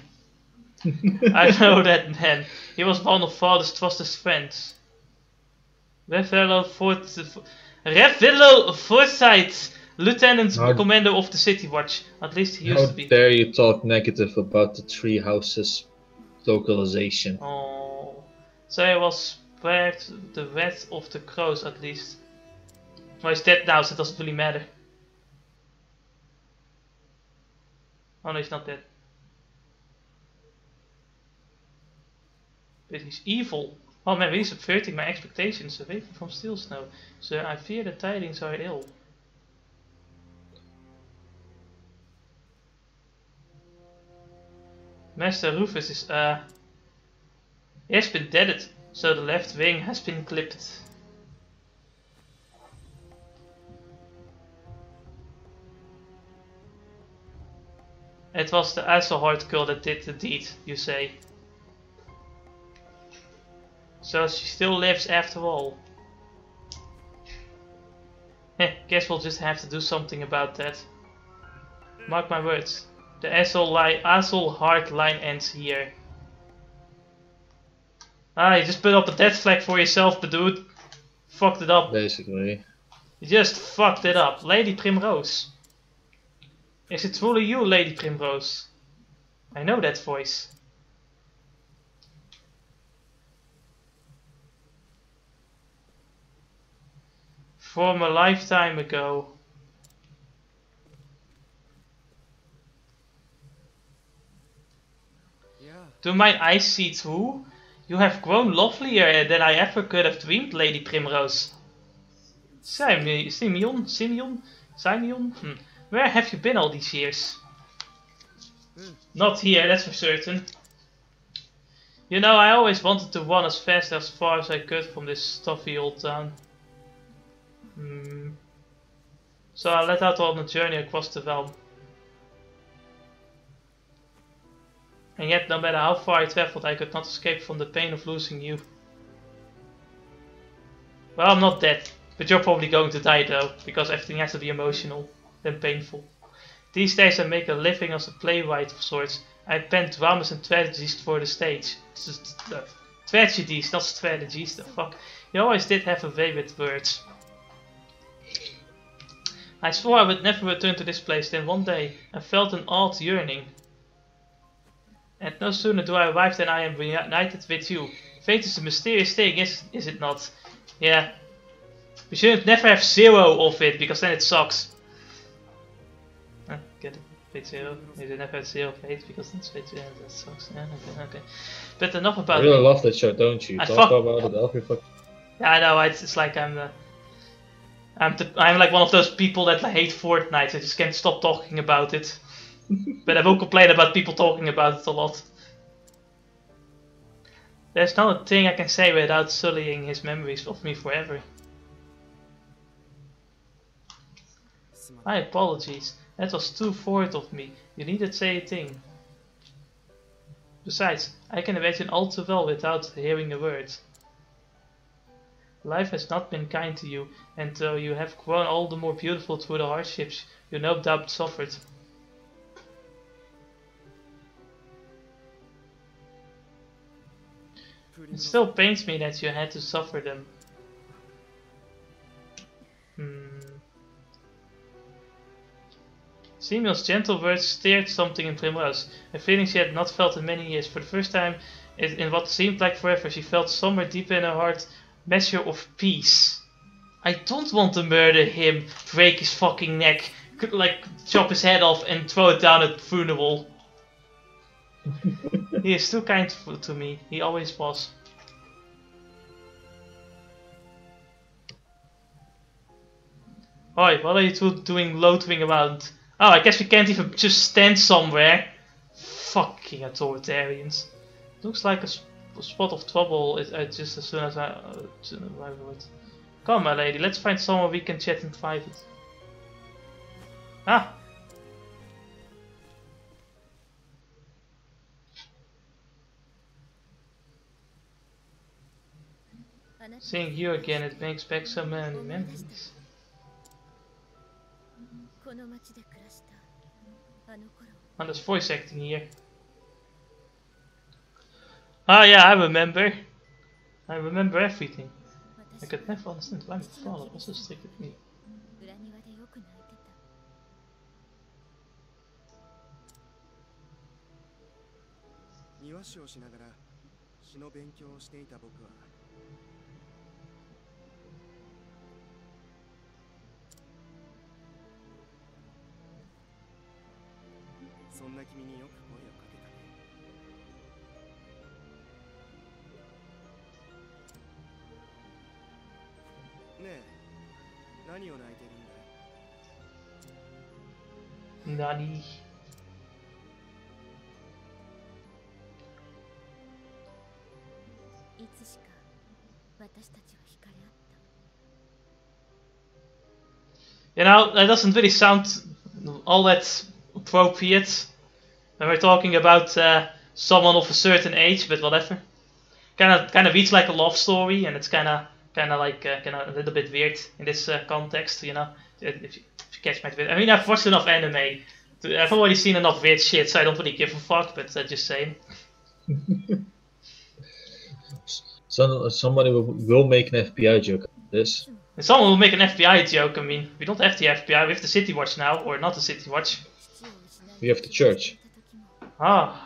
I know that man. He was one of father's trusted friends. Revello Forsyth, Lieutenant Commander of the City Watch. At least he used to be. How dare you talk negative about the Treehouse's localization. Oh. So he was spared the wrath of the crows, at least. Well, he's dead now, so it doesn't really matter. Oh no, he's not dead. But he's evil. Oh man, really subverting my expectations. Away from Still Snow. So I fear the tidings are ill. Master Rufus is, he has been deaded, so the left wing has been clipped. It was the Asselhard girl that did the deed, you say. So she still lives after all. Heh, guess we'll just have to do something about that. Mark my words. The Asselhard line ends here. Ah, you just put up a death flag for yourself, but dude. Fucked it up. Basically. You just fucked it up. Lady Primrose. Is it truly you, Lady Primrose? I know that voice. From a lifetime ago. Yeah. Do my eyes see through? You have grown lovelier than I ever could have dreamed, Lady Primrose. Simeon? Where have you been all these years? Not here, that's for certain. You know, I always wanted to run as fast as far as I could from this stuffy old town. So I let out on a journey across the realm. And yet, no matter how far I travelled, I could not escape from the pain of losing you. Well, I'm not dead, but you're probably going to die though, because everything has to be emotional. And painful. These days I make a living as a playwright of sorts. I pen dramas and tragedies for the stage. Tragedies, not strategies, the fuck. You always did have a way with words. I swore I would never return to this place, then one day I felt an odd yearning. And no sooner do I arrive than I am reunited with you. Fate is a mysterious thing, is it not? Yeah. We shouldn't never have zero of it, because then it sucks. Fate Zero. You didn't have Zero Fate because that's Fate Zero. That sucks. Yeah, okay. But enough about. You really love that show, don't you? Talk about it every fucking. Yeah, I know. It's like I'm like one of those people that hate Fortnite. I just can't stop talking about it. But I will complain about people talking about it a lot. There's not a thing I can say without sullying his memories of me forever. My apologies. That was too forward of me. You needn't say a thing. Besides, I can imagine all too well without hearing a word. Life has not been kind to you, and though you have grown all the more beautiful through the hardships you no doubt suffered. It still pains me that you had to suffer them. Simiel's gentle words stirred something in Primrose, a feeling she had not felt in many years. For the first time in what seemed like forever, she felt somewhere deep in her heart a measure of peace. I don't want to murder him, break his fucking neck, chop his head off and throw it down at funeral. He is too kind to me, he always was. Oi, what are you two doing loitering around? Oh, I guess we can't even just stand somewhere. Fucking authoritarians. Looks like a spot of trouble just as soon as I arrive at it. Come, my lady, let's find somewhere we can chat in private. Ah! Seeing you again, it brings back so many memories. And there's voice acting here. Ah, yeah, I remember. I remember everything. I could never understand why my father was so strict with me. Nani? You know, that doesn't really sound all that appropriate when we're talking about someone of a certain age, but whatever. Kind of reads like a love story, and it's kind of a little bit weird in this context, you know. If you catch my drift. I mean, I've watched enough anime. I've already seen enough weird shit, so I don't really give a fuck. But just saying. Somebody will make an FBI joke about this. And someone will make an FBI joke. I mean, we don't have the FBI. We have the City Watch now, or not the City Watch. We have the church. Ah.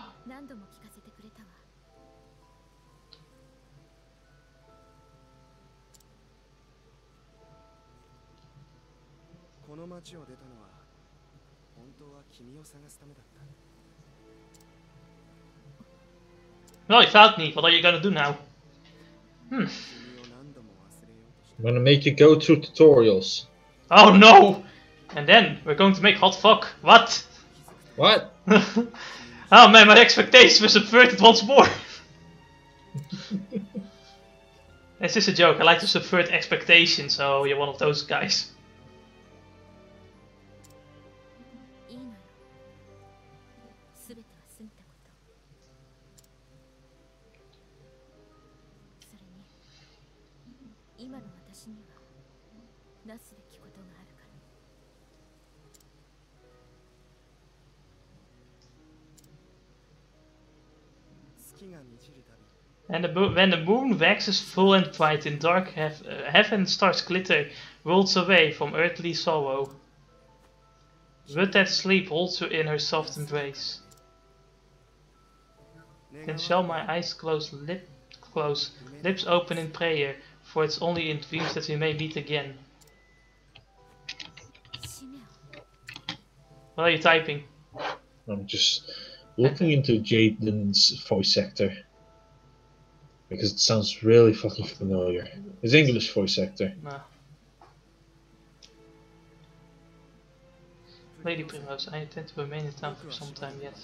Well, you found me. What are you gonna do now? I'm gonna make you go through tutorials. Oh no! And then we're going to make hot fuck. What? What? Oh man, my expectations were subverted once more. It's just a joke. I like to subvert expectations, so you're one of those guys. And when the moon waxes full and bright in dark heaven, stars glitter, worlds away from earthly sorrow. But that sleep holds her in her soft embrace. Then shall my eyes close, lips open in prayer, for it's only in dreams that we may meet again. What are you typing? I'm just looking into Jaden's voice actor. Because it sounds really fucking familiar. His English voice actor. Nah. Lady Primrose, I intend to remain in town for some time yet.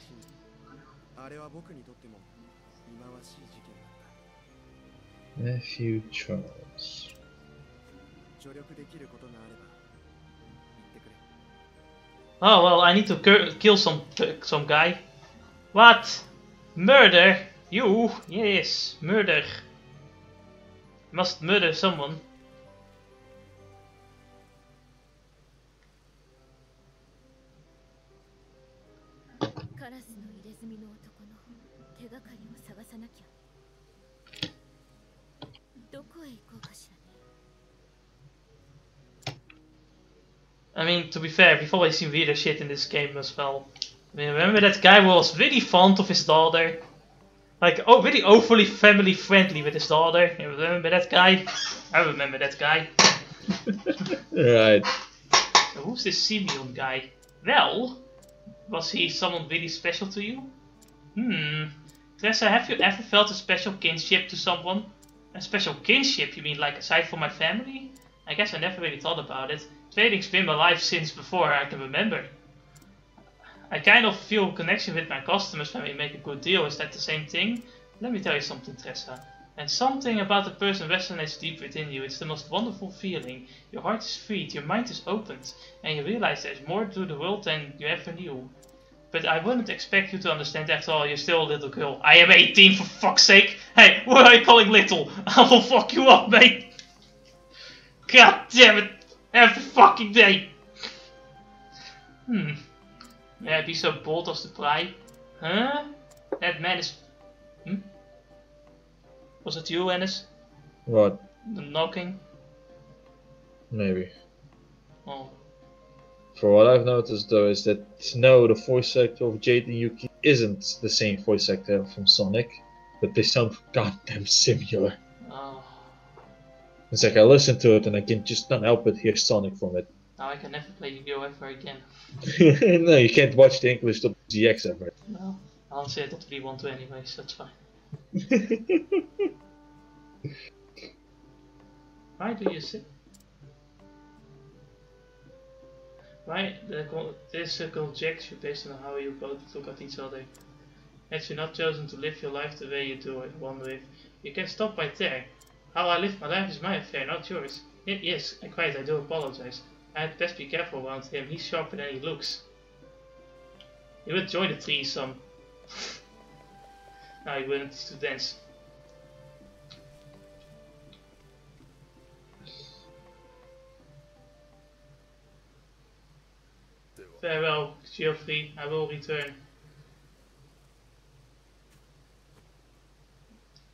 Nephew Charles. Oh well, I need to kill some guy. What? Murder? You? Yes, murder. Must murder someone. I mean, to be fair, we've always seen weirder shit in this game as well. I mean, remember that guy was really fond of his daughter? Like, oh, really overly family friendly with his daughter. You remember that guy? I remember that guy. Right. So who's this Simeon guy? Well, was he someone really special to you? Tressa, have you ever felt a special kinship to someone? A special kinship? You mean like aside from my family? I guess I never really thought about it. Trading's been my life since before I can remember. I kind of feel a connection with my customers when we make a good deal. Is that the same thing? Let me tell you something, Tressa. And something about the person resonates deep within you. It's the most wonderful feeling. Your heart is freed, your mind is opened, and you realize there's more to the world than you ever knew. But I wouldn't expect you to understand. After all, you're still a little girl. I am 18, for fuck's sake! Hey, what are you calling little? I will fuck you up, mate! God damn it! Every fucking day! May I be so bold as to pry? Huh? That man is... Was it you, Ennis? What? The knocking? Maybe. Oh. For what I've noticed though is that, no, the voice actor of Jade and Yuki isn't the same voice actor from Sonic, but they sound goddamn similar. Oh. It's like I listen to it and I can just not help but hear Sonic from it. Now I can never play Yu-Gi-Oh ever again. No, you can't watch the English dub GX ever. Well, I'll say that we want to anyway, so that's fine. Why do you sit? Why this conjecture based on how you both look at each other? Had you not chosen to live your life the way you do it, wonder if you can stop right there. How I live my life is my affair, not yours. Yes, I do apologize. I'd best be careful around him, he's sharper than he looks. He would join the threesome. No, he wouldn't, he's too dense. Farewell, Geoffrey, I will return.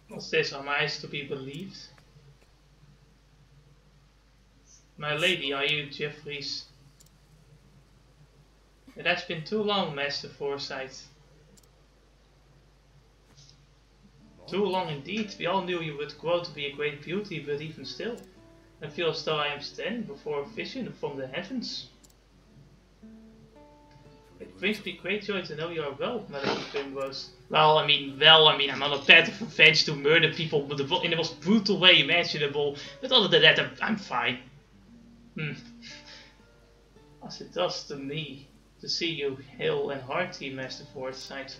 What's this? Are my eyes to be believed? My lady, are you Geoffrey's? It has been too long, Master Forsyth. Too long indeed. We all knew you would grow to be a great beauty, but even still, I feel as though I am standing before a vision from the heavens. It brings me great joy to know you are well, my lady Primrose. Well, I mean, I'm on a path of revenge to murder people in the most brutal way imaginable, but other than that, I'm fine. As it does to me, to see you hale and hearty, Master Forsyth.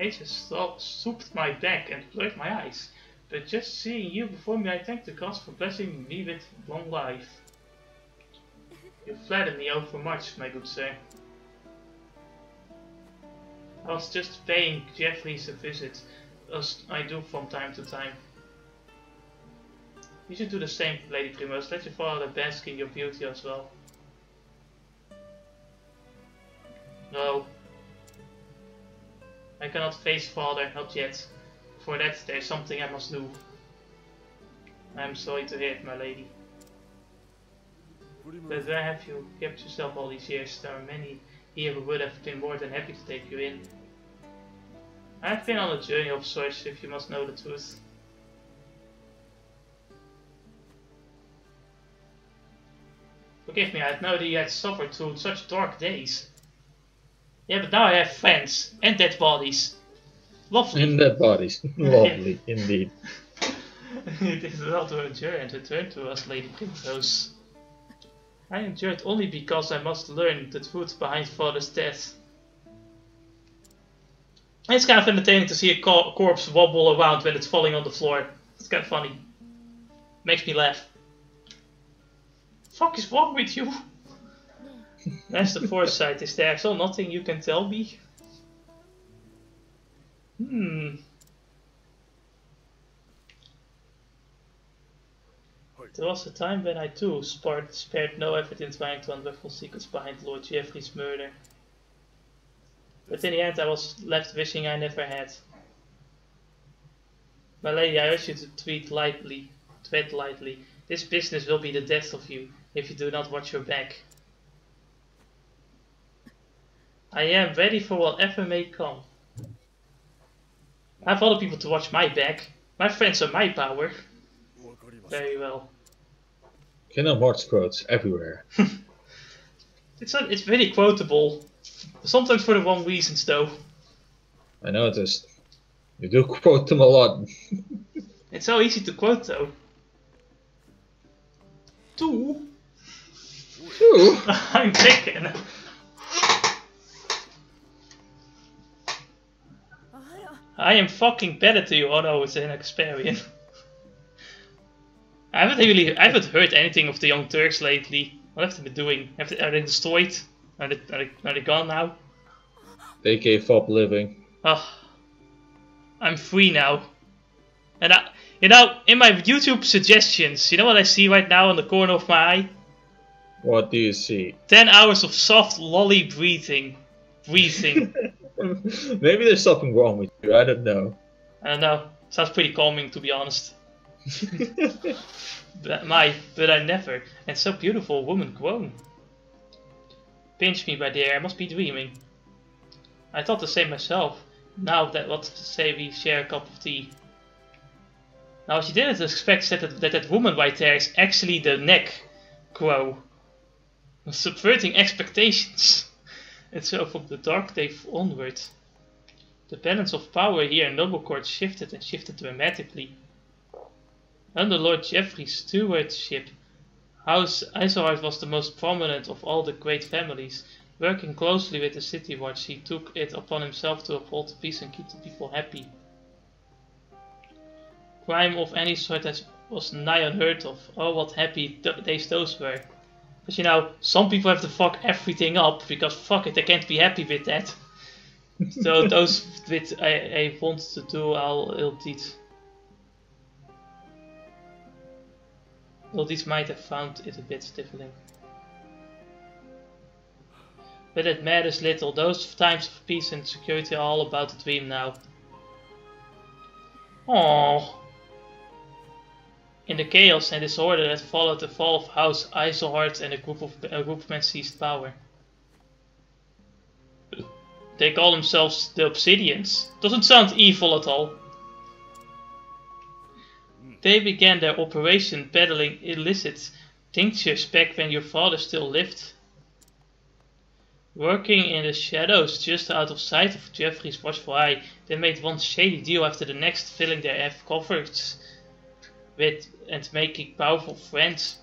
Ages swooped my back and blurred my eyes, but just seeing you before me, I thank the gods for blessing me with long life. You flatter me overmuch, my good sir. I was just paying Geoffrey's a visit, as I do from time to time. You should do the same, Lady Primrose. Let your father bask in your beauty as well. No. I cannot face father, not yet. For that, there is something I must do. I am sorry to hear it, my lady. But where have you kept yourself all these years? There are many here who would have been more than happy to take you in. I've been on a journey of sorts, if you must know the truth. Forgive me, I had no idea you had suffered through such dark days. Yeah, but now I have friends and dead bodies. Lovely. And dead bodies. Lovely, indeed. It is well to endure and return to us, Lady Primrose. I endured only because I must learn the truth behind father's death. It's kind of entertaining to see a corpse wobble around when it's falling on the floor. It's kind of funny. Makes me laugh. Fuck is wrong with you? That's the foresight. Is there still nothing you can tell me? There was a time when I too spared no effort in trying to unravel secrets behind Lord Jeffrey's murder. But in the end I was left wishing I never had. My lady, I urge you to tread lightly. This business will be the death of you if you do not watch your back. I am ready for whatever may come. I have other people to watch my back. My friends are my power. Very well. Cannot watch quotes everywhere. It's really quotable. Sometimes for the wrong reasons though. I noticed. You do quote them a lot. It's so easy to quote though. Two? I'm thinking. I am fucking better to you. Oh no, it's an Experian. I haven't heard anything of the Young Turks lately. What have they been doing? Are they destroyed? Are they gone now? They gave up living. Oh, I'm free now. And I, you know, in my YouTube suggestions, you know what I see right now on the corner of my eye? What do you see? 10 hours of soft lolly breathing. Maybe there's something wrong with you, I don't know. Sounds pretty calming to be honest. But I never, and so beautiful woman grown. Pinch me, my dear, I must be dreaming. I thought the same myself. Now that what to say we share a cup of tea. Now she didn't expect that woman right there is actually the neck grow. Subverting expectations. And so from the dark day onward, the balance of power here in Noble Court shifted and shifted dramatically. Under Lord Jeffrey's stewardship, House Izard was the most prominent of all the great families. Working closely with the City Watch, he took it upon himself to uphold the peace and keep the people happy. Crime of any sort was nigh unheard of. Oh, what happy days those were. But you know, some people have to fuck everything up, because fuck it, they can't be happy with that. So those with I want to do all ill deeds. Well, these might have found it a bit stifling. But it matters little. Those times of peace and security are all about the dream now. Aww. In the chaos and disorder that followed the fall of House Iselheart and a group of men seized power. They call themselves the Obsidians. Doesn't sound evil at all. They began their operation peddling illicit tinctures back when your father still lived. Working in the shadows just out of sight of Jeffrey's watchful eye, they made one shady deal after the next, filling their cupboards with and making powerful friends.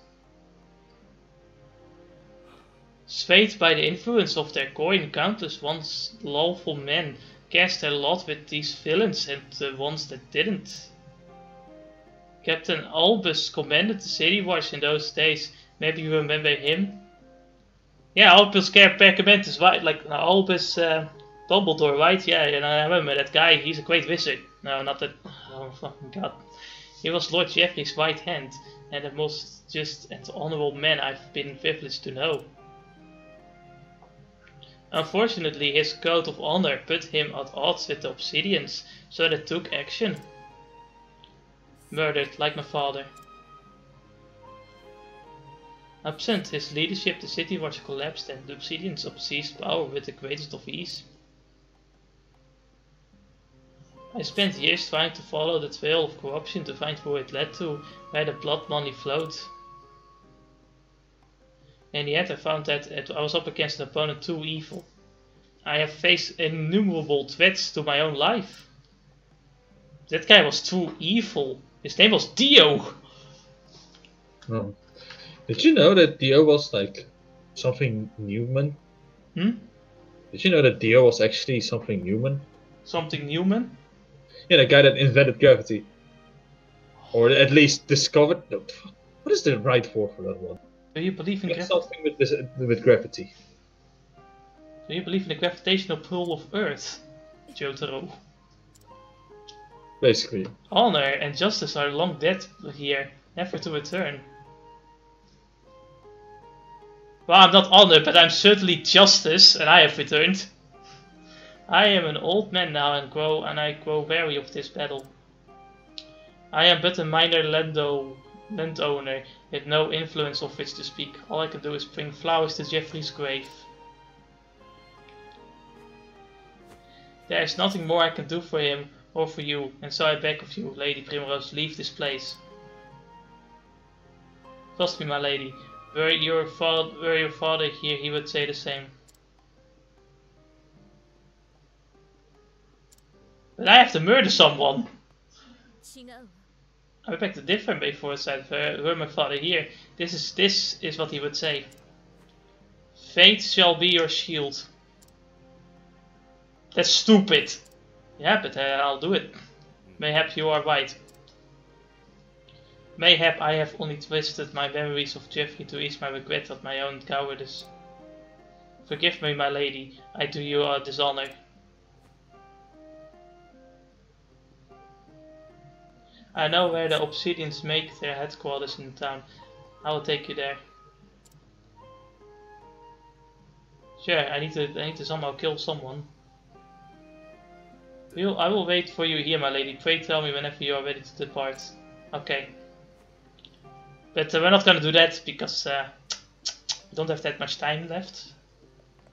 Swayed by the influence of their coin, countless once lawful men cast their lot with these villains and the ones that didn't. Captain Albus commanded the City Watch in those days. Maybe you remember him? Yeah, Albus Pergament is right, like Albus Dumbledore, right? Yeah, and I remember that guy, he's a great wizard. No, not that. Oh, fucking god. He was Lord Jeffrey's right hand, and the most just and honorable man I've been privileged to know. Unfortunately, his code of honor put him at odds with the Obsidians, so they took action. Murdered, like my father. Absent his leadership, the City Watch collapsed and the Obsidians seized power with the greatest of ease. I spent years trying to follow the trail of corruption to find where it led to, where the blood money flowed. In the end I found that I was up against an opponent too evil. I have faced innumerable threats to my own life. That guy was too evil. His name was Dio. Oh. Did you know that Dio was like something human? Hmm? Did you know that Dio was actually something human? Something human? Yeah, the guy that invented gravity. Or at least discovered. No, what is the right word for that one? Do you believe in something with this, with gravity? Do you believe in the gravitational pull of Earth, Jotaro? Basically. Honor and justice are long dead here, never to return. Well, I'm not honored, but I'm certainly justice, and I have returned. I am an old man now, and I grow wary of this battle. I am but a minor landowner, with no influence of which to speak. All I can do is bring flowers to Geoffrey's grave. There is nothing more I can do for him or for you, and so I beg of you, Lady Primrose, leave this place. Trust me, my lady. Were your father here, he would say the same. But I have to murder someone! I would beg to differ before I said, were my father here, this is what he would say. Fate shall be your shield. That's stupid! Yeah, but I'll do it. Mayhap you are right. Mayhap I have only twisted my memories of Geoffrey to ease my regret at my own cowardice. Forgive me, my lady, I do you a dishonour. I know where the Obsidians make their headquarters in the town. I will take you there. Sure, I need to somehow kill someone. I will wait for you here, my lady. Pray tell me whenever you are ready to depart. Okay. But we're not gonna do that, because we don't have that much time left.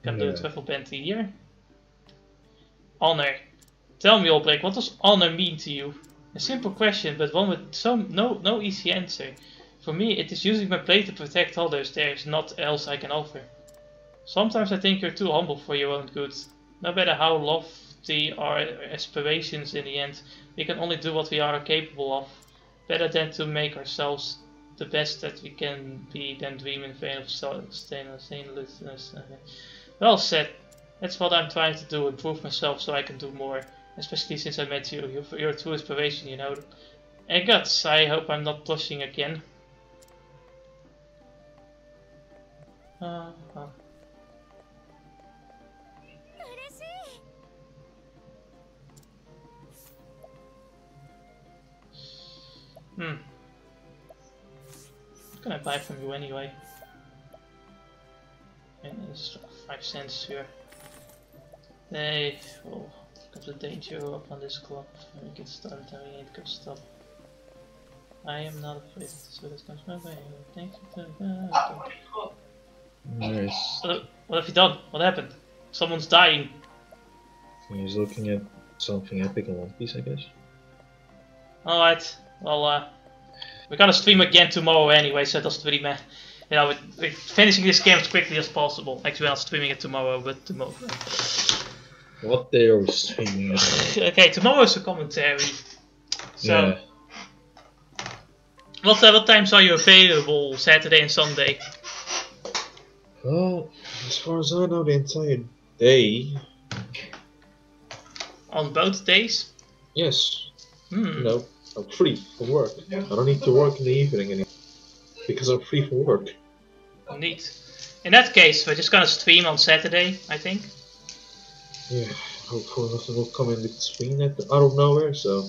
Can do a travel band here. Honor. Tell me, Albrecht, what does honor mean to you? A simple question, but one with no easy answer. For me, it is using my blade to protect others. There is not else I can offer. Sometimes I think you're too humble for your own good. No matter how lofty our aspirations in the end, we can only do what we are capable of. Better than to make ourselves the best that we can be than dream in vain of stainlessness. Well said. That's what I'm trying to do, improve myself so I can do more. Especially since I met you. You're a true inspiration, you know. And guts, I hope I'm not blushing again. What can I buy from you anyway? And it's 5 cents here. They will look at the danger up on this club. When we get started, I mean, it could stop. I am not afraid, so this comes my way. Thank you to nice. What have you done? What happened? Someone's dying. He's looking at something epic in One Piece, I guess. Alright. Well, we're gonna stream again tomorrow anyway, so it doesn't really matter. You know, we're finishing this game as quickly as possible. Actually, we're not streaming it tomorrow, but tomorrow. What day are we streaming it? Okay, tomorrow's a commentary. So, yeah. What times are you available Saturday and Sunday? Well, as far as I know, the entire day. On both days? Yes. Hmm. No. I'm free from work. I don't need to work in the evening anymore because I'm free from work. Neat. In that case, we're just gonna stream on Saturday, I think. Yeah, hopefully nothing will come in between that out of nowhere. So.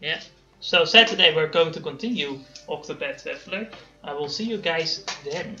Yeah. So Saturday we're going to continue Octopath Traveler. I will see you guys then.